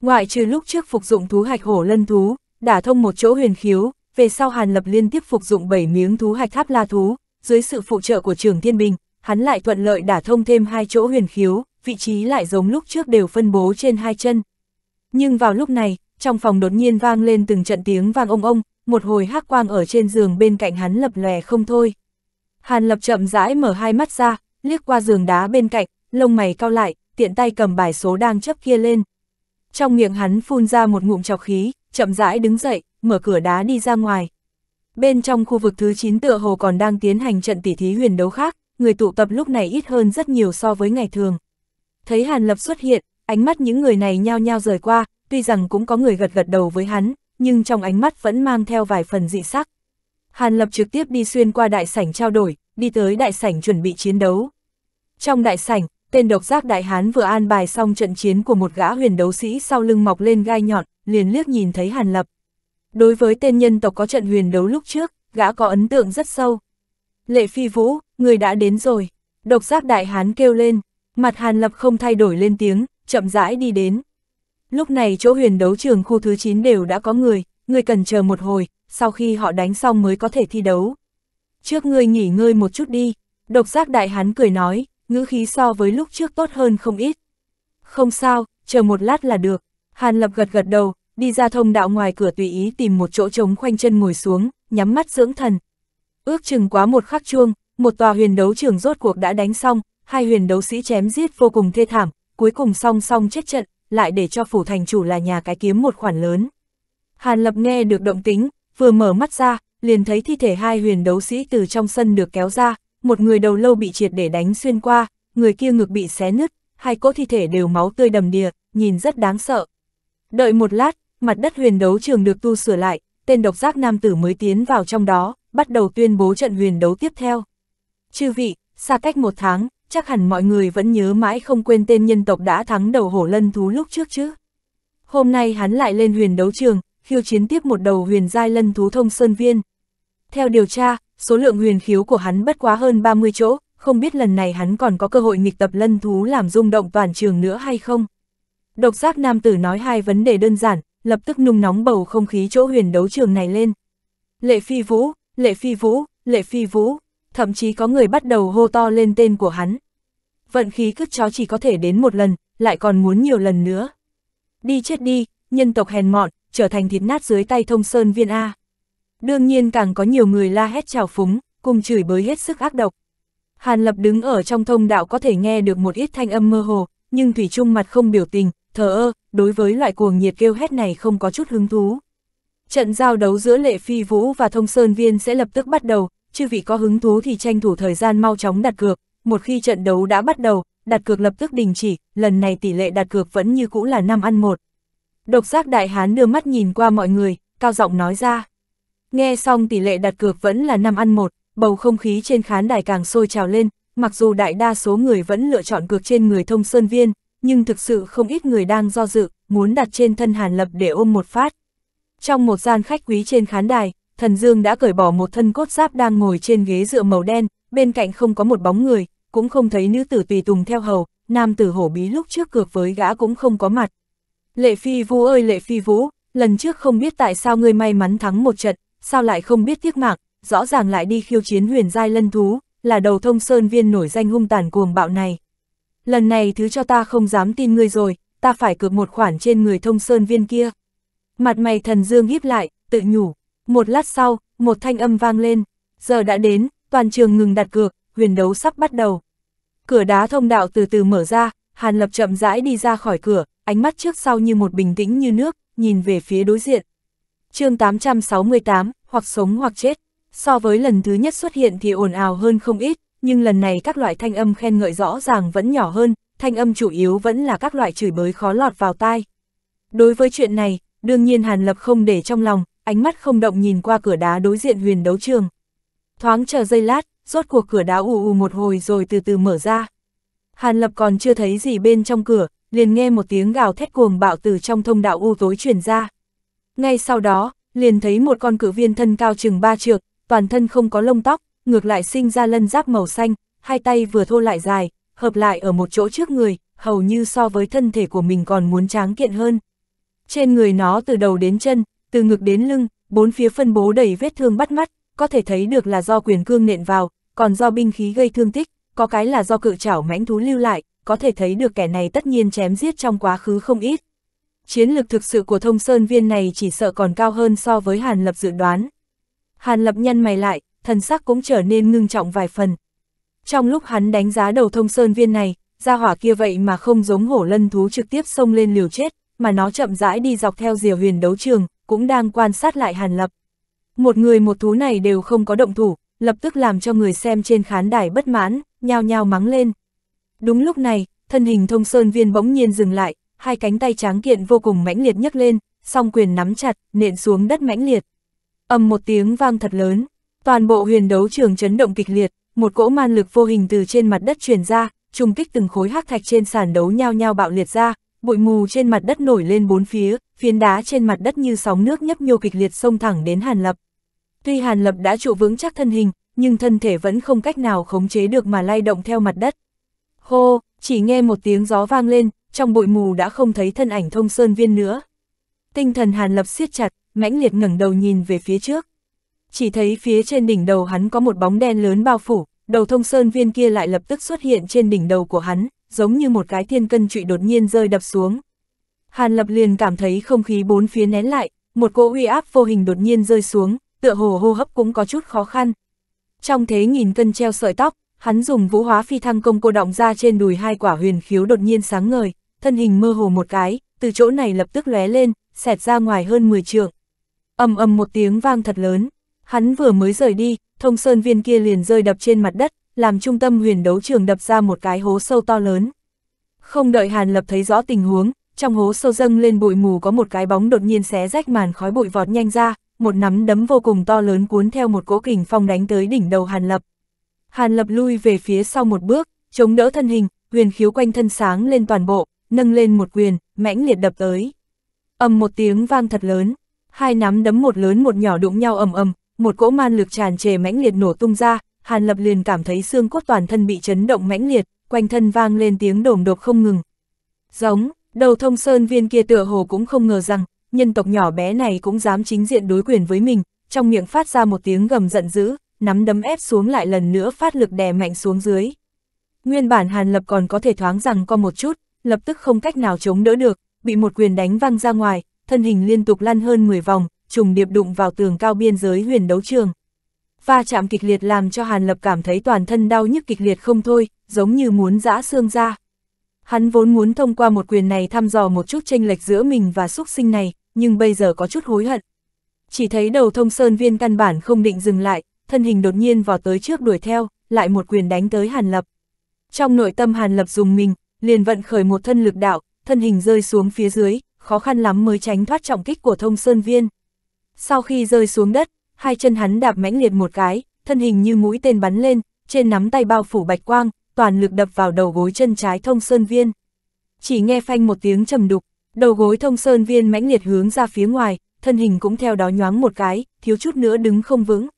Ngoại trừ lúc trước phục dụng thú hạch hổ lân thú, đả thông một chỗ huyền khiếu, về sau Hàn Lập liên tiếp phục dụng 7 miếng thú hạch tháp la thú, dưới sự phụ trợ của Trường Thiên Bình, hắn lại thuận lợi đả thông thêm 2 chỗ huyền khiếu, vị trí lại giống lúc trước đều phân bố trên 2 chân. Nhưng vào lúc này, trong phòng đột nhiên vang lên từng trận tiếng vang ông ông, một hồi hắc quang ở trên giường bên cạnh hắn lập lòe không thôi. Hàn Lập chậm rãi mở hai mắt ra, liếc qua giường đá bên cạnh, lông mày cau lại, tiện tay cầm bài số đang chấp kia lên. Trong miệng hắn phun ra một ngụm trọc khí, chậm rãi đứng dậy, mở cửa đá đi ra ngoài. Bên trong khu vực thứ 9 tựa hồ còn đang tiến hành trận tỉ thí huyền đấu khác, người tụ tập lúc này ít hơn rất nhiều so với ngày thường. Thấy Hàn Lập xuất hiện, ánh mắt những người này nhao nhao rời qua, tuy rằng cũng có người gật gật đầu với hắn, nhưng trong ánh mắt vẫn mang theo vài phần dị sắc. Hàn Lập trực tiếp đi xuyên qua đại sảnh trao đổi, đi tới đại sảnh chuẩn bị chiến đấu. Trong đại sảnh, tên độc giác đại hán vừa an bài xong trận chiến của một gã huyền đấu sĩ sau lưng mọc lên gai nhọn, liền liếc nhìn thấy Hàn Lập. Đối với tên nhân tộc có trận huyền đấu lúc trước, gã có ấn tượng rất sâu. Lệ Phi Vũ, người đã đến rồi. Độc giác đại hán kêu lên, mặt Hàn Lập không thay đổi lên tiếng, chậm rãi đi đến. Lúc này chỗ huyền đấu trường khu thứ 9 đều đã có người, ngươi cần chờ một hồi, sau khi họ đánh xong mới có thể thi đấu. Trước ngươi nghỉ ngơi một chút đi, độc giác đại hán cười nói, ngữ khí so với lúc trước tốt hơn không ít. Không sao, chờ một lát là được. Hàn Lập gật gật đầu, đi ra thông đạo ngoài cửa tùy ý tìm một chỗ trống khoanh chân ngồi xuống, nhắm mắt dưỡng thần. Ước chừng quá một khắc chuông, một tòa huyền đấu trường rốt cuộc đã đánh xong, hai huyền đấu sĩ chém giết vô cùng thê thảm, cuối cùng song song chết trận, lại để cho phủ thành chủ là nhà cái kiếm một khoản lớn. Hàn Lập nghe được động tính, vừa mở mắt ra, liền thấy thi thể hai huyền đấu sĩ từ trong sân được kéo ra, một người đầu lâu bị triệt để đánh xuyên qua, người kia ngực bị xé nứt, hai cỗ thi thể đều máu tươi đầm đìa, nhìn rất đáng sợ. Đợi một lát, mặt đất huyền đấu trường được tu sửa lại, tên độc giác nam tử mới tiến vào trong đó, bắt đầu tuyên bố trận huyền đấu tiếp theo. Chư vị, xa cách một tháng, chắc hẳn mọi người vẫn nhớ mãi không quên tên nhân tộc đã thắng đầu hổ lân thú lúc trước chứ. Hôm nay hắn lại lên huyền đấu trường, khiêu chiến tiếp một đầu huyền giai lân thú thông sơn viên. Theo điều tra, số lượng huyền khiếu của hắn bất quá hơn 30 chỗ, không biết lần này hắn còn có cơ hội nghịch tập lân thú làm rung động toàn trường nữa hay không. Độc giác nam tử nói hai vấn đề đơn giản, lập tức nung nóng bầu không khí chỗ huyền đấu trường này lên. Lệ Phi Vũ, Lệ Phi Vũ, Lệ Phi Vũ, thậm chí có người bắt đầu hô to lên tên của hắn. Vận khí cứt chó chỉ có thể đến một lần, lại còn muốn nhiều lần nữa. Đi chết đi, nhân tộc hèn mọn, trở thành thịt nát dưới tay thông sơn viên A. Đương nhiên càng có nhiều người la hét trào phúng, cùng chửi bới hết sức ác độc. Hàn Lập đứng ở trong thông đạo có thể nghe được một ít thanh âm mơ hồ, nhưng thủy chung mặt không biểu tình, thờ ơ, đối với loại cuồng nhiệt kêu hét này không có chút hứng thú. Trận giao đấu giữa Lệ Phi Vũ và Thông Sơn Viên sẽ lập tức bắt đầu, chư vị có hứng thú thì tranh thủ thời gian mau chóng đặt cược, một khi trận đấu đã bắt đầu, đặt cược lập tức đình chỉ, lần này tỷ lệ đặt cược vẫn như cũ là 5-1. Độc giác đại hán đưa mắt nhìn qua mọi người, cao giọng nói ra. Nghe xong tỷ lệ đặt cược vẫn là 5-1, bầu không khí trên khán đài càng sôi trào lên, mặc dù đại đa số người vẫn lựa chọn cược trên người Thông Sơn Viên, nhưng thực sự không ít người đang do dự, muốn đặt trên thân Hàn Lập để ôm một phát. Trong một gian khách quý trên khán đài, Thần Dương đã cởi bỏ một thân cốt giáp đang ngồi trên ghế dựa màu đen, bên cạnh không có một bóng người, cũng không thấy nữ tử tùy tùng theo hầu, nam tử hổ bí lúc trước cược với gã cũng không có mặt. Lệ Phi Vũ ơi Lệ Phi Vũ, lần trước không biết tại sao ngươi may mắn thắng một trận, sao lại không biết tiếc mạng, rõ ràng lại đi khiêu chiến huyền giai lân thú, là đầu Thông Sơn Viên nổi danh hung tàn cuồng bạo này. Lần này thứ cho ta không dám tin ngươi rồi, ta phải cược một khoản trên người Thông Sơn Viên kia. Mặt mày Thần Dương híp lại, tự nhủ. Một lát sau, một thanh âm vang lên, giờ đã đến, toàn trường ngừng đặt cược, huyền đấu sắp bắt đầu. Cửa đá thông đạo từ từ mở ra, Hàn Lập chậm rãi đi ra khỏi cửa, ánh mắt trước sau như một bình tĩnh như nước, nhìn về phía đối diện. Chương 868, hoặc sống hoặc chết. So với lần thứ nhất xuất hiện thì ồn ào hơn không ít, nhưng lần này các loại thanh âm khen ngợi rõ ràng vẫn nhỏ hơn, thanh âm chủ yếu vẫn là các loại chửi bới khó lọt vào tai. Đối với chuyện này, đương nhiên Hàn Lập không để trong lòng, ánh mắt không động nhìn qua cửa đá đối diện huyền đấu trường. Thoáng chờ giây lát, rốt cuộc cửa đá ù ù một hồi rồi từ từ mở ra. Hàn Lập còn chưa thấy gì bên trong cửa, liền nghe một tiếng gào thét cuồng bạo từ trong thông đạo u tối truyền ra. Ngay sau đó, liền thấy một con cự viên thân cao chừng 3 trượng, toàn thân không có lông tóc, ngược lại sinh ra lân giáp màu xanh, hai tay vừa thô lại dài, hợp lại ở một chỗ trước người, hầu như so với thân thể của mình còn muốn tráng kiện hơn. Trên người nó từ đầu đến chân, từ ngực đến lưng, bốn phía phân bố đầy vết thương bắt mắt, có thể thấy được là do quyền cương nện vào, còn do binh khí gây thương tích, có cái là do cự chảo mãnh thú lưu lại, có thể thấy được kẻ này tất nhiên chém giết trong quá khứ không ít. Chiến lực thực sự của Thông Sơn Viên này chỉ sợ còn cao hơn so với Hàn Lập dự đoán. Hàn Lập nhăn mày lại, thần sắc cũng trở nên ngưng trọng vài phần. Trong lúc hắn đánh giá đầu Thông Sơn Viên này, gia hỏa kia vậy mà không giống hổ lân thú trực tiếp xông lên liều chết, mà nó chậm rãi đi dọc theo rìa huyền đấu trường, cũng đang quan sát lại Hàn Lập. Một người một thú này đều không có động thủ, lập tức làm cho người xem trên khán đài bất mãn, nhao nhao mắng lên. Đúng lúc này, thân hình Thông Sơn Viên bỗng nhiên dừng lại, hai cánh tay tráng kiện vô cùng mãnh liệt nhấc lên, song quyền nắm chặt, nện xuống đất mãnh liệt. Ầm một tiếng vang thật lớn, toàn bộ huyền đấu trường chấn động kịch liệt, một cỗ man lực vô hình từ trên mặt đất truyền ra, trùng kích từng khối hắc thạch trên sàn đấu nhao nhao bạo liệt ra, bụi mù trên mặt đất nổi lên bốn phía, phiến đá trên mặt đất như sóng nước nhấp nhô kịch liệt xông thẳng đến Hàn Lập. Tuy Hàn Lập đã trụ vững chắc thân hình, nhưng thân thể vẫn không cách nào khống chế được mà lay động theo mặt đất. Hô, chỉ nghe một tiếng gió vang lên, trong bụi mù đã không thấy thân ảnh Thông Sơn Viên nữa. Tinh thần Hàn Lập siết chặt, mãnh liệt ngẩng đầu nhìn về phía trước. Chỉ thấy phía trên đỉnh đầu hắn có một bóng đen lớn bao phủ, đầu Thông Sơn Viên kia lại lập tức xuất hiện trên đỉnh đầu của hắn, giống như một cái thiên cân trụy đột nhiên rơi đập xuống. Hàn Lập liền cảm thấy không khí bốn phía nén lại, một cỗ uy áp vô hình đột nhiên rơi xuống, tựa hồ hô hấp cũng có chút khó khăn. Trong thế nghìn cân treo sợi tóc, hắn dùng Vũ Hóa Phi Thăng công cô động ra trên đùi hai quả huyền khiếu đột nhiên sáng ngời, thân hình mơ hồ một cái, từ chỗ này lập tức lóe lên, xẹt ra ngoài hơn 10 trượng. Ầm ầm một tiếng vang thật lớn, hắn vừa mới rời đi, Thông Sơn Viên kia liền rơi đập trên mặt đất, làm trung tâm huyền đấu trường đập ra một cái hố sâu to lớn. Không đợi Hàn Lập thấy rõ tình huống, trong hố sâu dâng lên bụi mù có một cái bóng đột nhiên xé rách màn khói bụi vọt nhanh ra, một nắm đấm vô cùng to lớn cuốn theo một cỗ kình phong đánh tới đỉnh đầu Hàn Lập. Hàn Lập lui về phía sau một bước, chống đỡ thân hình, huyền khiếu quanh thân sáng lên toàn bộ, nâng lên một quyền, mãnh liệt đập tới. Ầm một tiếng vang thật lớn, hai nắm đấm một lớn một nhỏ đụng nhau ầm ầm, một cỗ man lực tràn trề mãnh liệt nổ tung ra, Hàn Lập liền cảm thấy xương cốt toàn thân bị chấn động mãnh liệt, quanh thân vang lên tiếng đổm độp không ngừng. Giống, đầu Thông Sơn Viên kia tựa hồ cũng không ngờ rằng, nhân tộc nhỏ bé này cũng dám chính diện đối quyền với mình, trong miệng phát ra một tiếng gầm giận dữ, nắm đấm ép xuống lại lần nữa phát lực đè mạnh xuống dưới. Nguyên bản Hàn Lập còn có thể thoáng rằng co một chút, lập tức không cách nào chống đỡ được, bị một quyền đánh văng ra ngoài, thân hình liên tục lăn hơn 10 vòng, trùng điệp đụng vào tường cao biên giới huyền đấu trường. Va chạm kịch liệt làm cho Hàn Lập cảm thấy toàn thân đau nhức kịch liệt không thôi, giống như muốn giã xương ra. Hắn vốn muốn thông qua một quyền này thăm dò một chút chênh lệch giữa mình và xúc sinh này, nhưng bây giờ có chút hối hận. Chỉ thấy đầu Thông Sơn Viên căn bản không định dừng lại, thân hình đột nhiên vọt tới trước đuổi theo, lại một quyền đánh tới Hàn Lập. Trong nội tâm Hàn Lập dùng mình, liền vận khởi một thân lực đạo, thân hình rơi xuống phía dưới, khó khăn lắm mới tránh thoát trọng kích của Thông Sơn Viên. Sau khi rơi xuống đất, hai chân hắn đạp mãnh liệt một cái, thân hình như mũi tên bắn lên, trên nắm tay bao phủ bạch quang, toàn lực đập vào đầu gối chân trái Thông Sơn Viên. Chỉ nghe phanh một tiếng trầm đục, đầu gối Thông Sơn Viên mãnh liệt hướng ra phía ngoài, thân hình cũng theo đó nhoáng một cái, thiếu chút nữa đứng không vững.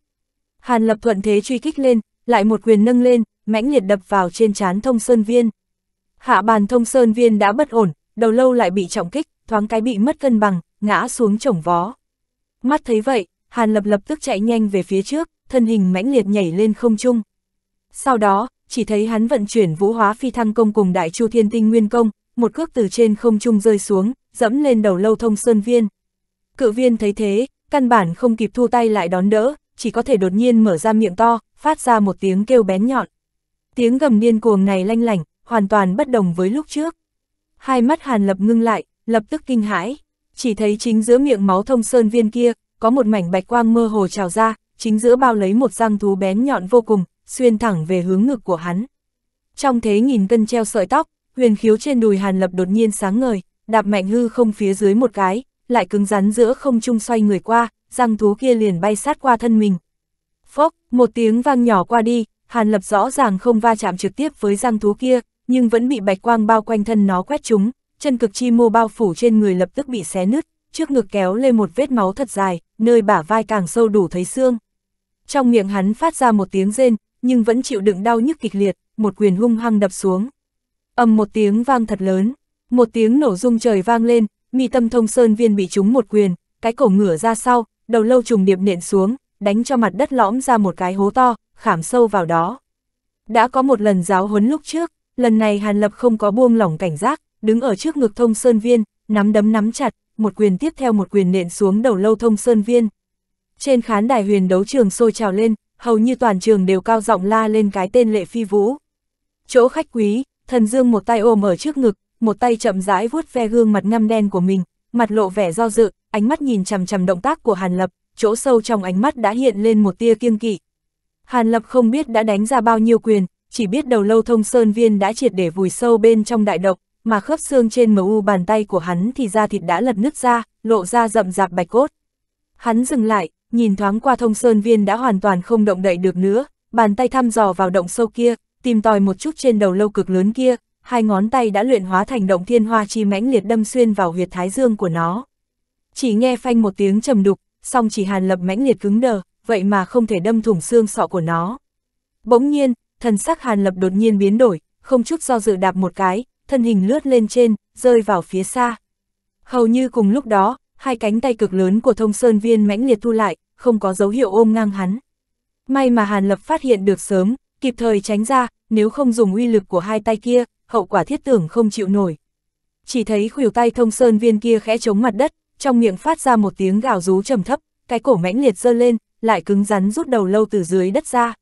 Hàn Lập thuận thế truy kích lên, lại một quyền nâng lên, mãnh liệt đập vào trên trán Thông Sơn Viên. Hạ bàn Thông Sơn Viên đã bất ổn, đầu lâu lại bị trọng kích, thoáng cái bị mất cân bằng, ngã xuống chổng vó. Mắt thấy vậy, Hàn Lập lập tức chạy nhanh về phía trước, thân hình mãnh liệt nhảy lên không trung. Sau đó, chỉ thấy hắn vận chuyển Vũ Hóa Phi Thăng công cùng Đại Chu Thiên Tinh Nguyên công, một cước từ trên không trung rơi xuống, dẫm lên đầu lâu Thông Sơn Viên. Cự viên thấy thế, căn bản không kịp thu tay lại đón đỡ, chỉ có thể đột nhiên mở ra miệng to, phát ra một tiếng kêu bén nhọn. Tiếng gầm điên cuồng này lanh lảnh, hoàn toàn bất đồng với lúc trước. Hai mắt Hàn Lập ngưng lại, lập tức kinh hãi, chỉ thấy chính giữa miệng máu Thông Sơn Viên kia, có một mảnh bạch quang mơ hồ trào ra, chính giữa bao lấy một răng thú bén nhọn vô cùng, xuyên thẳng về hướng ngực của hắn. Trong thế nghìn cân treo sợi tóc, huyền khiếu trên đùi Hàn Lập đột nhiên sáng ngời, đạp mạnh hư không phía dưới một cái, lại cứng rắn giữa không trung xoay người qua, răng thú kia liền bay sát qua thân mình. Phốc, một tiếng vang nhỏ qua đi, Hàn Lập rõ ràng không va chạm trực tiếp với răng thú kia, nhưng vẫn bị bạch quang bao quanh thân nó quét trúng, chân cực chi mô bao phủ trên người lập tức bị xé nứt, trước ngực kéo lên một vết máu thật dài, nơi bả vai càng sâu đủ thấy xương. Trong miệng hắn phát ra một tiếng rên, nhưng vẫn chịu đựng đau nhức kịch liệt, một quyền hung hăng đập xuống. Ầm một tiếng vang thật lớn, một tiếng nổ rung trời vang lên, mi tâm Thông Sơn Viên bị trúng một quyền, cái cổ ngửa ra sau, đầu lâu trùng điệp nện xuống, đánh cho mặt đất lõm ra một cái hố to, khảm sâu vào đó. Đã có một lần giáo huấn lúc trước, lần này Hàn Lập không có buông lỏng cảnh giác, đứng ở trước ngực Thông Sơn Viên, nắm đấm nắm chặt, một quyền tiếp theo một quyền nện xuống đầu lâu Thông Sơn Viên. Trên khán đài huyền đấu trường sôi trào lên, hầu như toàn trường đều cao giọng la lên cái tên Lệ Phi Vũ. Chỗ khách quý, Thần Dương một tay ôm ở trước ngực, một tay chậm rãi vuốt ve gương mặt ngăm đen của mình, mặt lộ vẻ do dự, ánh mắt nhìn chằm chằm động tác của Hàn Lập, chỗ sâu trong ánh mắt đã hiện lên một tia kiêng kỵ. Hàn Lập không biết đã đánh ra bao nhiêu quyền, chỉ biết đầu lâu Thông Sơn Viên đã triệt để vùi sâu bên trong đại độc, mà khớp xương trên mu bàn tay của hắn thì da thịt đã lật nứt ra, lộ ra rậm rạp bạch cốt. Hắn dừng lại, nhìn thoáng qua Thông Sơn Viên đã hoàn toàn không động đậy được nữa, bàn tay thăm dò vào động sâu kia, tìm tòi một chút trên đầu lâu cực lớn kia, hai ngón tay đã luyện hóa thành động thiên hoa chi mãnh liệt đâm xuyên vào huyệt thái dương của nó. Chỉ nghe phanh một tiếng trầm đục, song chỉ Hàn Lập mãnh liệt cứng đờ, vậy mà không thể đâm thủng xương sọ của nó. Bỗng nhiên, thần sắc Hàn Lập đột nhiên biến đổi, không chút do dự đạp một cái, thân hình lướt lên trên, rơi vào phía xa. Hầu như cùng lúc đó, hai cánh tay cực lớn của Thông Sơn Viên mãnh liệt thu lại, không có dấu hiệu ôm ngang hắn. May mà Hàn Lập phát hiện được sớm, kịp thời tránh ra, nếu không dùng uy lực của hai tay kia, hậu quả thiết tưởng không chịu nổi. Chỉ thấy khuỷu tay Thông Sơn Viên kia khẽ chống mặt đất, trong miệng phát ra một tiếng gào rú trầm thấp, cái cổ mãnh liệt giơ lên, lại cứng rắn rút đầu lâu từ dưới đất ra.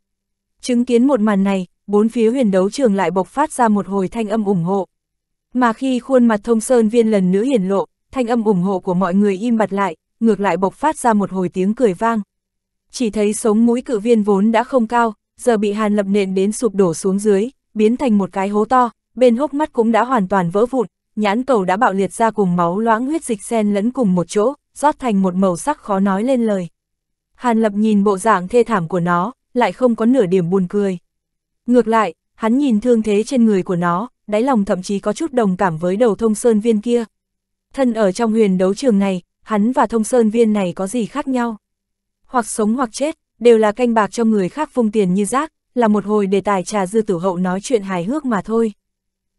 Chứng kiến một màn này, bốn phía huyền đấu trường lại bộc phát ra một hồi thanh âm ủng hộ. Mà khi khuôn mặt Thông Sơn Viên lần nữa hiển lộ, thanh âm ủng hộ của mọi người im bặt lại, ngược lại bộc phát ra một hồi tiếng cười vang. Chỉ thấy sống mũi cự viên vốn đã không cao, giờ bị Hàn Lập nện đến sụp đổ xuống dưới, biến thành một cái hố to, bên hốc mắt cũng đã hoàn toàn vỡ vụn, nhãn cầu đã bạo liệt ra cùng máu loãng huyết dịch xen lẫn cùng một chỗ, rót thành một màu sắc khó nói lên lời. Hàn Lập nhìn bộ dạng thê thảm của nó, lại không có nửa điểm buồn cười. Ngược lại, hắn nhìn thương thế trên người của nó, đáy lòng thậm chí có chút đồng cảm với đầu Thông Sơn Viên kia. Thân ở trong huyền đấu trường này, hắn và Thông Sơn Viên này có gì khác nhau? Hoặc sống hoặc chết, đều là canh bạc cho người khác vung tiền như rác, là một hồi đề tài trà dư tử hậu nói chuyện hài hước mà thôi.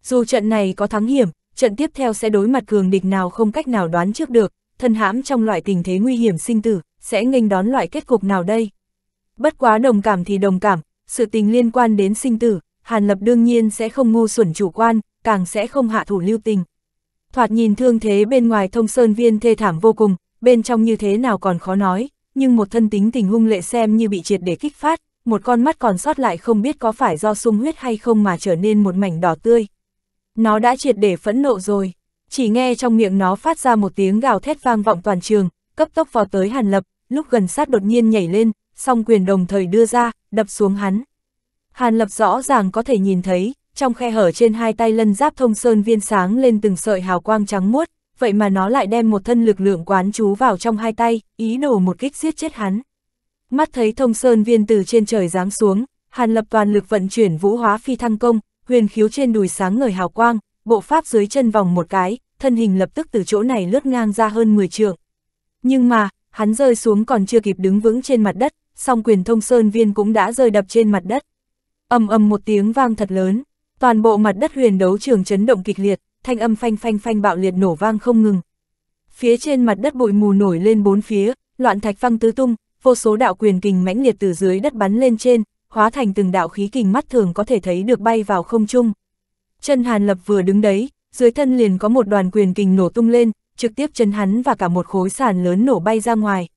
Dù trận này có thắng hiểm, trận tiếp theo sẽ đối mặt cường địch nào không cách nào đoán trước được, thân hãm trong loại tình thế nguy hiểm sinh tử, sẽ nghênh đón loại kết cục nào đây? Bất quá đồng cảm thì đồng cảm, sự tình liên quan đến sinh tử, Hàn Lập đương nhiên sẽ không ngu xuẩn chủ quan, càng sẽ không hạ thủ lưu tình. Thoạt nhìn thương thế bên ngoài Thông Sơn Viên thê thảm vô cùng, bên trong như thế nào còn khó nói, nhưng một thân tính tình hung lệ xem như bị triệt để kích phát, một con mắt còn sót lại không biết có phải do sung huyết hay không mà trở nên một mảnh đỏ tươi. Nó đã triệt để phẫn nộ rồi, chỉ nghe trong miệng nó phát ra một tiếng gào thét vang vọng toàn trường, cấp tốc vào tới Hàn Lập, lúc gần sát đột nhiên nhảy lên, song quyền đồng thời đưa ra, đập xuống hắn. Hàn Lập rõ ràng có thể nhìn thấy, trong khe hở trên hai tay lân giáp Thông Sơn Viên sáng lên từng sợi hào quang trắng muốt, vậy mà nó lại đem một thân lực lượng quán trú vào trong hai tay, ý đồ một kích giết chết hắn. Mắt thấy Thông Sơn Viên từ trên trời giáng xuống, Hàn Lập toàn lực vận chuyển Vũ Hóa Phi Thăng Công, huyền khiếu trên đùi sáng ngời hào quang, bộ pháp dưới chân vòng một cái, thân hình lập tức từ chỗ này lướt ngang ra hơn 10 trượng. Nhưng mà, hắn rơi xuống còn chưa kịp đứng vững trên mặt đất, song quyền Thông Sơn Viên cũng đã rơi đập trên mặt đất. Ầm ầm một tiếng vang thật lớn, toàn bộ mặt đất huyền đấu trường chấn động kịch liệt, thanh âm phanh phanh phanh bạo liệt nổ vang không ngừng. Phía trên mặt đất bụi mù nổi lên bốn phía, loạn thạch văng tứ tung, vô số đạo quyền kình mãnh liệt từ dưới đất bắn lên trên, hóa thành từng đạo khí kình mắt thường có thể thấy được bay vào không trung. Chân Hàn Lập vừa đứng đấy, dưới thân liền có một đoàn quyền kình nổ tung lên, trực tiếp chân hắn và cả một khối sàn lớn nổ bay ra ngoài.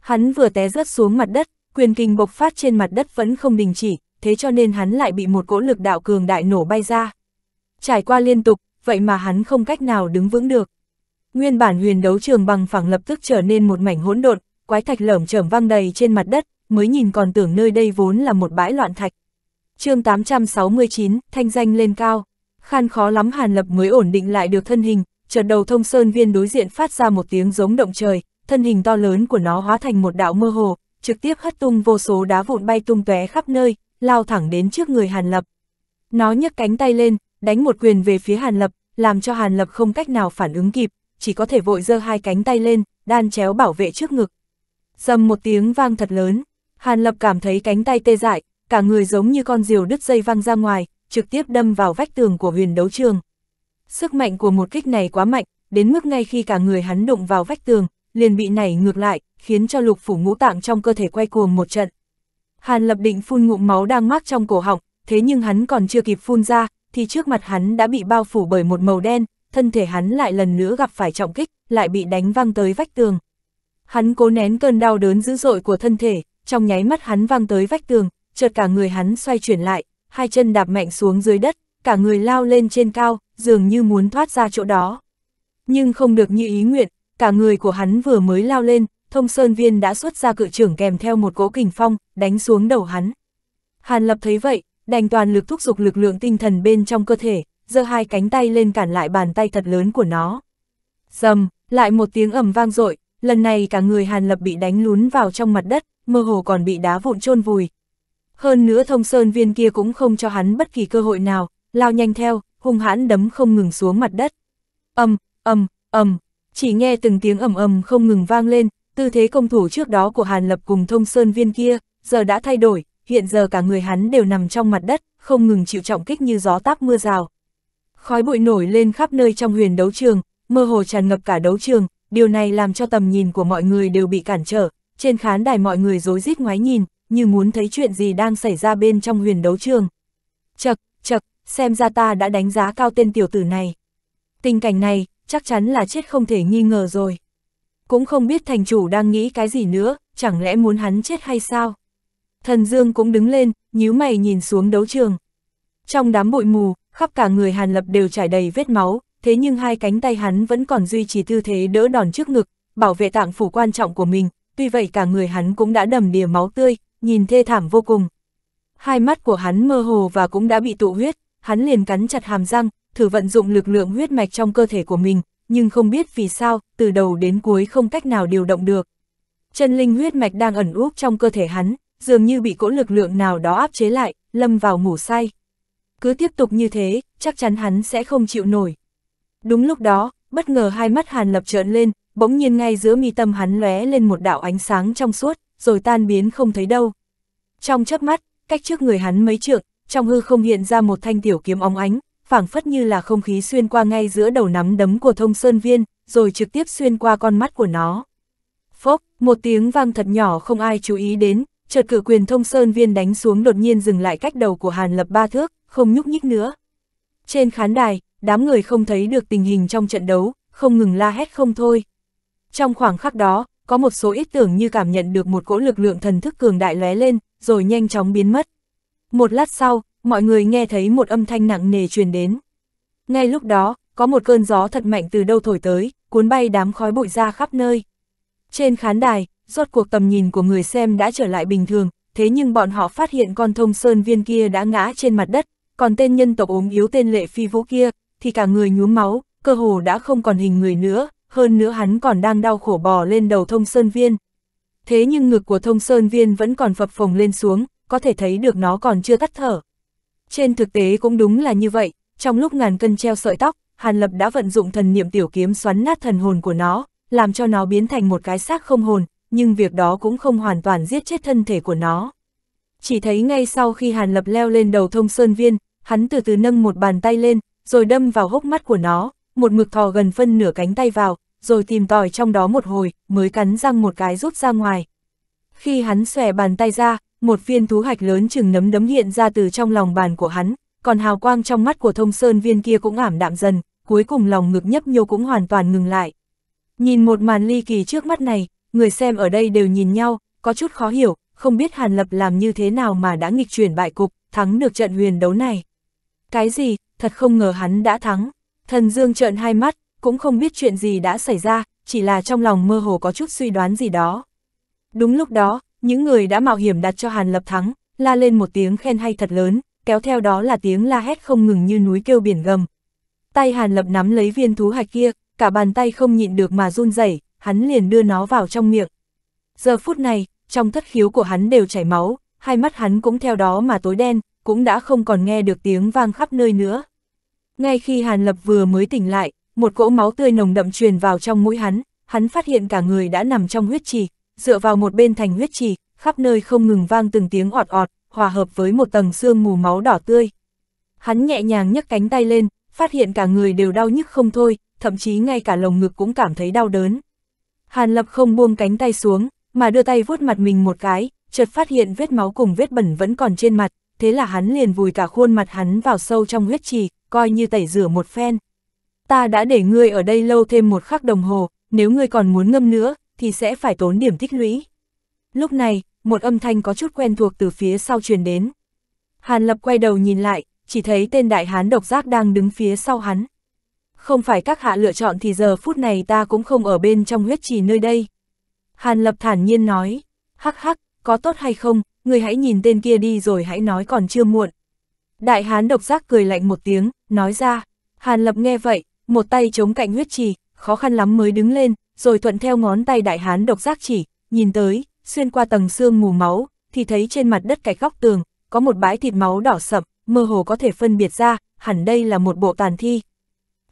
Hắn vừa té rớt xuống mặt đất, quyền kình bộc phát trên mặt đất vẫn không đình chỉ, thế cho nên hắn lại bị một cỗ lực đạo cường đại nổ bay ra. Trải qua liên tục, vậy mà hắn không cách nào đứng vững được. Nguyên bản huyền đấu trường bằng phẳng lập tức trở nên một mảnh hỗn độn, quái thạch lởm chởm vang đầy trên mặt đất, mới nhìn còn tưởng nơi đây vốn là một bãi loạn thạch. Chương 869, thanh danh lên cao. Khan khó lắm Hàn Lập mới ổn định lại được thân hình, chợt đầu Thông Sơn Viên đối diện phát ra một tiếng giống động trời, thân hình to lớn của nó hóa thành một đạo mơ hồ, trực tiếp hất tung vô số đá vụn bay tung tóe khắp nơi, lao thẳng đến trước người Hàn Lập. Nó nhấc cánh tay lên, đánh một quyền về phía Hàn Lập, làm cho Hàn Lập không cách nào phản ứng kịp, chỉ có thể vội giơ hai cánh tay lên, đan chéo bảo vệ trước ngực. Dầm một tiếng vang thật lớn, Hàn Lập cảm thấy cánh tay tê dại, cả người giống như con diều đứt dây văng ra ngoài, trực tiếp đâm vào vách tường của huyền đấu trường. Sức mạnh của một kích này quá mạnh, đến mức ngay khi cả người hắn đụng vào vách tường, liền bị nảy ngược lại, khiến cho lục phủ ngũ tạng trong cơ thể quay cuồng một trận. Hàn Lập định phun ngụm máu đang mắc trong cổ họng, thế nhưng hắn còn chưa kịp phun ra, thì trước mặt hắn đã bị bao phủ bởi một màu đen, thân thể hắn lại lần nữa gặp phải trọng kích, lại bị đánh văng tới vách tường. Hắn cố nén cơn đau đớn dữ dội của thân thể, trong nháy mắt hắn văng tới vách tường, chợt cả người hắn xoay chuyển lại, hai chân đạp mạnh xuống dưới đất, cả người lao lên trên cao, dường như muốn thoát ra chỗ đó. Nhưng không được như ý nguyện, cả người của hắn vừa mới lao lên, Thông Sơn Viên đã xuất ra cự trưởng kèm theo một cỗ kình phong, đánh xuống đầu hắn. Hàn Lập thấy vậy, đành toàn lực thúc giục lực lượng tinh thần bên trong cơ thể, giơ hai cánh tay lên cản lại bàn tay thật lớn của nó. Rầm, lại một tiếng ầm vang dội, lần này cả người Hàn Lập bị đánh lún vào trong mặt đất, mơ hồ còn bị đá vụn chôn vùi. Hơn nữa Thông Sơn Viên kia cũng không cho hắn bất kỳ cơ hội nào, lao nhanh theo, hung hãn đấm không ngừng xuống mặt đất. Ầm, ầm, ầm, chỉ nghe từng tiếng ầm ầm không ngừng vang lên. Tư thế công thủ trước đó của Hàn Lập cùng Thông Sơn Viên kia, giờ đã thay đổi, hiện giờ cả người hắn đều nằm trong mặt đất, không ngừng chịu trọng kích như gió táp mưa rào. Khói bụi nổi lên khắp nơi trong huyền đấu trường, mơ hồ tràn ngập cả đấu trường, điều này làm cho tầm nhìn của mọi người đều bị cản trở, trên khán đài mọi người rối rít ngoái nhìn, như muốn thấy chuyện gì đang xảy ra bên trong huyền đấu trường. Chậc, xem ra ta đã đánh giá cao tên tiểu tử này. Tình cảnh này, chắc chắn là chết không thể nghi ngờ rồi. Cũng không biết thành chủ đang nghĩ cái gì nữa, chẳng lẽ muốn hắn chết hay sao? Thần Dương cũng đứng lên, nhíu mày nhìn xuống đấu trường. Trong đám bụi mù, khắp cả người Hàn Lập đều trải đầy vết máu, thế nhưng hai cánh tay hắn vẫn còn duy trì tư thế đỡ đòn trước ngực, bảo vệ tạng phủ quan trọng của mình, tuy vậy cả người hắn cũng đã đầm đìa máu tươi, nhìn thê thảm vô cùng. Hai mắt của hắn mơ hồ và cũng đã bị tụ huyết, hắn liền cắn chặt hàm răng, thử vận dụng lực lượng huyết mạch trong cơ thể của mình, nhưng không biết vì sao, từ đầu đến cuối không cách nào điều động được. Chân linh huyết mạch đang ẩn úp trong cơ thể hắn, dường như bị cỗ lực lượng nào đó áp chế lại, lâm vào ngủ say. Cứ tiếp tục như thế, chắc chắn hắn sẽ không chịu nổi. Đúng lúc đó, bất ngờ hai mắt Hàn Lập trợn lên, bỗng nhiên ngay giữa mi tâm hắn lóe lên một đạo ánh sáng trong suốt, rồi tan biến không thấy đâu. Trong chớp mắt, cách trước người hắn mấy trượng, trong hư không hiện ra một thanh tiểu kiếm óng ánh, phảng phất như là không khí xuyên qua ngay giữa đầu nắm đấm của Thông Sơn Viên, rồi trực tiếp xuyên qua con mắt của nó. Phốc, một tiếng vang thật nhỏ không ai chú ý đến, chợt cử quyền Thông Sơn Viên đánh xuống đột nhiên dừng lại cách đầu của Hàn Lập 3 thước, không nhúc nhích nữa. Trên khán đài, đám người không thấy được tình hình trong trận đấu, không ngừng la hét không thôi. Trong khoảng khắc đó, có một số ít tưởng như cảm nhận được một cỗ lực lượng thần thức cường đại lóe lên, rồi nhanh chóng biến mất. Một lát sau, mọi người nghe thấy một âm thanh nặng nề truyền đến. Ngay lúc đó, có một cơn gió thật mạnh từ đâu thổi tới, cuốn bay đám khói bụi ra khắp nơi. Trên khán đài, rốt cuộc tầm nhìn của người xem đã trở lại bình thường, thế nhưng bọn họ phát hiện con Thông Sơn Viên kia đã ngã trên mặt đất, còn tên nhân tộc ốm yếu tên Lệ Phi Vũ kia thì cả người nhuốm máu, cơ hồ đã không còn hình người nữa, hơn nữa hắn còn đang đau khổ bò lên đầu Thông Sơn Viên. Thế nhưng ngực của Thông Sơn Viên vẫn còn phập phồng lên xuống, có thể thấy được nó còn chưa tắt thở. Trên thực tế cũng đúng là như vậy, trong lúc ngàn cân treo sợi tóc, Hàn Lập đã vận dụng thần niệm tiểu kiếm xoắn nát thần hồn của nó, làm cho nó biến thành một cái xác không hồn, nhưng việc đó cũng không hoàn toàn giết chết thân thể của nó. Chỉ thấy ngay sau khi Hàn Lập leo lên đầu Thông Sơn Viên, hắn từ từ nâng một bàn tay lên, rồi đâm vào hốc mắt của nó, một mực thò gần phân nửa cánh tay vào, rồi tìm tòi trong đó một hồi, mới cắn răng một cái rút ra ngoài. Khi hắn xòe bàn tay ra, một viên thú hạch lớn chừng nắm đấm hiện ra từ trong lòng bàn của hắn, còn hào quang trong mắt của Thông Sơn Viên kia cũng ảm đạm dần, cuối cùng lòng ngực nhấp nhô cũng hoàn toàn ngừng lại. Nhìn một màn ly kỳ trước mắt này, người xem ở đây đều nhìn nhau, có chút khó hiểu, không biết Hàn Lập làm như thế nào mà đã nghịch chuyển bại cục, thắng được trận huyền đấu này. Cái gì, thật không ngờ hắn đã thắng. Thần Dương trợn hai mắt, cũng không biết chuyện gì đã xảy ra, chỉ là trong lòng mơ hồ có chút suy đoán gì đó. Đúng lúc đó, những người đã mạo hiểm đặt cho Hàn Lập thắng, la lên một tiếng khen hay thật lớn, kéo theo đó là tiếng la hét không ngừng như núi kêu biển gầm. Tay Hàn Lập nắm lấy viên thú hạch kia, cả bàn tay không nhịn được mà run rẩy, hắn liền đưa nó vào trong miệng. Giờ phút này, trong thất khiếu của hắn đều chảy máu, hai mắt hắn cũng theo đó mà tối đen, cũng đã không còn nghe được tiếng vang khắp nơi nữa. Ngay khi Hàn Lập vừa mới tỉnh lại, một cỗ máu tươi nồng đậm truyền vào trong mũi hắn, hắn phát hiện cả người đã nằm trong huyết trì, dựa vào một bên thành huyết trì, khắp nơi không ngừng vang từng tiếng ọt ọt, hòa hợp với một tầng sương mù máu đỏ tươi. Hắn nhẹ nhàng nhấc cánh tay lên, phát hiện cả người đều đau nhức không thôi, thậm chí ngay cả lồng ngực cũng cảm thấy đau đớn. Hàn Lập không buông cánh tay xuống, mà đưa tay vuốt mặt mình một cái, chợt phát hiện vết máu cùng vết bẩn vẫn còn trên mặt, thế là hắn liền vùi cả khuôn mặt hắn vào sâu trong huyết trì, coi như tẩy rửa một phen. Ta đã để ngươi ở đây lâu thêm một khắc đồng hồ, nếu ngươi còn muốn ngâm nữa, thì sẽ phải tốn điểm tích lũy. Lúc này, một âm thanh có chút quen thuộc từ phía sau truyền đến. Hàn Lập quay đầu nhìn lại, chỉ thấy tên đại hán độc giác đang đứng phía sau hắn. Không phải các hạ lựa chọn thì giờ phút này ta cũng không ở bên trong huyết trì nơi đây. Hàn Lập thản nhiên nói, hắc hắc, có tốt hay không, ngươi hãy nhìn tên kia đi rồi hãy nói còn chưa muộn. Đại hán độc giác cười lạnh một tiếng, nói ra. Hàn Lập nghe vậy, một tay chống cạnh huyết trì, khó khăn lắm mới đứng lên, rồi thuận theo ngón tay đại hán độc giác chỉ, nhìn tới, xuyên qua tầng sương mù máu, thì thấy trên mặt đất cái góc tường, có một bãi thịt máu đỏ sậm, mơ hồ có thể phân biệt ra, hẳn đây là một bộ tàn thi.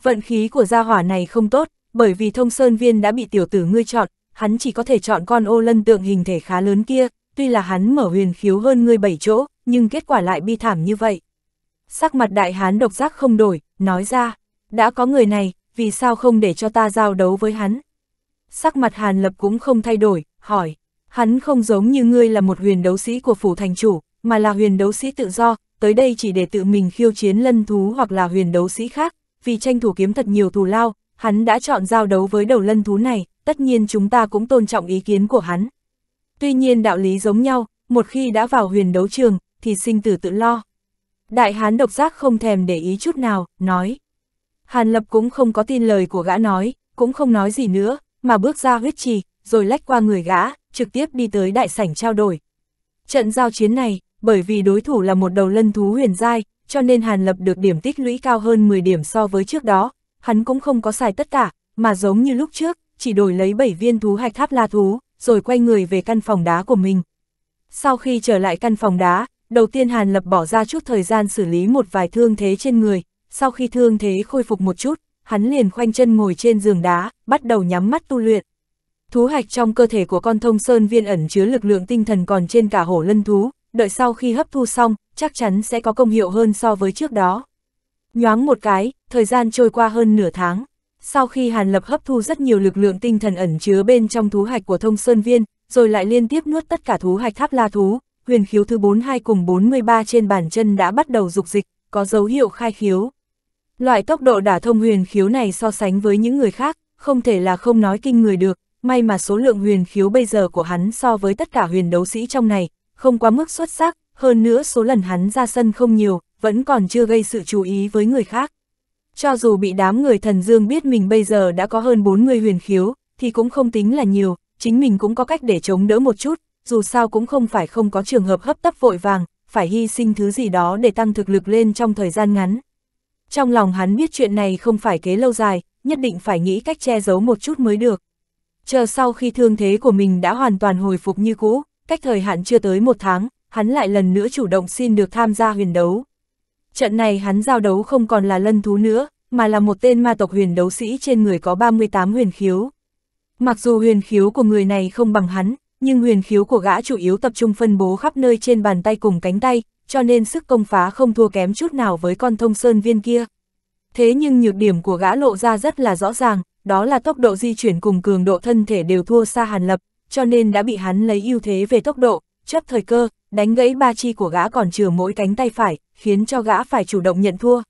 Vận khí của gia hỏa này không tốt, bởi vì Thông Sơn Viên đã bị tiểu tử ngươi chọn, hắn chỉ có thể chọn con ô lân tượng hình thể khá lớn kia, tuy là hắn mở huyền khiếu hơn ngươi 7 chỗ, nhưng kết quả lại bi thảm như vậy. Sắc mặt đại hán độc giác không đổi, nói ra, đã có người này, vì sao không để cho ta giao đấu với hắn? Sắc mặt Hàn Lập cũng không thay đổi, hỏi, hắn không giống như ngươi là một huyền đấu sĩ của phủ thành chủ, mà là huyền đấu sĩ tự do, tới đây chỉ để tự mình khiêu chiến lân thú hoặc là huyền đấu sĩ khác, vì tranh thủ kiếm thật nhiều thù lao, hắn đã chọn giao đấu với đầu lân thú này, tất nhiên chúng ta cũng tôn trọng ý kiến của hắn. Tuy nhiên đạo lý giống nhau, một khi đã vào huyền đấu trường, thì sinh tử tự lo. Đại hán độc giác không thèm để ý chút nào, nói. Hàn Lập cũng không có tin lời của gã nói, cũng không nói gì nữa, mà bước ra huyết trì, rồi lách qua người gã, trực tiếp đi tới đại sảnh trao đổi. Trận giao chiến này, bởi vì đối thủ là một đầu lân thú huyền giai, cho nên Hàn Lập được điểm tích lũy cao hơn 10 điểm so với trước đó, hắn cũng không có xài tất cả, mà giống như lúc trước, chỉ đổi lấy 7 viên thú hạch tháp la thú, rồi quay người về căn phòng đá của mình. Sau khi trở lại căn phòng đá, đầu tiên Hàn Lập bỏ ra chút thời gian xử lý một vài thương thế trên người, sau khi thương thế khôi phục một chút, hắn liền khoanh chân ngồi trên giường đá, bắt đầu nhắm mắt tu luyện. Thú hạch trong cơ thể của con thông sơn viên ẩn chứa lực lượng tinh thần còn trên cả hổ lân thú, đợi sau khi hấp thu xong, chắc chắn sẽ có công hiệu hơn so với trước đó. Nhoáng một cái, thời gian trôi qua hơn nửa tháng. Sau khi Hàn Lập hấp thu rất nhiều lực lượng tinh thần ẩn chứa bên trong thú hạch của thông sơn viên, rồi lại liên tiếp nuốt tất cả thú hạch tháp la thú, huyền khiếu thứ 42 cùng 43 trên bàn chân đã bắt đầu dục dịch, có dấu hiệu khai khiếu. Loại tốc độ đả thông huyền khiếu này so sánh với những người khác, không thể là không nói kinh người được, may mà số lượng huyền khiếu bây giờ của hắn so với tất cả huyền đấu sĩ trong này, không quá mức xuất sắc, hơn nữa số lần hắn ra sân không nhiều, vẫn còn chưa gây sự chú ý với người khác. Cho dù bị đám người thần dương biết mình bây giờ đã có hơn 40 huyền khiếu, thì cũng không tính là nhiều, chính mình cũng có cách để chống đỡ một chút, dù sao cũng không phải không có trường hợp hấp tấp vội vàng, phải hy sinh thứ gì đó để tăng thực lực lên trong thời gian ngắn. Trong lòng hắn biết chuyện này không phải kế lâu dài, nhất định phải nghĩ cách che giấu một chút mới được. Chờ sau khi thương thế của mình đã hoàn toàn hồi phục như cũ, cách thời hạn chưa tới một tháng, hắn lại lần nữa chủ động xin được tham gia huyền đấu. Trận này hắn giao đấu không còn là lân thú nữa, mà là một tên ma tộc huyền đấu sĩ trên người có 38 huyền khiếu. Mặc dù huyền khiếu của người này không bằng hắn, nhưng huyền khiếu của gã chủ yếu tập trung phân bố khắp nơi trên bàn tay cùng cánh tay, cho nên sức công phá không thua kém chút nào với con thông sơn viên kia. Thế nhưng nhược điểm của gã lộ ra rất là rõ ràng, đó là tốc độ di chuyển cùng cường độ thân thể đều thua xa Hàn Lập, cho nên đã bị hắn lấy ưu thế về tốc độ, chấp thời cơ, đánh gãy 3 chi của gã còn chừa mỗi cánh tay phải, khiến cho gã phải chủ động nhận thua.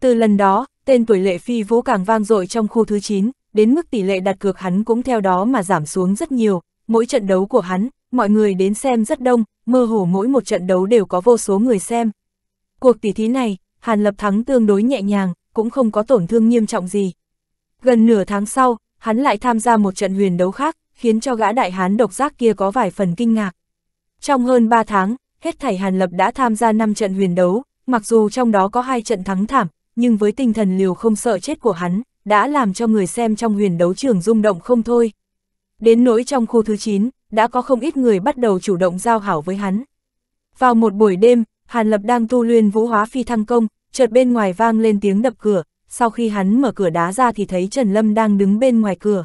Từ lần đó, tên tuổi Lệ Phi Vũ càng vang dội trong khu thứ 9, đến mức tỷ lệ đặt cược hắn cũng theo đó mà giảm xuống rất nhiều. Mỗi trận đấu của hắn, mọi người đến xem rất đông, mơ hồ mỗi một trận đấu đều có vô số người xem. Cuộc tỷ thí này, Hàn Lập thắng tương đối nhẹ nhàng, cũng không có tổn thương nghiêm trọng gì. Gần nửa tháng sau, hắn lại tham gia một trận huyền đấu khác, khiến cho gã đại hán độc giác kia có vài phần kinh ngạc. Trong hơn 3 tháng, hết thảy Hàn Lập đã tham gia 5 trận huyền đấu, mặc dù trong đó có 2 trận thắng thảm, nhưng với tinh thần liều không sợ chết của hắn, đã làm cho người xem trong huyền đấu trường rung động không thôi. Đến nỗi trong khu thứ 9, đã có không ít người bắt đầu chủ động giao hảo với hắn. Vào một buổi đêm, Hàn Lập đang tu luyện Vũ Hóa Phi Thăng Công, chợt bên ngoài vang lên tiếng đập cửa, sau khi hắn mở cửa đá ra thì thấy Trần Lâm đang đứng bên ngoài cửa.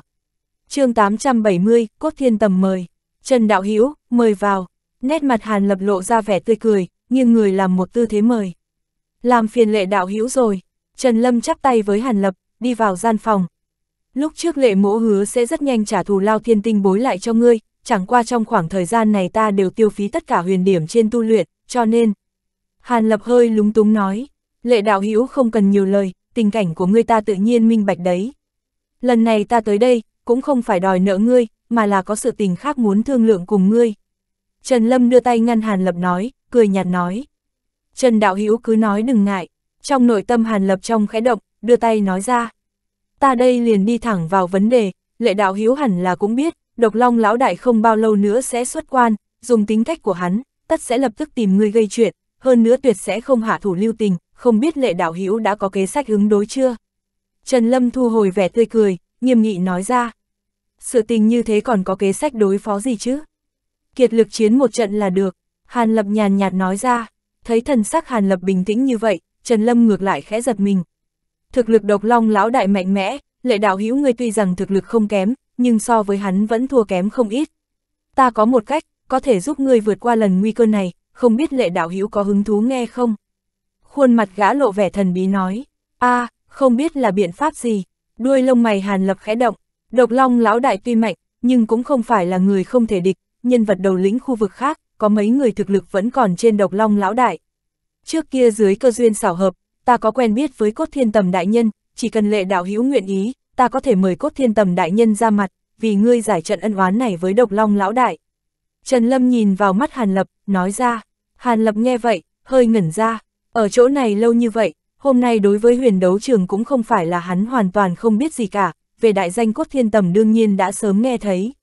Chương 870, Cốt Thiên Tầm mời. Trần Đạo Hữu, mời vào. Nét mặt Hàn Lập lộ ra vẻ tươi cười, nghiêng người làm một tư thế mời. Làm phiền Lệ Đạo Hữu rồi. Trần Lâm chắp tay với Hàn Lập, đi vào gian phòng. Lúc trước Lệ Mỗ hứa sẽ rất nhanh trả thù lao thiên tinh bối lại cho ngươi, chẳng qua trong khoảng thời gian này ta đều tiêu phí tất cả huyền điểm trên tu luyện, cho nên... Hàn Lập hơi lúng túng nói, Lệ Đạo Hữu không cần nhiều lời, tình cảnh của ngươi ta tự nhiên minh bạch đấy. Lần này ta tới đây, cũng không phải đòi nợ ngươi, mà là có sự tình khác muốn thương lượng cùng ngươi. Trần Lâm đưa tay ngăn Hàn Lập nói, cười nhạt nói. Trần Đạo Hữu cứ nói đừng ngại, trong nội tâm Hàn Lập trong khẽ động, đưa tay nói ra. Ta đây liền đi thẳng vào vấn đề, Lệ Đạo Hữu hẳn là cũng biết, Độc Long lão đại không bao lâu nữa sẽ xuất quan, dùng tính cách của hắn, tất sẽ lập tức tìm ngươi gây chuyện, hơn nữa tuyệt sẽ không hạ thủ lưu tình, không biết Lệ Đạo Hữu đã có kế sách ứng đối chưa? Trần Lâm thu hồi vẻ tươi cười, nghiêm nghị nói ra. Sự tình như thế còn có kế sách đối phó gì chứ? Kiệt lực chiến một trận là được, Hàn Lập nhàn nhạt nói ra, thấy thần sắc Hàn Lập bình tĩnh như vậy, Trần Lâm ngược lại khẽ giật mình. Thực lực Độc Long lão đại mạnh mẽ, Lệ Đạo Hữu ngươi tuy rằng thực lực không kém, nhưng so với hắn vẫn thua kém không ít. Ta có một cách, có thể giúp ngươi vượt qua lần nguy cơ này, không biết Lệ đạo hữu có hứng thú nghe không? Khuôn mặt gã lộ vẻ thần bí nói, a, không biết là biện pháp gì? Đuôi lông mày Hàn Lập khẽ động, Độc Long lão đại tuy mạnh, nhưng cũng không phải là người không thể địch, nhân vật đầu lĩnh khu vực khác, có mấy người thực lực vẫn còn trên Độc Long lão đại. Trước kia dưới cơ duyên xảo hợp, ta có quen biết với Cốt Thiên Tầm đại nhân, chỉ cần Lệ đạo hữu nguyện ý, ta có thể mời Cốt Thiên Tầm đại nhân ra mặt, vì ngươi giải trận ân oán này với Độc Long lão đại. Trần Lâm nhìn vào mắt Hàn Lập, nói ra. Hàn Lập nghe vậy, hơi ngẩn ra, ở chỗ này lâu như vậy, hôm nay đối với Huyền Đấu Trường cũng không phải là hắn hoàn toàn không biết gì cả, về đại danh Cốt Thiên Tầm đương nhiên đã sớm nghe thấy.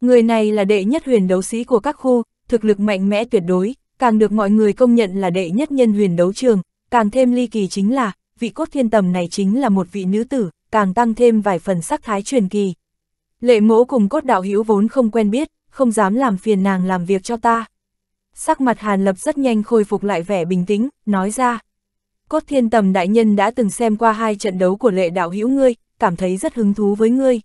Người này là đệ nhất huyền đấu sĩ của các khu, thực lực mạnh mẽ tuyệt đối, càng được mọi người công nhận là đệ nhất nhân Huyền Đấu Trường, càng thêm ly kỳ chính là, vị Cốt Thiên Tầm này chính là một vị nữ tử, càng tăng thêm vài phần sắc thái truyền kỳ. Lệ mỗ cùng Cốt đạo hữu vốn không quen biết, không dám làm phiền nàng làm việc cho ta. Sắc mặt Hàn Lập rất nhanh khôi phục lại vẻ bình tĩnh, nói ra. Cốt Thiên Tầm đại nhân đã từng xem qua hai trận đấu của Lệ đạo hữu ngươi, cảm thấy rất hứng thú với ngươi.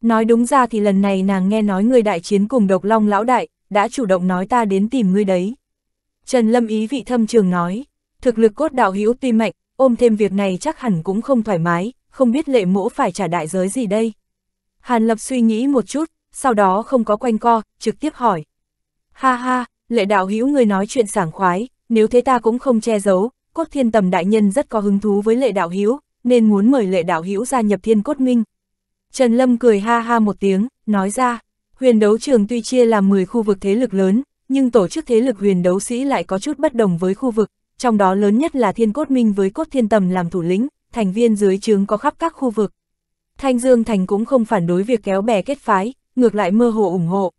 Nói đúng ra thì lần này nàng nghe nói ngươi đại chiến cùng Độc Long lão đại, đã chủ động nói ta đến tìm ngươi đấy. Trần Lâm ý vị thâm trường nói, thực lực Cốt đạo hữu tuy mạnh, ôm thêm việc này chắc hẳn cũng không thoải mái, không biết Lệ mỗ phải trả đại giới gì đây. Hàn Lập suy nghĩ một chút, sau đó không có quanh co, trực tiếp hỏi. Ha ha, Lệ đạo hữu ngươi nói chuyện sảng khoái, nếu thế ta cũng không che giấu, Cốt Thiên Tầm đại nhân rất có hứng thú với Lệ đạo hữu, nên muốn mời Lệ đạo hữu gia nhập Thiên Cốt Minh. Trần Lâm cười ha ha một tiếng, nói ra, Huyền Đấu Trường tuy chia làm 10 khu vực thế lực lớn, nhưng tổ chức thế lực huyền đấu sĩ lại có chút bất đồng với khu vực, trong đó lớn nhất là Thiên Cốt Minh với Cốt Thiên Tầm làm thủ lĩnh, thành viên dưới trướng có khắp các khu vực. Thanh Dương Thành cũng không phản đối việc kéo bè kết phái, ngược lại mơ hồ ủng hộ.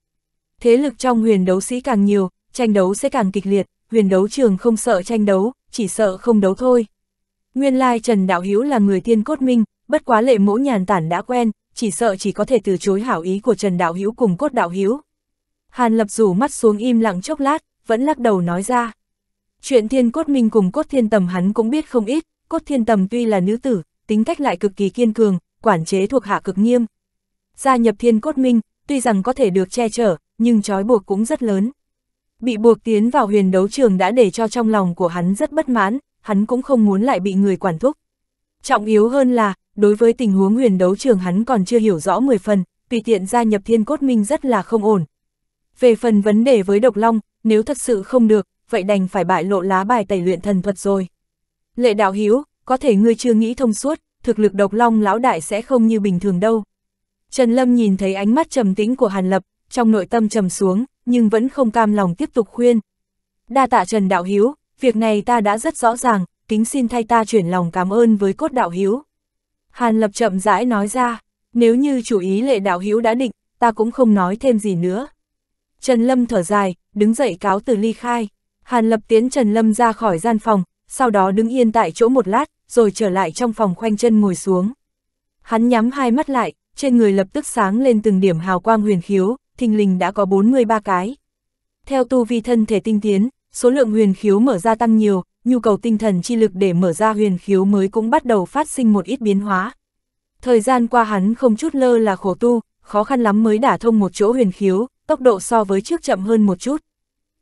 Thế lực trong huyền đấu sĩ càng nhiều, tranh đấu sẽ càng kịch liệt, Huyền Đấu Trường không sợ tranh đấu, chỉ sợ không đấu thôi. Nguyên lai Trần đạo hữu là người Thiên Cốt Minh, bất quá Lệ mỗ nhàn tản đã quen, chỉ sợ chỉ có thể từ chối hảo ý của Trần đạo hữu cùng Cốt đạo hữu. Hàn Lập rủ mắt xuống im lặng chốc lát, vẫn lắc đầu nói ra. Chuyện Thiên Cốt Minh cùng Cốt Thiên Tầm hắn cũng biết không ít, Cốt Thiên Tầm tuy là nữ tử, tính cách lại cực kỳ kiên cường, quản chế thuộc hạ cực nghiêm. Gia nhập Thiên Cốt Minh, tuy rằng có thể được che chở, nhưng trói buộc cũng rất lớn. Bị buộc tiến vào Huyền Đấu Trường đã để cho trong lòng của hắn rất bất mãn, hắn cũng không muốn lại bị người quản thúc. Trọng yếu hơn là, đối với tình huống Huyền Đấu Trường hắn còn chưa hiểu rõ 10 phần, tùy tiện gia nhập Thiên Cốt Minh rất là không ổn. Về phần vấn đề với Độc Long, nếu thật sự không được, vậy đành phải bại lộ lá bài tẩy luyện thần thuật rồi. Lệ đạo hữu, có thể ngươi chưa nghĩ thông suốt, thực lực Độc Long lão đại sẽ không như bình thường đâu. Trần Lâm nhìn thấy ánh mắt trầm tĩnh của Hàn Lập, trong nội tâm trầm xuống, nhưng vẫn không cam lòng tiếp tục khuyên. Đa tạ Trần đạo hữu, việc này ta đã rất rõ ràng, kính xin thay ta chuyển lòng cảm ơn với Cốt đạo hữu. Hàn Lập chậm rãi nói ra, nếu như chủ ý Lệ đạo hữu đã định, ta cũng không nói thêm gì nữa. Trần Lâm thở dài, đứng dậy cáo từ ly khai. Hàn Lập tiến Trần Lâm ra khỏi gian phòng, sau đó đứng yên tại chỗ một lát, rồi trở lại trong phòng khoanh chân ngồi xuống. Hắn nhắm hai mắt lại, trên người lập tức sáng lên từng điểm hào quang huyền khiếu, thình lình đã có 43 cái. Theo tu vi thân thể tinh tiến, số lượng huyền khiếu mở ra tăng nhiều, nhu cầu tinh thần chi lực để mở ra huyền khiếu mới cũng bắt đầu phát sinh một ít biến hóa. Thời gian qua hắn không chút lơ là khổ tu, khó khăn lắm mới đả thông một chỗ huyền khiếu, tốc độ so với trước chậm hơn một chút.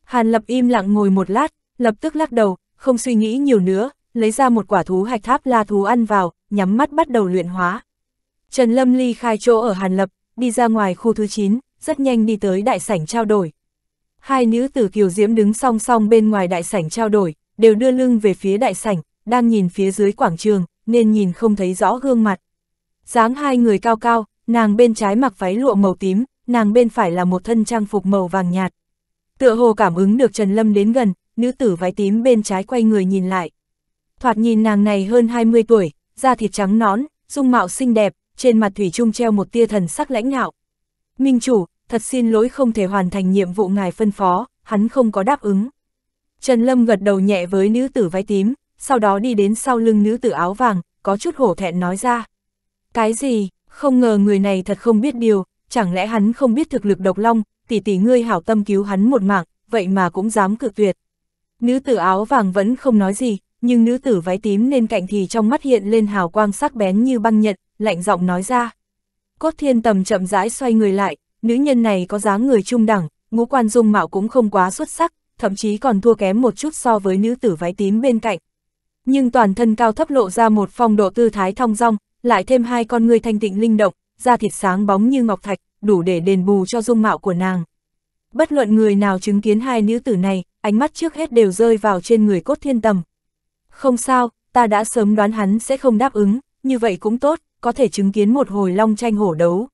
Hàn Lập im lặng ngồi một lát, lập tức lắc đầu, không suy nghĩ nhiều nữa, lấy ra một quả thú hạch tháp la thú ăn vào, nhắm mắt bắt đầu luyện hóa. Trần Lâm ly khai chỗ ở Hàn Lập, đi ra ngoài khu thứ 9, rất nhanh đi tới đại sảnh trao đổi. Hai nữ tử kiều diễm đứng song song bên ngoài đại sảnh trao đổi, đều đưa lưng về phía đại sảnh, đang nhìn phía dưới quảng trường, nên nhìn không thấy rõ gương mặt. Dáng hai người cao cao, nàng bên trái mặc váy lụa màu tím, nàng bên phải là một thân trang phục màu vàng nhạt. Tựa hồ cảm ứng được Trần Lâm đến gần, nữ tử váy tím bên trái quay người nhìn lại. Thoạt nhìn nàng này hơn 20 tuổi, da thịt trắng nõn, dung mạo xinh đẹp, trên mặt thủy chung treo một tia thần sắc lãnh ngạo. Minh chủ, thật xin lỗi không thể hoàn thành nhiệm vụ ngài phân phó, hắn không có đáp ứng. Trần Lâm gật đầu nhẹ với nữ tử váy tím, sau đó đi đến sau lưng nữ tử áo vàng, có chút hổ thẹn nói ra. Cái gì, không ngờ người này thật không biết điều, chẳng lẽ hắn không biết thực lực Độc Long, tỷ tỷ ngươi hảo tâm cứu hắn một mạng, vậy mà cũng dám cự tuyệt. Nữ tử áo vàng vẫn không nói gì, nhưng nữ tử váy tím nên cạnh thì trong mắt hiện lên hào quang sắc bén như băng nhận, lạnh giọng nói ra. Cốt Thiên Tầm chậm rãi xoay người lại, nữ nhân này có dáng người trung đẳng, ngũ quan dung mạo cũng không quá xuất sắc, thậm chí còn thua kém một chút so với nữ tử váy tím bên cạnh. Nhưng toàn thân cao thấp lộ ra một phong độ tư thái thong dong, lại thêm hai con người thanh tịnh linh động, da thịt sáng bóng như ngọc thạch, đủ để đền bù cho dung mạo của nàng. Bất luận người nào chứng kiến hai nữ tử này, ánh mắt trước hết đều rơi vào trên người Cốt Thiên Tầm. Không sao, ta đã sớm đoán hắn sẽ không đáp ứng, như vậy cũng tốt, có thể chứng kiến một hồi long tranh hổ đấu.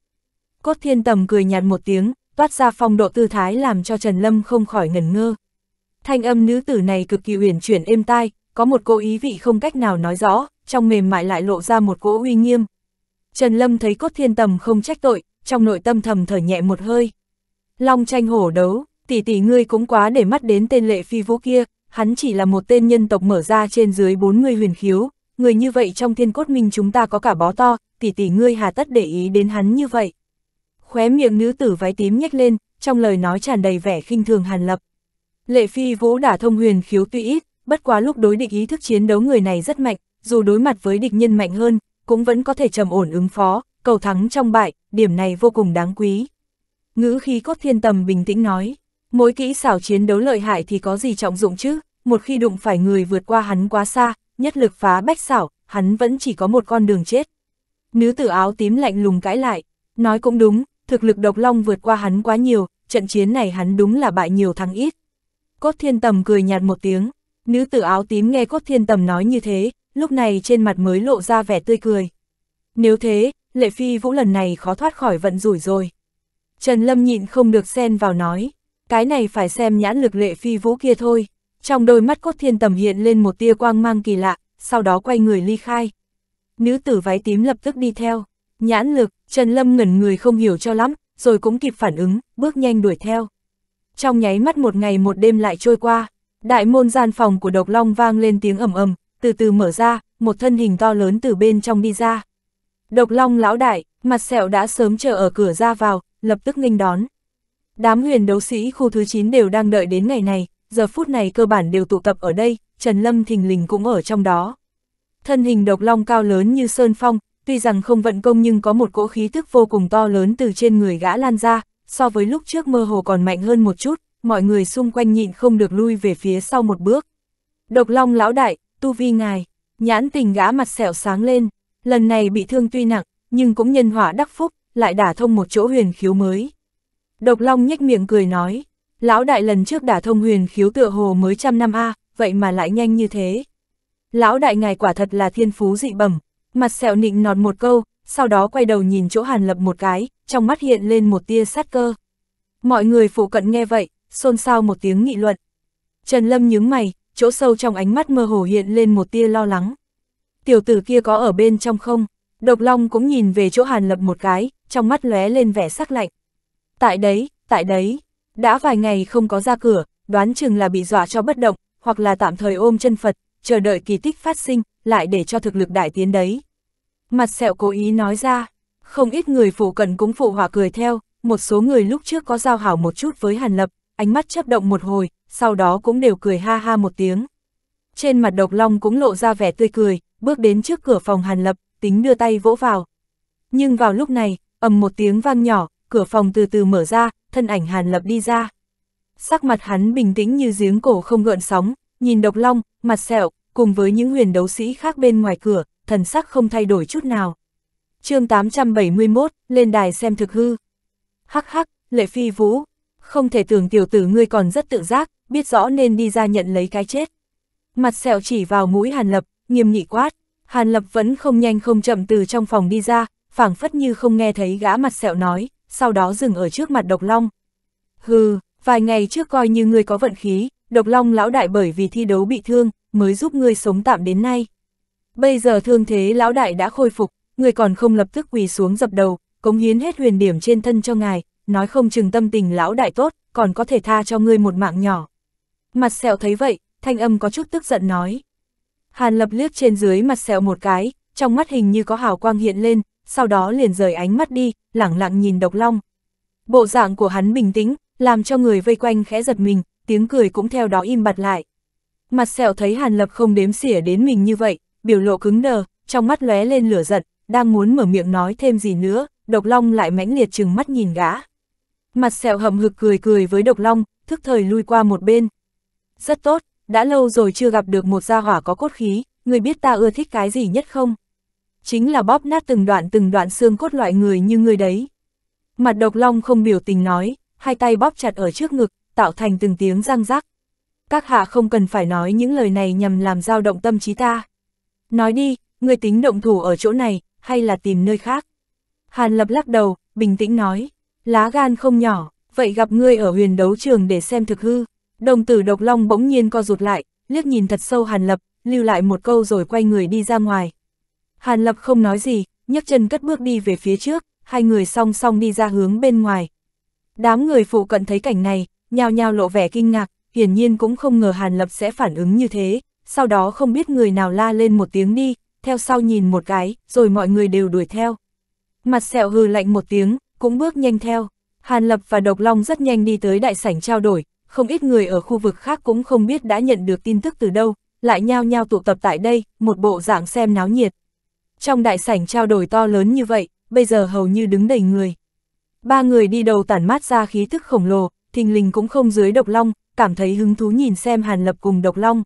Cốt Thiên Tầm cười nhạt một tiếng, toát ra phong độ tư thái làm cho Trần Lâm không khỏi ngẩn ngơ. Thanh âm nữ tử này cực kỳ uyển chuyển êm tai, có một cô ý vị không cách nào nói rõ, trong mềm mại lại lộ ra một cỗ uy nghiêm. Trần Lâm thấy Cốt Thiên Tầm không trách tội, trong nội tâm thầm thở nhẹ một hơi. Long tranh hổ đấu, tỷ tỷ ngươi cũng quá để mắt đến tên Lệ Phi Vũ kia, hắn chỉ là một tên nhân tộc mở ra trên dưới 40 huyền khiếu, người như vậy trong Thiên Cốt Minh chúng ta có cả bó to, tỷ tỷ ngươi hà tất để ý đến hắn như vậy. Khóe miệng nữ tử váy tím nhếch lên, trong lời nói tràn đầy vẻ khinh thường hàn lập. Lệ Phi Vũ đã thông huyền khiếu tuy ít, bất quá lúc đối địch ý thức chiến đấu người này rất mạnh, dù đối mặt với địch nhân mạnh hơn, cũng vẫn có thể trầm ổn ứng phó, cầu thắng trong bại, điểm này vô cùng đáng quý. Ngữ khí Cốt Thiên Tầm bình tĩnh nói, mỗi kỹ xảo chiến đấu lợi hại thì có gì trọng dụng chứ, một khi đụng phải người vượt qua hắn quá xa, nhất lực phá bách xảo, hắn vẫn chỉ có một con đường chết. Nữ tử áo tím lạnh lùng cãi lại, nói cũng đúng, thực lực Độc Long vượt qua hắn quá nhiều, trận chiến này hắn đúng là bại nhiều thắng ít. Cốt Thiên Tầm cười nhạt một tiếng, nữ tử áo tím nghe Cốt Thiên Tầm nói như thế, lúc này trên mặt mới lộ ra vẻ tươi cười. Nếu thế, Lệ Phi Vũ lần này khó thoát khỏi vận rủi rồi. Trần Lâm nhịn không được xen vào nói, cái này phải xem nhãn lực Lệ Phi Vũ kia thôi. Trong đôi mắt Cốt Thiên Tầm hiện lên một tia quang mang kỳ lạ, sau đó quay người ly khai. Nữ tử váy tím lập tức đi theo. Nhãn lực, Trần Lâm ngẩn người không hiểu cho lắm, rồi cũng kịp phản ứng, bước nhanh đuổi theo. Trong nháy mắt một ngày một đêm lại trôi qua, đại môn gian phòng của Độc Long vang lên tiếng ầm ầm, từ từ mở ra, một thân hình to lớn từ bên trong đi ra. Độc Long lão đại, mặt sẹo đã sớm chờ ở cửa ra vào, lập tức nghênh đón. Đám huyền đấu sĩ khu thứ 9 đều đang đợi đến ngày này, giờ phút này cơ bản đều tụ tập ở đây, Trần Lâm thình lình cũng ở trong đó. Thân hình Độc Long cao lớn như sơn phong, tuy rằng không vận công nhưng có một cỗ khí tức vô cùng to lớn từ trên người gã lan ra, so với lúc trước mơ hồ còn mạnh hơn một chút, mọi người xung quanh nhịn không được lui về phía sau một bước. Độc Long lão đại, tu vi ngài, nhãn tình gã mặt sẹo sáng lên, lần này bị thương tuy nặng, nhưng cũng nhân họa đắc phúc, lại đả thông một chỗ huyền khiếu mới. Độc Long nhếch miệng cười nói, lão đại lần trước đả thông huyền khiếu tựa hồ mới trăm năm a, vậy mà lại nhanh như thế. Lão đại ngài quả thật là thiên phú dị bẩm. Mặt sẹo nịnh nọt một câu, sau đó quay đầu nhìn chỗ Hàn Lập một cái, trong mắt hiện lên một tia sát cơ. Mọi người phụ cận nghe vậy, xôn xao một tiếng nghị luận. Trần Lâm nhướng mày, chỗ sâu trong ánh mắt mơ hồ hiện lên một tia lo lắng. Tiểu tử kia có ở bên trong không? Độc Long cũng nhìn về chỗ Hàn Lập một cái, trong mắt lóe lên vẻ sắc lạnh. Tại đấy, đã vài ngày không có ra cửa, đoán chừng là bị dọa cho bất động, hoặc là tạm thời ôm chân Phật, chờ đợi kỳ tích phát sinh, lại để cho thực lực đại tiến đấy. Mặt sẹo cố ý nói ra, không ít người phụ cận cũng phụ họa cười theo, một số người lúc trước có giao hảo một chút với Hàn Lập, ánh mắt chớp động một hồi, sau đó cũng đều cười ha ha một tiếng. Trên mặt Độc Long cũng lộ ra vẻ tươi cười, bước đến trước cửa phòng Hàn Lập, tính đưa tay vỗ vào. Nhưng vào lúc này, ầm một tiếng vang nhỏ, cửa phòng từ từ mở ra, thân ảnh Hàn Lập đi ra. Sắc mặt hắn bình tĩnh như giếng cổ không gợn sóng, nhìn Độc Long, mặt sẹo, cùng với những huyền đấu sĩ khác bên ngoài cửa, thần sắc không thay đổi chút nào. Chương 871, lên đài xem thực hư. Hắc hắc, Lệ Phi Vũ, không thể tưởng tiểu tử ngươi còn rất tự giác, biết rõ nên đi ra nhận lấy cái chết. Mặt sẹo chỉ vào mũi Hàn Lập, nghiêm nghị quát. Hàn Lập vẫn không nhanh không chậm từ trong phòng đi ra, phảng phất như không nghe thấy gã mặt sẹo nói, sau đó dừng ở trước mặt Độc Long. Hừ, vài ngày trước coi như ngươi có vận khí, Độc Long lão đại bởi vì thi đấu bị thương, mới giúp ngươi sống tạm đến nay. Bây giờ thương thế lão đại đã khôi phục, ngươi còn không lập tức quỳ xuống dập đầu, cống hiến hết huyền điểm trên thân cho ngài, nói không chừng tâm tình lão đại tốt, còn có thể tha cho ngươi một mạng nhỏ. Mặt sẹo thấy vậy, thanh âm có chút tức giận nói. Hàn Lập liếc trên dưới mặt sẹo một cái, trong mắt hình như có hào quang hiện lên, sau đó liền rời ánh mắt đi, lẳng lặng nhìn Độc Long. Bộ dạng của hắn bình tĩnh, làm cho người vây quanh khẽ giật mình, tiếng cười cũng theo đó im bặt lại. Mặt sẹo thấy Hàn Lập không đếm xỉa đến mình như vậy, biểu lộ cứng đờ, trong mắt lóe lên lửa giận, đang muốn mở miệng nói thêm gì nữa, Độc Long lại mãnh liệt trừng mắt nhìn gã. Mặt Sẹo hậm hực cười cười với Độc Long, thức thời lui qua một bên. Rất tốt, đã lâu rồi chưa gặp được một gia hỏa có cốt khí, người biết ta ưa thích cái gì nhất không? Chính là bóp nát từng đoạn xương cốt loại người như người đấy. Mặt Độc Long không biểu tình nói, hai tay bóp chặt ở trước ngực, tạo thành từng tiếng răng rắc. Các hạ không cần phải nói những lời này nhằm làm dao động tâm trí ta. Nói đi, người tính động thủ ở chỗ này, hay là tìm nơi khác? Hàn Lập lắc đầu, bình tĩnh nói, lá gan không nhỏ, vậy gặp ngươi ở huyền đấu trường để xem thực hư. Đồng tử Độc Long bỗng nhiên co rụt lại, liếc nhìn thật sâu Hàn Lập, lưu lại một câu rồi quay người đi ra ngoài. Hàn Lập không nói gì, nhấc chân cất bước đi về phía trước, hai người song song đi ra hướng bên ngoài. Đám người phụ cận thấy cảnh này, nhao nhao lộ vẻ kinh ngạc, hiển nhiên cũng không ngờ Hàn Lập sẽ phản ứng như thế, sau đó không biết người nào la lên một tiếng đi, theo sau nhìn một cái, rồi mọi người đều đuổi theo. Mặt Sẹo hừ lạnh một tiếng, cũng bước nhanh theo. Hàn Lập và Độc Long rất nhanh đi tới đại sảnh trao đổi, không ít người ở khu vực khác cũng không biết đã nhận được tin tức từ đâu, lại nhao nhao tụ tập tại đây, một bộ dạng xem náo nhiệt. Trong đại sảnh trao đổi to lớn như vậy, bây giờ hầu như đứng đầy người. Ba người đi đầu tản mát ra khí thức khổng lồ, thình lình cũng không dưới Độc Long, cảm thấy hứng thú nhìn xem Hàn Lập cùng Độc Long.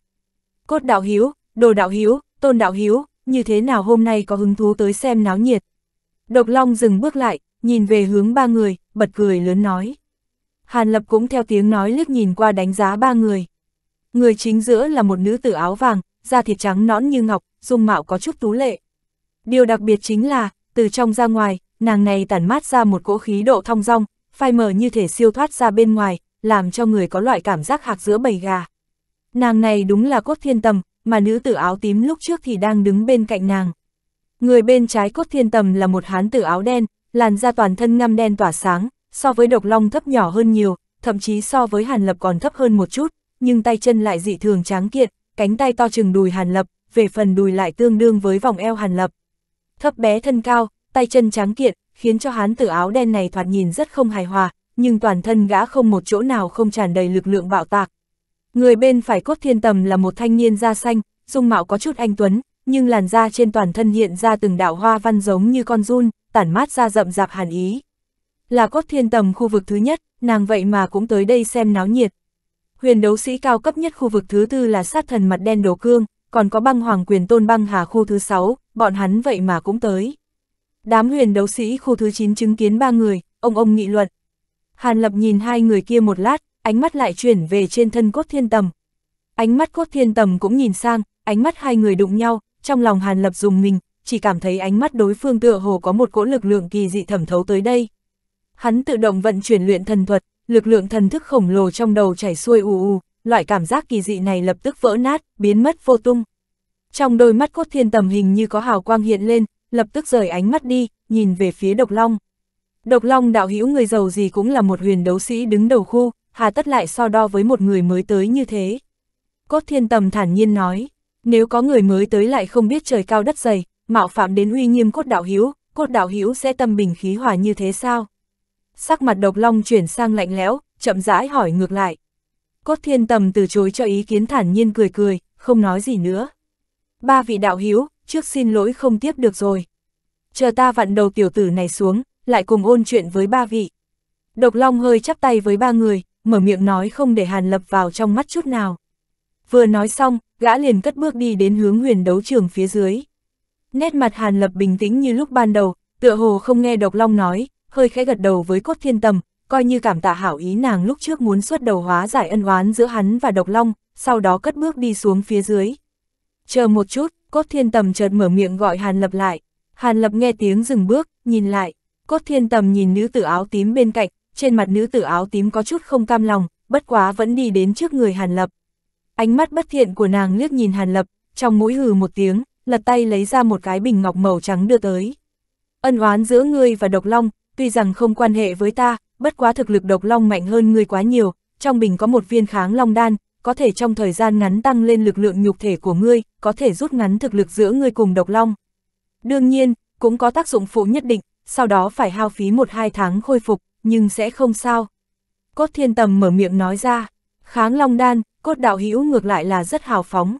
Cốt đạo hữu, Đồ đạo hữu, Tôn đạo hữu, như thế nào hôm nay có hứng thú tới xem náo nhiệt? Độc Long dừng bước lại, nhìn về hướng ba người, bật cười lớn nói. Hàn Lập cũng theo tiếng nói liếc nhìn qua đánh giá ba người. Người chính giữa là một nữ tử áo vàng, da thịt trắng nõn như ngọc, dung mạo có chút tú lệ. Điều đặc biệt chính là, từ trong ra ngoài, nàng này tản mát ra một cỗ khí độ thong dong, phai mờ như thể siêu thoát ra bên ngoài, làm cho người có loại cảm giác hạc giữa bầy gà. Nàng này đúng là Cốt Thiên Tầm, mà nữ tử áo tím lúc trước thì đang đứng bên cạnh nàng. Người bên trái Cốt Thiên Tầm là một hán tử áo đen, làn da toàn thân ngăm đen tỏa sáng, so với Độc Long thấp nhỏ hơn nhiều, thậm chí so với Hàn Lập còn thấp hơn một chút, nhưng tay chân lại dị thường tráng kiện, cánh tay to chừng đùi Hàn Lập, về phần đùi lại tương đương với vòng eo Hàn Lập. Thấp bé thân cao, tay chân tráng kiện, khiến cho hán tử áo đen này thoạt nhìn rất không hài hòa, nhưng toàn thân gã không một chỗ nào không tràn đầy lực lượng bạo tạc. Người bên phải Cốt Thiên Tầm là một thanh niên da xanh, dung mạo có chút anh tuấn, nhưng làn da trên toàn thân hiện ra từng đạo hoa văn giống như con giun, tản mát ra rậm rạp hàn ý. Là Cốt Thiên Tầm khu vực thứ nhất, nàng vậy mà cũng tới đây xem náo nhiệt. Huyền đấu sĩ cao cấp nhất khu vực thứ tư là Sát Thần Mặt Đen Đồ Cương, còn có Băng Hoàng Quyền Tôn Băng Hà khu thứ 6, bọn hắn vậy mà cũng tới. Đám huyền đấu sĩ khu thứ 9 chứng kiến ba người, ông nghị luận. Hàn Lập nhìn hai người kia một lát, ánh mắt lại chuyển về trên thân Cốt Thiên Tầm. Ánh mắt Cốt Thiên Tầm cũng nhìn sang, ánh mắt hai người đụng nhau, trong lòng Hàn Lập rùng mình, chỉ cảm thấy ánh mắt đối phương tựa hồ có một cỗ lực lượng kỳ dị thẩm thấu tới đây. Hắn tự động vận chuyển luyện thần thuật, lực lượng thần thức khổng lồ trong đầu chảy xuôi ù ù, loại cảm giác kỳ dị này lập tức vỡ nát, biến mất vô tung. Trong đôi mắt Cốt Thiên Tầm hình như có hào quang hiện lên, lập tức rời ánh mắt đi, nhìn về phía Độc Long. Độc Long đạo hữu, người giàu gì cũng là một huyền đấu sĩ đứng đầu khu, hà tất lại so đo với một người mới tới như thế. Cốt Thiên Tầm thản nhiên nói, nếu có người mới tới lại không biết trời cao đất dày, mạo phạm đến uy nghiêm Cốt đạo hữu sẽ tâm bình khí hòa như thế sao? Sắc mặt Độc Long chuyển sang lạnh lẽo, chậm rãi hỏi ngược lại. Cốt Thiên Tầm từ chối cho ý kiến, thản nhiên cười cười, không nói gì nữa. Ba vị đạo hữu, trước xin lỗi không tiếp được rồi. Chờ ta vặn đầu tiểu tử này xuống, lại cùng ôn chuyện với ba vị. Độc Long hơi chắp tay với ba người, mở miệng nói không để Hàn Lập vào trong mắt chút nào. Vừa nói xong, gã liền cất bước đi đến hướng huyền đấu trường phía dưới. Nét mặt Hàn Lập bình tĩnh như lúc ban đầu, tựa hồ không nghe Độc Long nói, hơi khẽ gật đầu với Cốt Thiên Tầm, coi như cảm tạ hảo ý nàng lúc trước muốn xuất đầu hóa giải ân oán giữa hắn và Độc Long, sau đó cất bước đi xuống phía dưới. Chờ một chút, Cốt Thiên Tầm chợt mở miệng gọi Hàn Lập lại. Hàn Lập nghe tiếng dừng bước, nhìn lại. Cốt Thiên Tầm nhìn nữ tử áo tím bên cạnh, trên mặt nữ tử áo tím có chút không cam lòng, bất quá vẫn đi đến trước người Hàn Lập. Ánh mắt bất thiện của nàng liếc nhìn Hàn Lập, trong mũi hừ một tiếng, lật tay lấy ra một cái bình ngọc màu trắng đưa tới. Ân oán giữa ngươi và Độc Long, tuy rằng không quan hệ với ta, bất quá thực lực Độc Long mạnh hơn ngươi quá nhiều, trong bình có một viên kháng long đan, có thể trong thời gian ngắn tăng lên lực lượng nhục thể của ngươi, có thể rút ngắn thực lực giữa ngươi cùng Độc Long. Đương nhiên, cũng có tác dụng phụ nhất định, sau đó phải hao phí 1-2 tháng khôi phục, nhưng sẽ không sao. Cốt Thiên Tầm mở miệng nói ra, kháng long đan, Cốt đạo hữu ngược lại là rất hào phóng.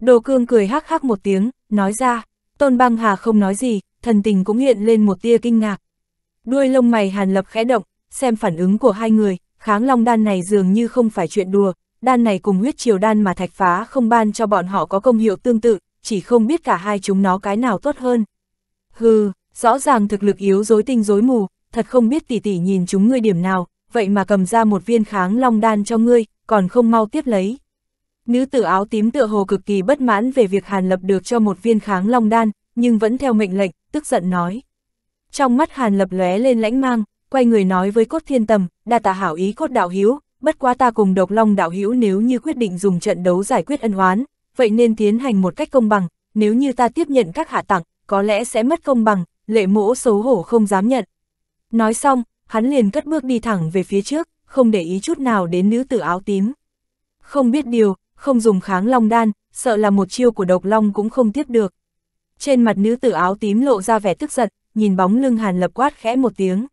Đồ Cương cười hắc hắc một tiếng, nói ra. Tôn Băng Hà không nói gì, thần tình cũng hiện lên một tia kinh ngạc. Đuôi lông mày Hàn Lập khẽ động, xem phản ứng của hai người, kháng long đan này dường như không phải chuyện đùa, đan này cùng huyết triều đan mà Thạch Phá Không ban cho bọn họ có công hiệu tương tự, chỉ không biết cả hai chúng nó cái nào tốt hơn. Hừ, rõ ràng thực lực yếu rối tinh rối mù, thật không biết tỷ tỷ nhìn chúng ngươi điểm nào, vậy mà cầm ra một viên kháng long đan cho ngươi, còn không mau tiếp lấy. Nữ tử áo tím tựa hồ cực kỳ bất mãn về việc Hàn Lập được cho một viên kháng long đan, nhưng vẫn theo mệnh lệnh, tức giận nói. Trong mắt Hàn Lập lóe lên lãnh mang, quay người nói với Cốt Thiên Tầm, đa tạ hảo ý Cốt đạo hữu, bất quá ta cùng Độc Long đạo hữu nếu như quyết định dùng trận đấu giải quyết ân oán, vậy nên tiến hành một cách công bằng, nếu như ta tiếp nhận các hạ tặng, có lẽ sẽ mất công bằng, Lệ Mỗ xấu hổ không dám nhận. Nói xong, hắn liền cất bước đi thẳng về phía trước, không để ý chút nào đến nữ tử áo tím. Không biết điều, không dùng kháng long đan, sợ là một chiêu của Độc Long cũng không tiếp được. Trên mặt nữ tử áo tím lộ ra vẻ tức giận, nhìn bóng lưng Hàn Lập quát khẽ một tiếng.